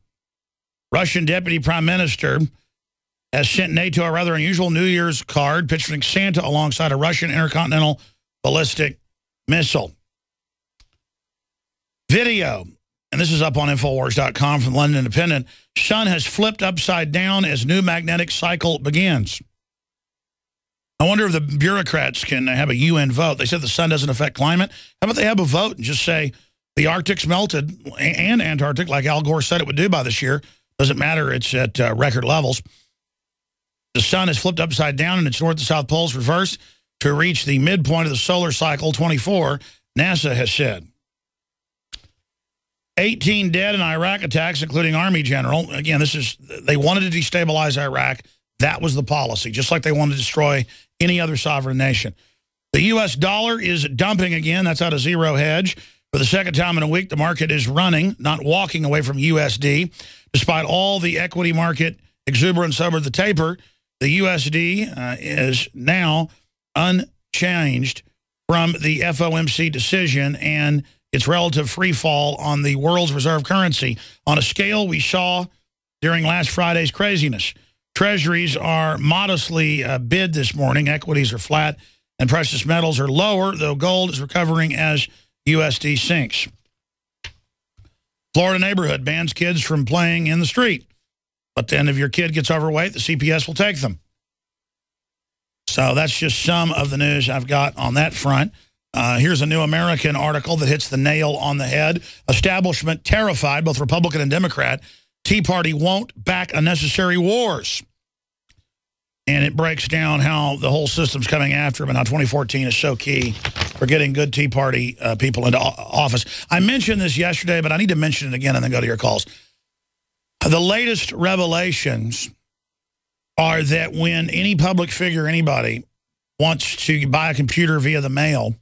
Russian Deputy Prime Minister has sent NATO a rather unusual New Year's card picturing Santa alongside a Russian intercontinental ballistic missile. Video, and this is up on Infowars.com from London Independent. Sun has flipped upside down as new magnetic cycle begins. I wonder if the bureaucrats can have a UN vote. They said the sun doesn't affect climate. How about they have a vote and just say the Arctic's melted and Antarctic, like Al Gore said it would do by this year. Doesn't matter. It's at record levels. The sun has flipped upside down and its north to south poles reversed to reach the midpoint of the solar cycle 24, NASA has said. 18 dead in Iraq attacks, including Army General. Again, they wanted to destabilize Iraq. That was the policy, just like they wanted to destroy any other sovereign nation. The U.S. dollar is dumping again. That's out of Zero Hedge. For the second time in a week, the market is running, not walking away from USD. Despite all the equity market exuberance over the taper, the USD is now unchanged from the FOMC decision and its relative free fall on the world's reserve currency on a scale we saw during last Friday's craziness. Treasuries are modestly bid this morning. Equities are flat, and precious metals are lower, though gold is recovering as USD sinks. Florida neighborhood bans kids from playing in the street. But then if your kid gets overweight, the CPS will take them. So that's just some of the news I've got on that front. Here's a New American article that hits the nail on the head. Establishment terrified, both Republican and Democrat. Tea Party won't back unnecessary wars. And it breaks down how the whole system's coming after him and how 2014 is so key for getting good Tea Party people into office. I mentioned this yesterday, but I need to mention it again and then go to your calls. The latest revelations are that when any public figure, anybody, wants to buy a computer via the mail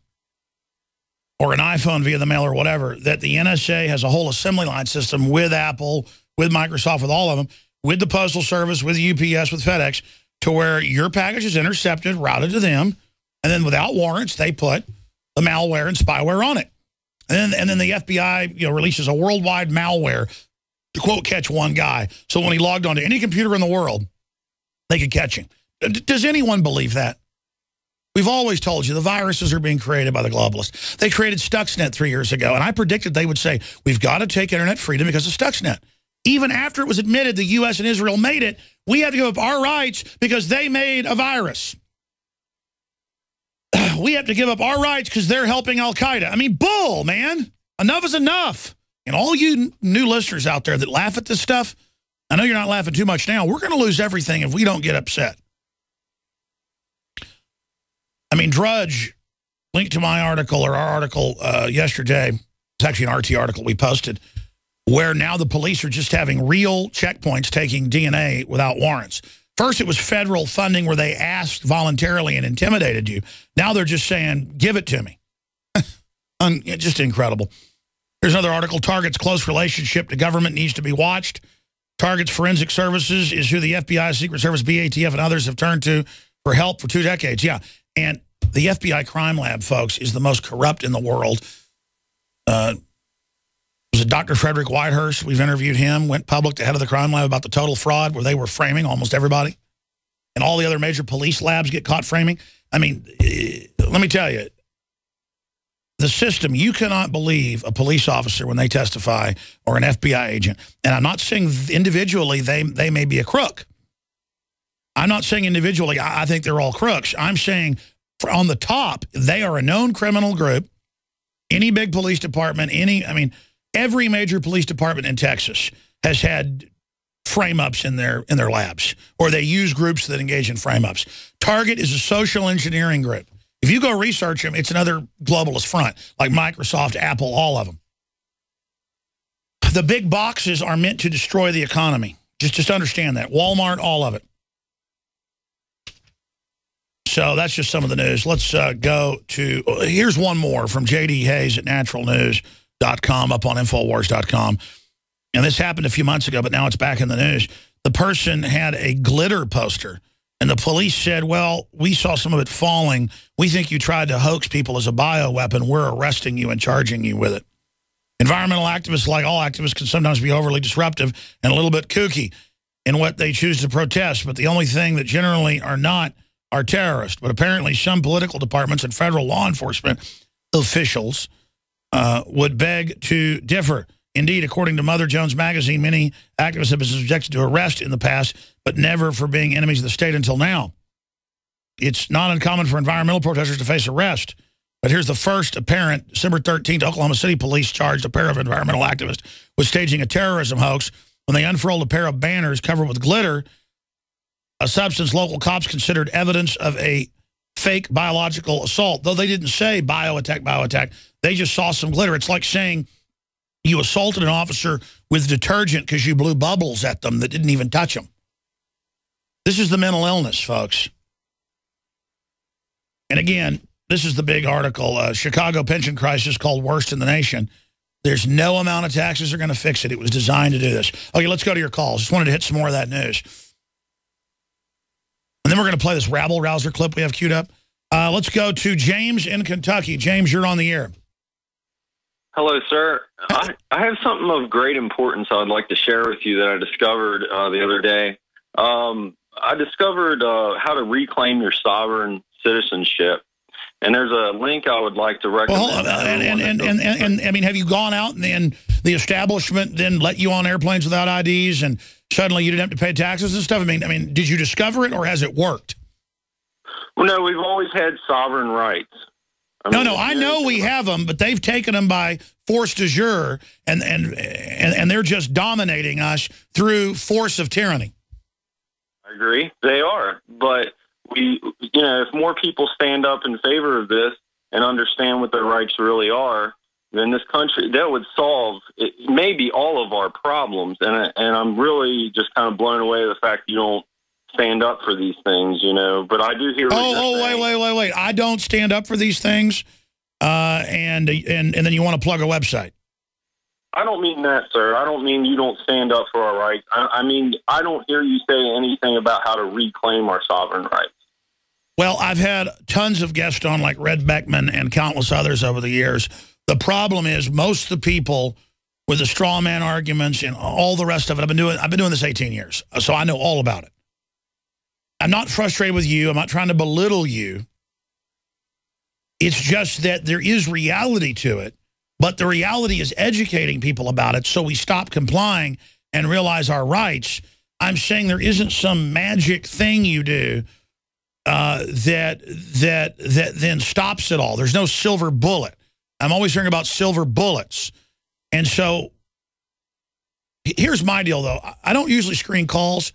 or an iPhone via the mail or whatever, that the NSA has a whole assembly line system with Apple, with Microsoft, with all of them, with the Postal Service, with UPS, with FedEx, to where your package is intercepted, routed to them, and then without warrants, they put the malware and spyware on it. And then the FBI releases a worldwide malware to, quote, catch one guy. So when he logged onto any computer in the world, they could catch him. Does anyone believe that? We've always told you the viruses are being created by the globalists. They created Stuxnet 3 years ago, and I predicted they would say, we've got to take internet freedom because of Stuxnet. Even after it was admitted the U.S. and Israel made it, we have to give up our rights because they made a virus. We have to give up our rights because they're helping Al-Qaeda. I mean, bull, man. Enough is enough. And all you new listeners out there that laugh at this stuff, I know you're not laughing too much now. We're going to lose everything if we don't get upset. I mean, Drudge, linked to my article or our article yesterday. It's actually an RT article we posted, where now the police are just having real checkpoints taking DNA without warrants. First, it was federal funding where they asked voluntarily and intimidated you. Now they're just saying, give it to me. Just incredible. Here's another article. Target's close relationship to government needs to be watched. Target's forensic services is who the FBI, Secret Service, BATF, and others have turned to for help for 2 decades. Yeah, and the FBI crime lab, folks, is the most corrupt in the world. Was it Dr. Frederick Whitehurst? We've interviewed him, went public, the head of the crime lab, about the total fraud where they were framing almost everybody. And all the other major police labs get caught framing. I mean, let me tell you, the system, you cannot believe a police officer when they testify or an FBI agent. And I'm not saying individually they may be a crook. I'm not saying individually I think they're all crooks. I'm saying on the top, they are a known criminal group. Any big police department, every major police department in Texas has had frame-ups in their labs, or they use groups that engage in frame-ups. Target is a social engineering group. If you go research them, it's another globalist front, like Microsoft, Apple, all of them. The big boxes are meant to destroy the economy. Just understand that. Walmart, all of it. So that's just some of the news. Let's go to, here's one more from J.D. Hayes at Natural News. .com up on Infowars.com. And this happened a few months ago, but now it's back in the news. The person had a glitter poster, and the police said, well, we saw some of it falling. We think you tried to hoax people as a bioweapon. We're arresting you and charging you with it. Environmental activists, like all activists, can sometimes be overly disruptive and a little bit kooky in what they choose to protest, but the only thing that generally are not are terrorists. But apparently some political departments and federal law enforcement officials would beg to differ. Indeed, according to Mother Jones magazine, many activists have been subjected to arrest in the past, but never for being enemies of the state until now. It's not uncommon for environmental protesters to face arrest. But here's the first apparent. December 13th, Oklahoma City police charged a pair of environmental activists with staging a terrorism hoax when they unfurled a pair of banners covered with glitter, a substance local cops considered evidence of a fake biological assault, though they didn't say bio attack. They just saw some glitter. It's like saying you assaulted an officer with detergent because you blew bubbles at them that didn't even touch them. This is the mental illness, folks. And again, this is the big article. Chicago pension crisis called worst in the nation. There's no amount of taxes are going to fix it. It was designed to do this. Okay, let's go to your calls. Just wanted to hit some more of that news. And then we're going to play this rabble-rouser clip we have queued up. Let's go to James in Kentucky. James, you're on the air. Hello, sir. I have something of great importance I'd like to share with you that I discovered the other day. I discovered how to reclaim your sovereign citizenship. And there's a link I would like to recommend. Well, hold on. And I mean, have you gone out and then the establishment then let you on airplanes without IDs and suddenly you didn't have to pay taxes and stuff? I mean, did you discover it or has it worked? Well, no, we've always had sovereign rights. No, I know we have them, but they've taken them by force du jour, and they're just dominating us through force of tyranny. I agree. They are, but if more people stand up in favor of this and understand what their rights really are, then this country, that would solve maybe all of our problems. And I'm really just kind of blown away the fact you don't stand up for these things, but I do hear. Wait. I don't stand up for these things. And then you want to plug a website. I don't mean that, sir. I don't mean you don't stand up for our rights. I mean, I don't hear you say anything about how to reclaim our sovereign rights. Well, I've had tons of guests on like Red Beckman and countless others over the years. The problem is most of the people with the straw man arguments and all the rest of it. I've been doing this 18 years, so I know all about it. I'm not frustrated with you. I'm not trying to belittle you. It's just that there is reality to it, but the reality is educating people about it so we stop complying and realize our rights. I'm saying there isn't some magic thing you do that then stops it all. There's no silver bullet. I'm always hearing about silver bullets. And so here's my deal, though. I don't usually screen calls.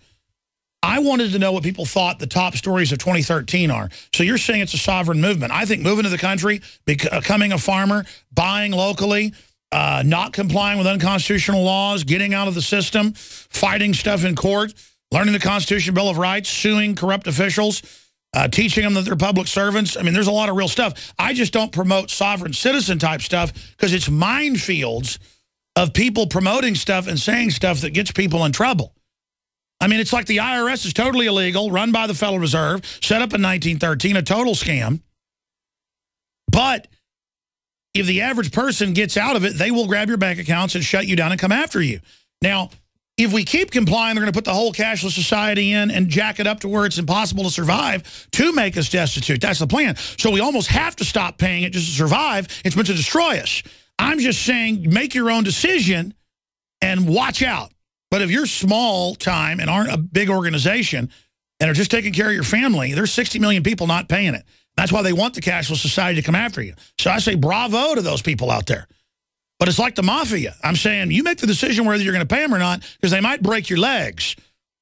I wanted to know what people thought the top stories of 2013 are. So you're saying it's a sovereign movement. I think moving to the country, becoming a farmer, buying locally, not complying with unconstitutional laws, getting out of the system, fighting stuff in court, learning the Constitution, Bill of Rights, suing corrupt officials, teaching them that they're public servants. I mean, there's a lot of real stuff. I just don't promote sovereign citizen type stuff because it's minefields of people promoting stuff and saying stuff that gets people in trouble. I mean, it's like the IRS is totally illegal, run by the Federal Reserve, set up in 1913, a total scam. But if the average person gets out of it, they will grab your bank accounts and shut you down and come after you. Now, if we keep complying, they're going to put the whole cashless society in and jack it up to where it's impossible to survive to make us destitute. That's the plan. So we almost have to stop paying it just to survive. It's meant to destroy us. I'm just saying make your own decision and watch out. But if you're small time and aren't a big organization and are just taking care of your family, there's 60 million people not paying it. That's why they want the cashless society to come after you. So I say bravo to those people out there. But it's like the mafia. I'm saying you make the decision whether you're going to pay them or not because they might break your legs.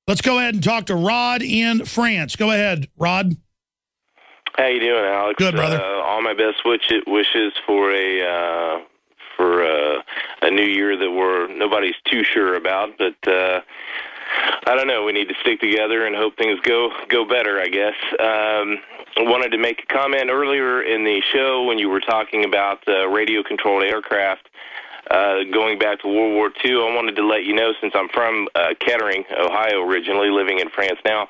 Let's go ahead and talk to Rod in France. Go ahead, Rod. How you doing, Alex? Good, brother. All my best wishes for a new year that nobody's too sure about, but I don't know. We need to stick together and hope things go better, I guess. I wanted to make a comment earlier in the show when you were talking about radio-controlled aircraft going back to World War II. I wanted to let you know, since I'm from Kettering, Ohio, originally, living in France now,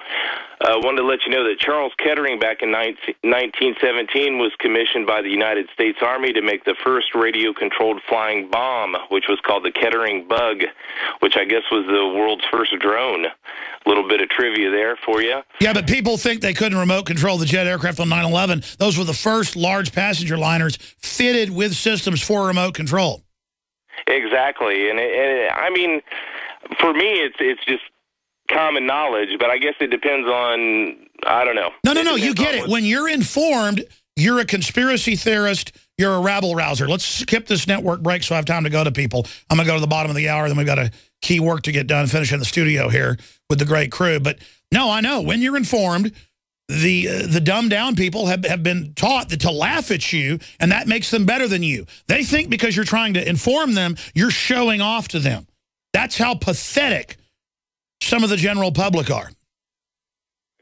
I wanted to let you know that Charles Kettering back in 1917 was commissioned by the United States Army to make the first radio-controlled flying bomb, which was called the Kettering Bug, which I guess was the world's first drone. A little bit of trivia there for you. Yeah, but people think they couldn't remote control the jet aircraft on 9/11. Those were the first large passenger liners fitted with systems for remote control. Exactly, and I mean, for me, it's just common knowledge, but I guess it depends on, I don't know. No, you get it. When you're informed, you're a conspiracy theorist, you're a rabble-rouser. Let's skip this network break so I have time to go to people. I'm going to go to the bottom of the hour, then we've got a key work to get done, finishing the studio here with the great crew. But no, I know, when you're informed, the dumbed-down people have been taught that to laugh at you, and that makes them better than you. They think because you're trying to inform them, you're showing off to them. That's how pathetic some of the general public are.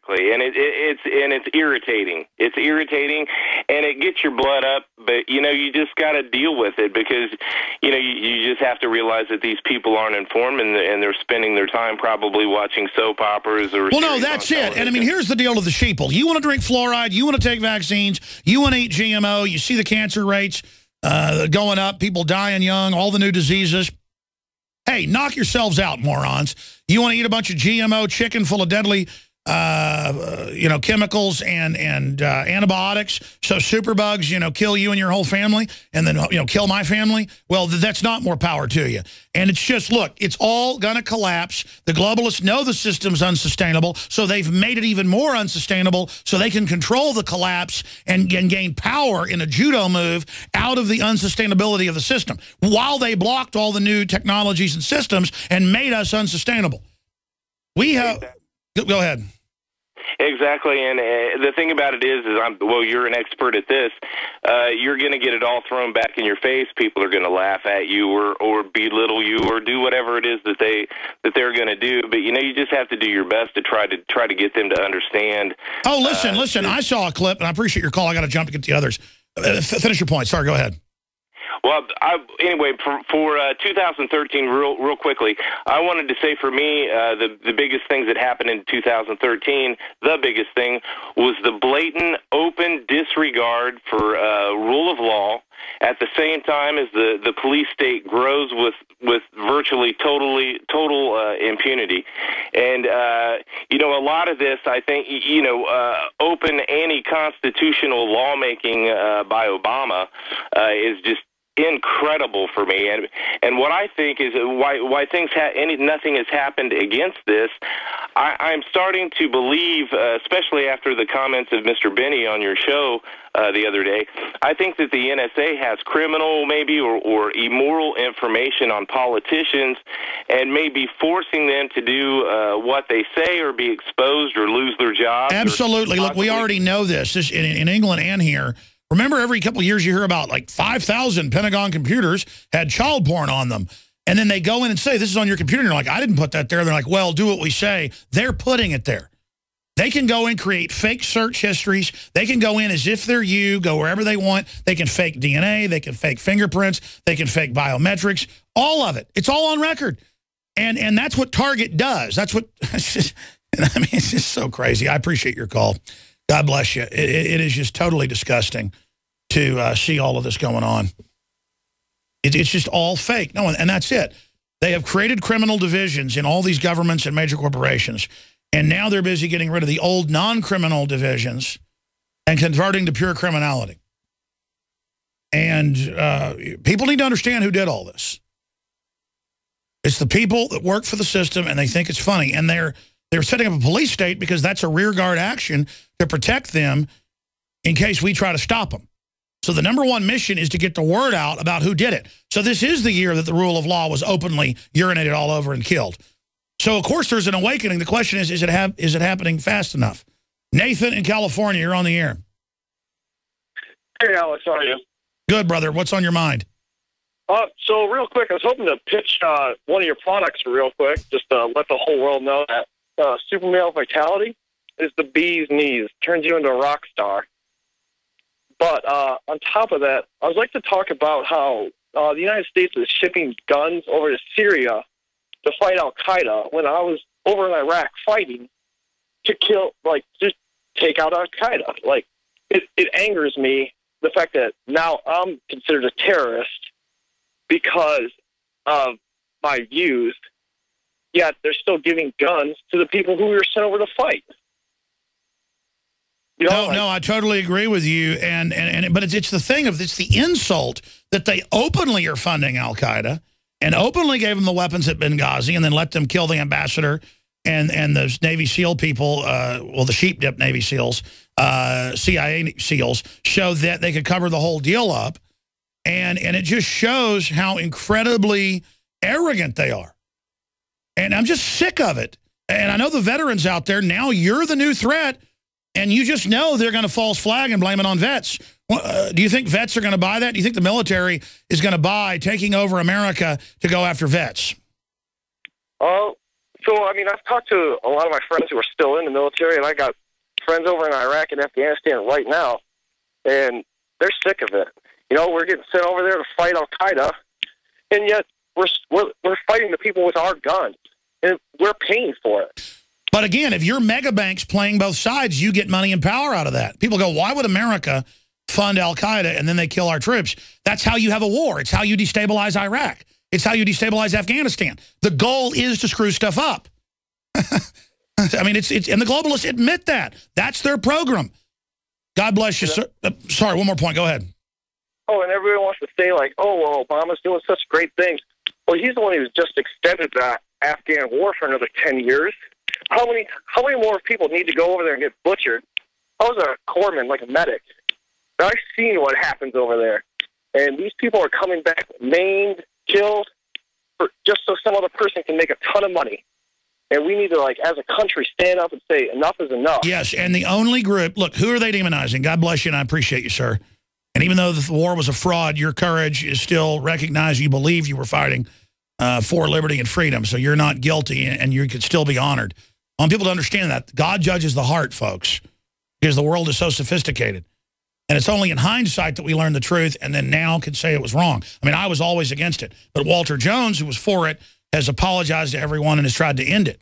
And it's irritating. It's irritating, and it gets your blood up, but, you just got to deal with it because, you just have to realize that these people aren't informed, and they're spending their time probably watching soap operas or... Well, no, that's it. And, I mean, here's the deal to the sheeple. You want to drink fluoride. You want to take vaccines. You want to eat GMO. You see the cancer rates going up, people dying young, all the new diseases. Hey, knock yourselves out, morons. You want to eat a bunch of GMO chicken full of deadly chemicals and antibiotics. So superbugs, kill you and your whole family, and then, kill my family. Well, that's not more power to you. And it's just, look, it's all going to collapse. The globalists know the system's unsustainable, so they've made it even more unsustainable so they can control the collapse and gain power in a judo move out of the unsustainability of the system while they blocked all the new technologies and systems and made us unsustainable. We have... Go ahead. Exactly, and the thing about it is well, you're an expert at this. You're going to get it all thrown back in your face. People are going to laugh at you or belittle you or do whatever it is that they're going to do. But you just have to do your best to try to get them to understand. Oh, listen. I saw a clip, and I appreciate your call. I got to jump to get to the others. Finish your point. Sorry, go ahead. Well, anyway, for 2013, real quickly, I wanted to say for me, the biggest things that happened in 2013, the biggest thing was the blatant, open disregard for rule of law. At the same time as the police state grows with virtually total impunity. And, a lot of this, I think, open anti-constitutional lawmaking by Obama is just incredible for me, and what I think is why nothing has happened against this. I'm starting to believe, especially after the comments of Mr. Benny on your show the other day, I think that the NSA has criminal, maybe or immoral information on politicians, and maybe forcing them to do what they say or be exposed or lose their jobs. Absolutely, look, we already know this in England and here. Remember, every couple of years you hear about like 5,000 Pentagon computers had child porn on them. And then they go in and say, this is on your computer. And you're like, I didn't put that there. They're like, well, do what we say. They're putting it there. They can go and create fake search histories. They can go in as if they're you, go wherever they want. They can fake DNA. They can fake fingerprints. They can fake biometrics. All of it. It's all on record. And that's what Target does. That's what, it's just so crazy. I appreciate your call. God bless you. It is just totally disgusting to see all of this going on. It's just all fake. No, and that's it. They have created criminal divisions in all these governments and major corporations, and now they're busy getting rid of the old non-criminal divisions and converting to pure criminality. And people need to understand who did all this. It's the people that work for the system, and they think it's funny, and they're setting up a police state because that's a rearguard action to protect them in case we try to stop them. So the #1 mission is to get the word out about who did it. So this is the year that the rule of law was openly urinated all over and killed. So, of course, there's an awakening. The question is it happening fast enough? Nathan in California, you're on the air. Hey, Alex, how are you? Good, brother. What's on your mind? So real quick, I was hoping to pitch one of your products real quick, just to let the whole world know that. Super Male Vitality is the bee's knees. Turns you into a rock star. But on top of that, I'd like to talk about how the United States is shipping guns over to Syria to fight Al-Qaeda when I was over in Iraq fighting to just take out Al-Qaeda. Like, it angers me, the fact that now I'm considered a terrorist because of my views. Yet they're still giving guns to the people who were sent over to fight. No, I totally agree with you. But it's the thing of it's the insult that they openly are funding Al-Qaeda and openly gave them the weapons at Benghazi and then let them kill the ambassador and those Navy SEAL people, the sheep-dip Navy SEALs, CIA SEALs, so that they could cover the whole deal up. And it just shows how incredibly arrogant they are. And I'm just sick of it. And I know the veterans out there, now you're the new threat, and you just know they're going to false flag and blame it on vets. Do you think vets are going to buy that? Do you think the military is going to buy taking over America to go after vets? I've talked to a lot of my friends who are still in the military, and I got friends over in Iraq and Afghanistan right now, and they're sick of it. We're getting sent over there to fight Al-Qaeda, and yet we're fighting the people with our guns, and we're paying for it. But again, if you're mega banks playing both sides, you get money and power out of that. People go, why would America fund Al-Qaeda and then they kill our troops? That's how you have a war. It's how you destabilize Iraq. It's how you destabilize Afghanistan. The goal is to screw stuff up. I mean, it's and the globalists admit that. That's their program. God bless you, sir. Sorry, one more point. Go ahead. Oh, and everyone wants to say, like, oh, well, Obama's doing such great things. Well, he's the one who's just extended the Afghan war for another 10 years. How many more people need to go over there and get butchered? I was a corpsman, like a medic. Now, I've seen what happens over there. And these people are coming back maimed, killed, just so some other person can make a ton of money. And we need to, like, as a country, stand up and say enough is enough. Yes, and the only group, look, who are they demonizing? God bless you, and I appreciate you, sir. And even though the war was a fraud, your courage is still recognized. You believe you were fighting for liberty and freedom, so you're not guilty, and you could still be honored. I want people to understand that. God judges the heart, folks, because the world is so sophisticated. And it's only in hindsight that we learn the truth and then now can say it was wrong. I mean, I was always against it. But Walter Jones, who was for it, has apologized to everyone and has tried to end it.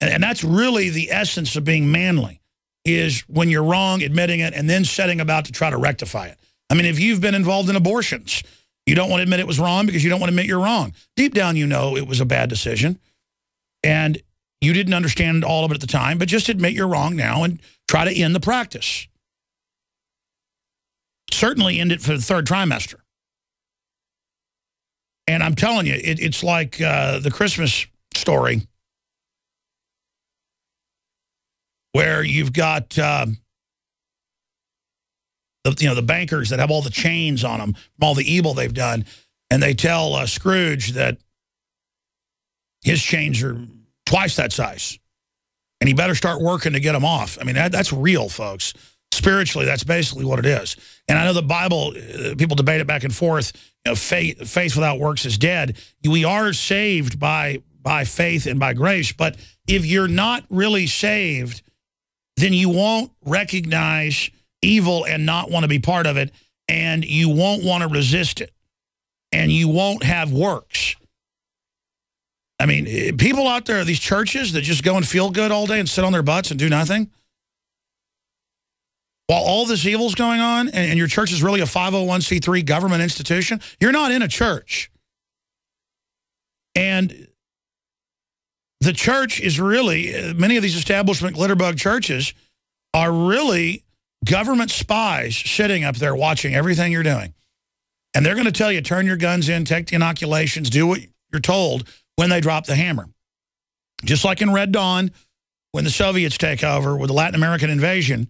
And that's really the essence of being manly, is when you're wrong, admitting it, and then setting about to try to rectify it. I mean, if you've been involved in abortions, you don't want to admit it was wrong because you don't want to admit you're wrong. Deep down, you know it was a bad decision. And you didn't understand all of it at the time, but just admit you're wrong now and try to end the practice. Certainly end it for the third trimester. And I'm telling you, it's like the Christmas story where you've got the bankers that have all the chains on them from all the evil they've done, and they tell Scrooge that his chains are twice that size, and he better start working to get them off. I mean, that's real, folks. Spiritually, that's basically what it is. And I know the Bible, people debate it back and forth. You know, faith without works is dead. We are saved by faith and by grace. But if you're not really saved, then you won't recognize evil and not want to be part of it. And you won't want to resist it. And you won't have works. I mean, people out there, these churches that just go and feel good all day and sit on their butts and do nothing, while all this evil's going on, and your church is really a 501c3 government institution, you're not in a church. And the church is really, many of these establishment glitterbug churches are really government spies sitting up there watching everything you're doing. And they're going to tell you, turn your guns in, take the inoculations, do what you're told when they drop the hammer. Just like in Red Dawn, when the Soviets take over with the Latin American invasion,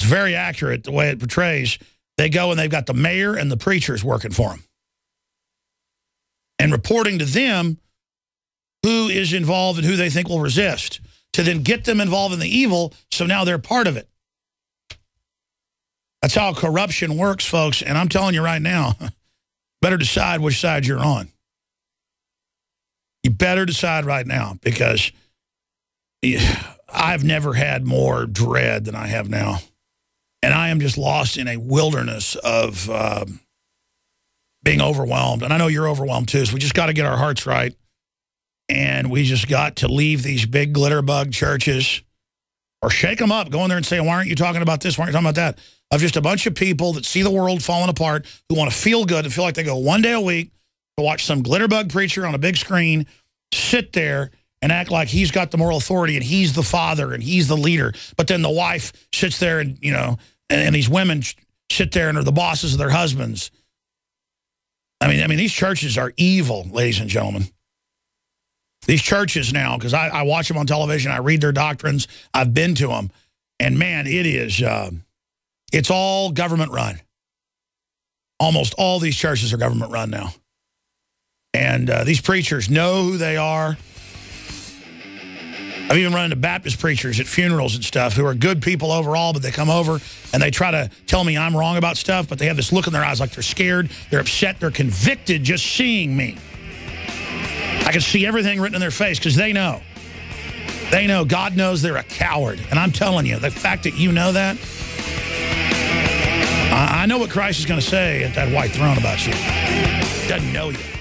it's very accurate the way it portrays. They go and they've got the mayor and the preachers working for them and reporting to them who is involved and who they think will resist, to then get them involved in the evil, so now they're part of it. That's how corruption works, folks, and I'm telling you right now, better decide which side you're on. You better decide right now, because I've never had more dread than I have now. And I am just lost in a wilderness of being overwhelmed. And I know you're overwhelmed, too. So we just got to get our hearts right. And we just got to leave these big glitterbug churches, or shake them up. Go in there and say, why aren't you talking about this? Why aren't you talking about that? Of just a bunch of people that see the world falling apart, who want to feel good and feel like they go one day a week to watch some glitterbug preacher on a big screen sit there and act like he's got the moral authority and he's the father and he's the leader. But then the wife sits there and, you know, and these women sit there and are the bosses of their husbands. I mean, these churches are evil, ladies and gentlemen. These churches now, because I watch them on television, I read their doctrines, I've been to them, and man, it is, it's all government run. Almost all these churches are government run now. And these preachers know who they are. I've even run into Baptist preachers at funerals and stuff who are good people overall, but they come over and they try to tell me I'm wrong about stuff, but they have this look in their eyes like they're scared, they're upset, they're convicted just seeing me. I can see everything written in their face because they know. They know. God knows they're a coward. And I'm telling you, the fact that you know that, I know what Christ is going to say at that white throne about you. He doesn't know you.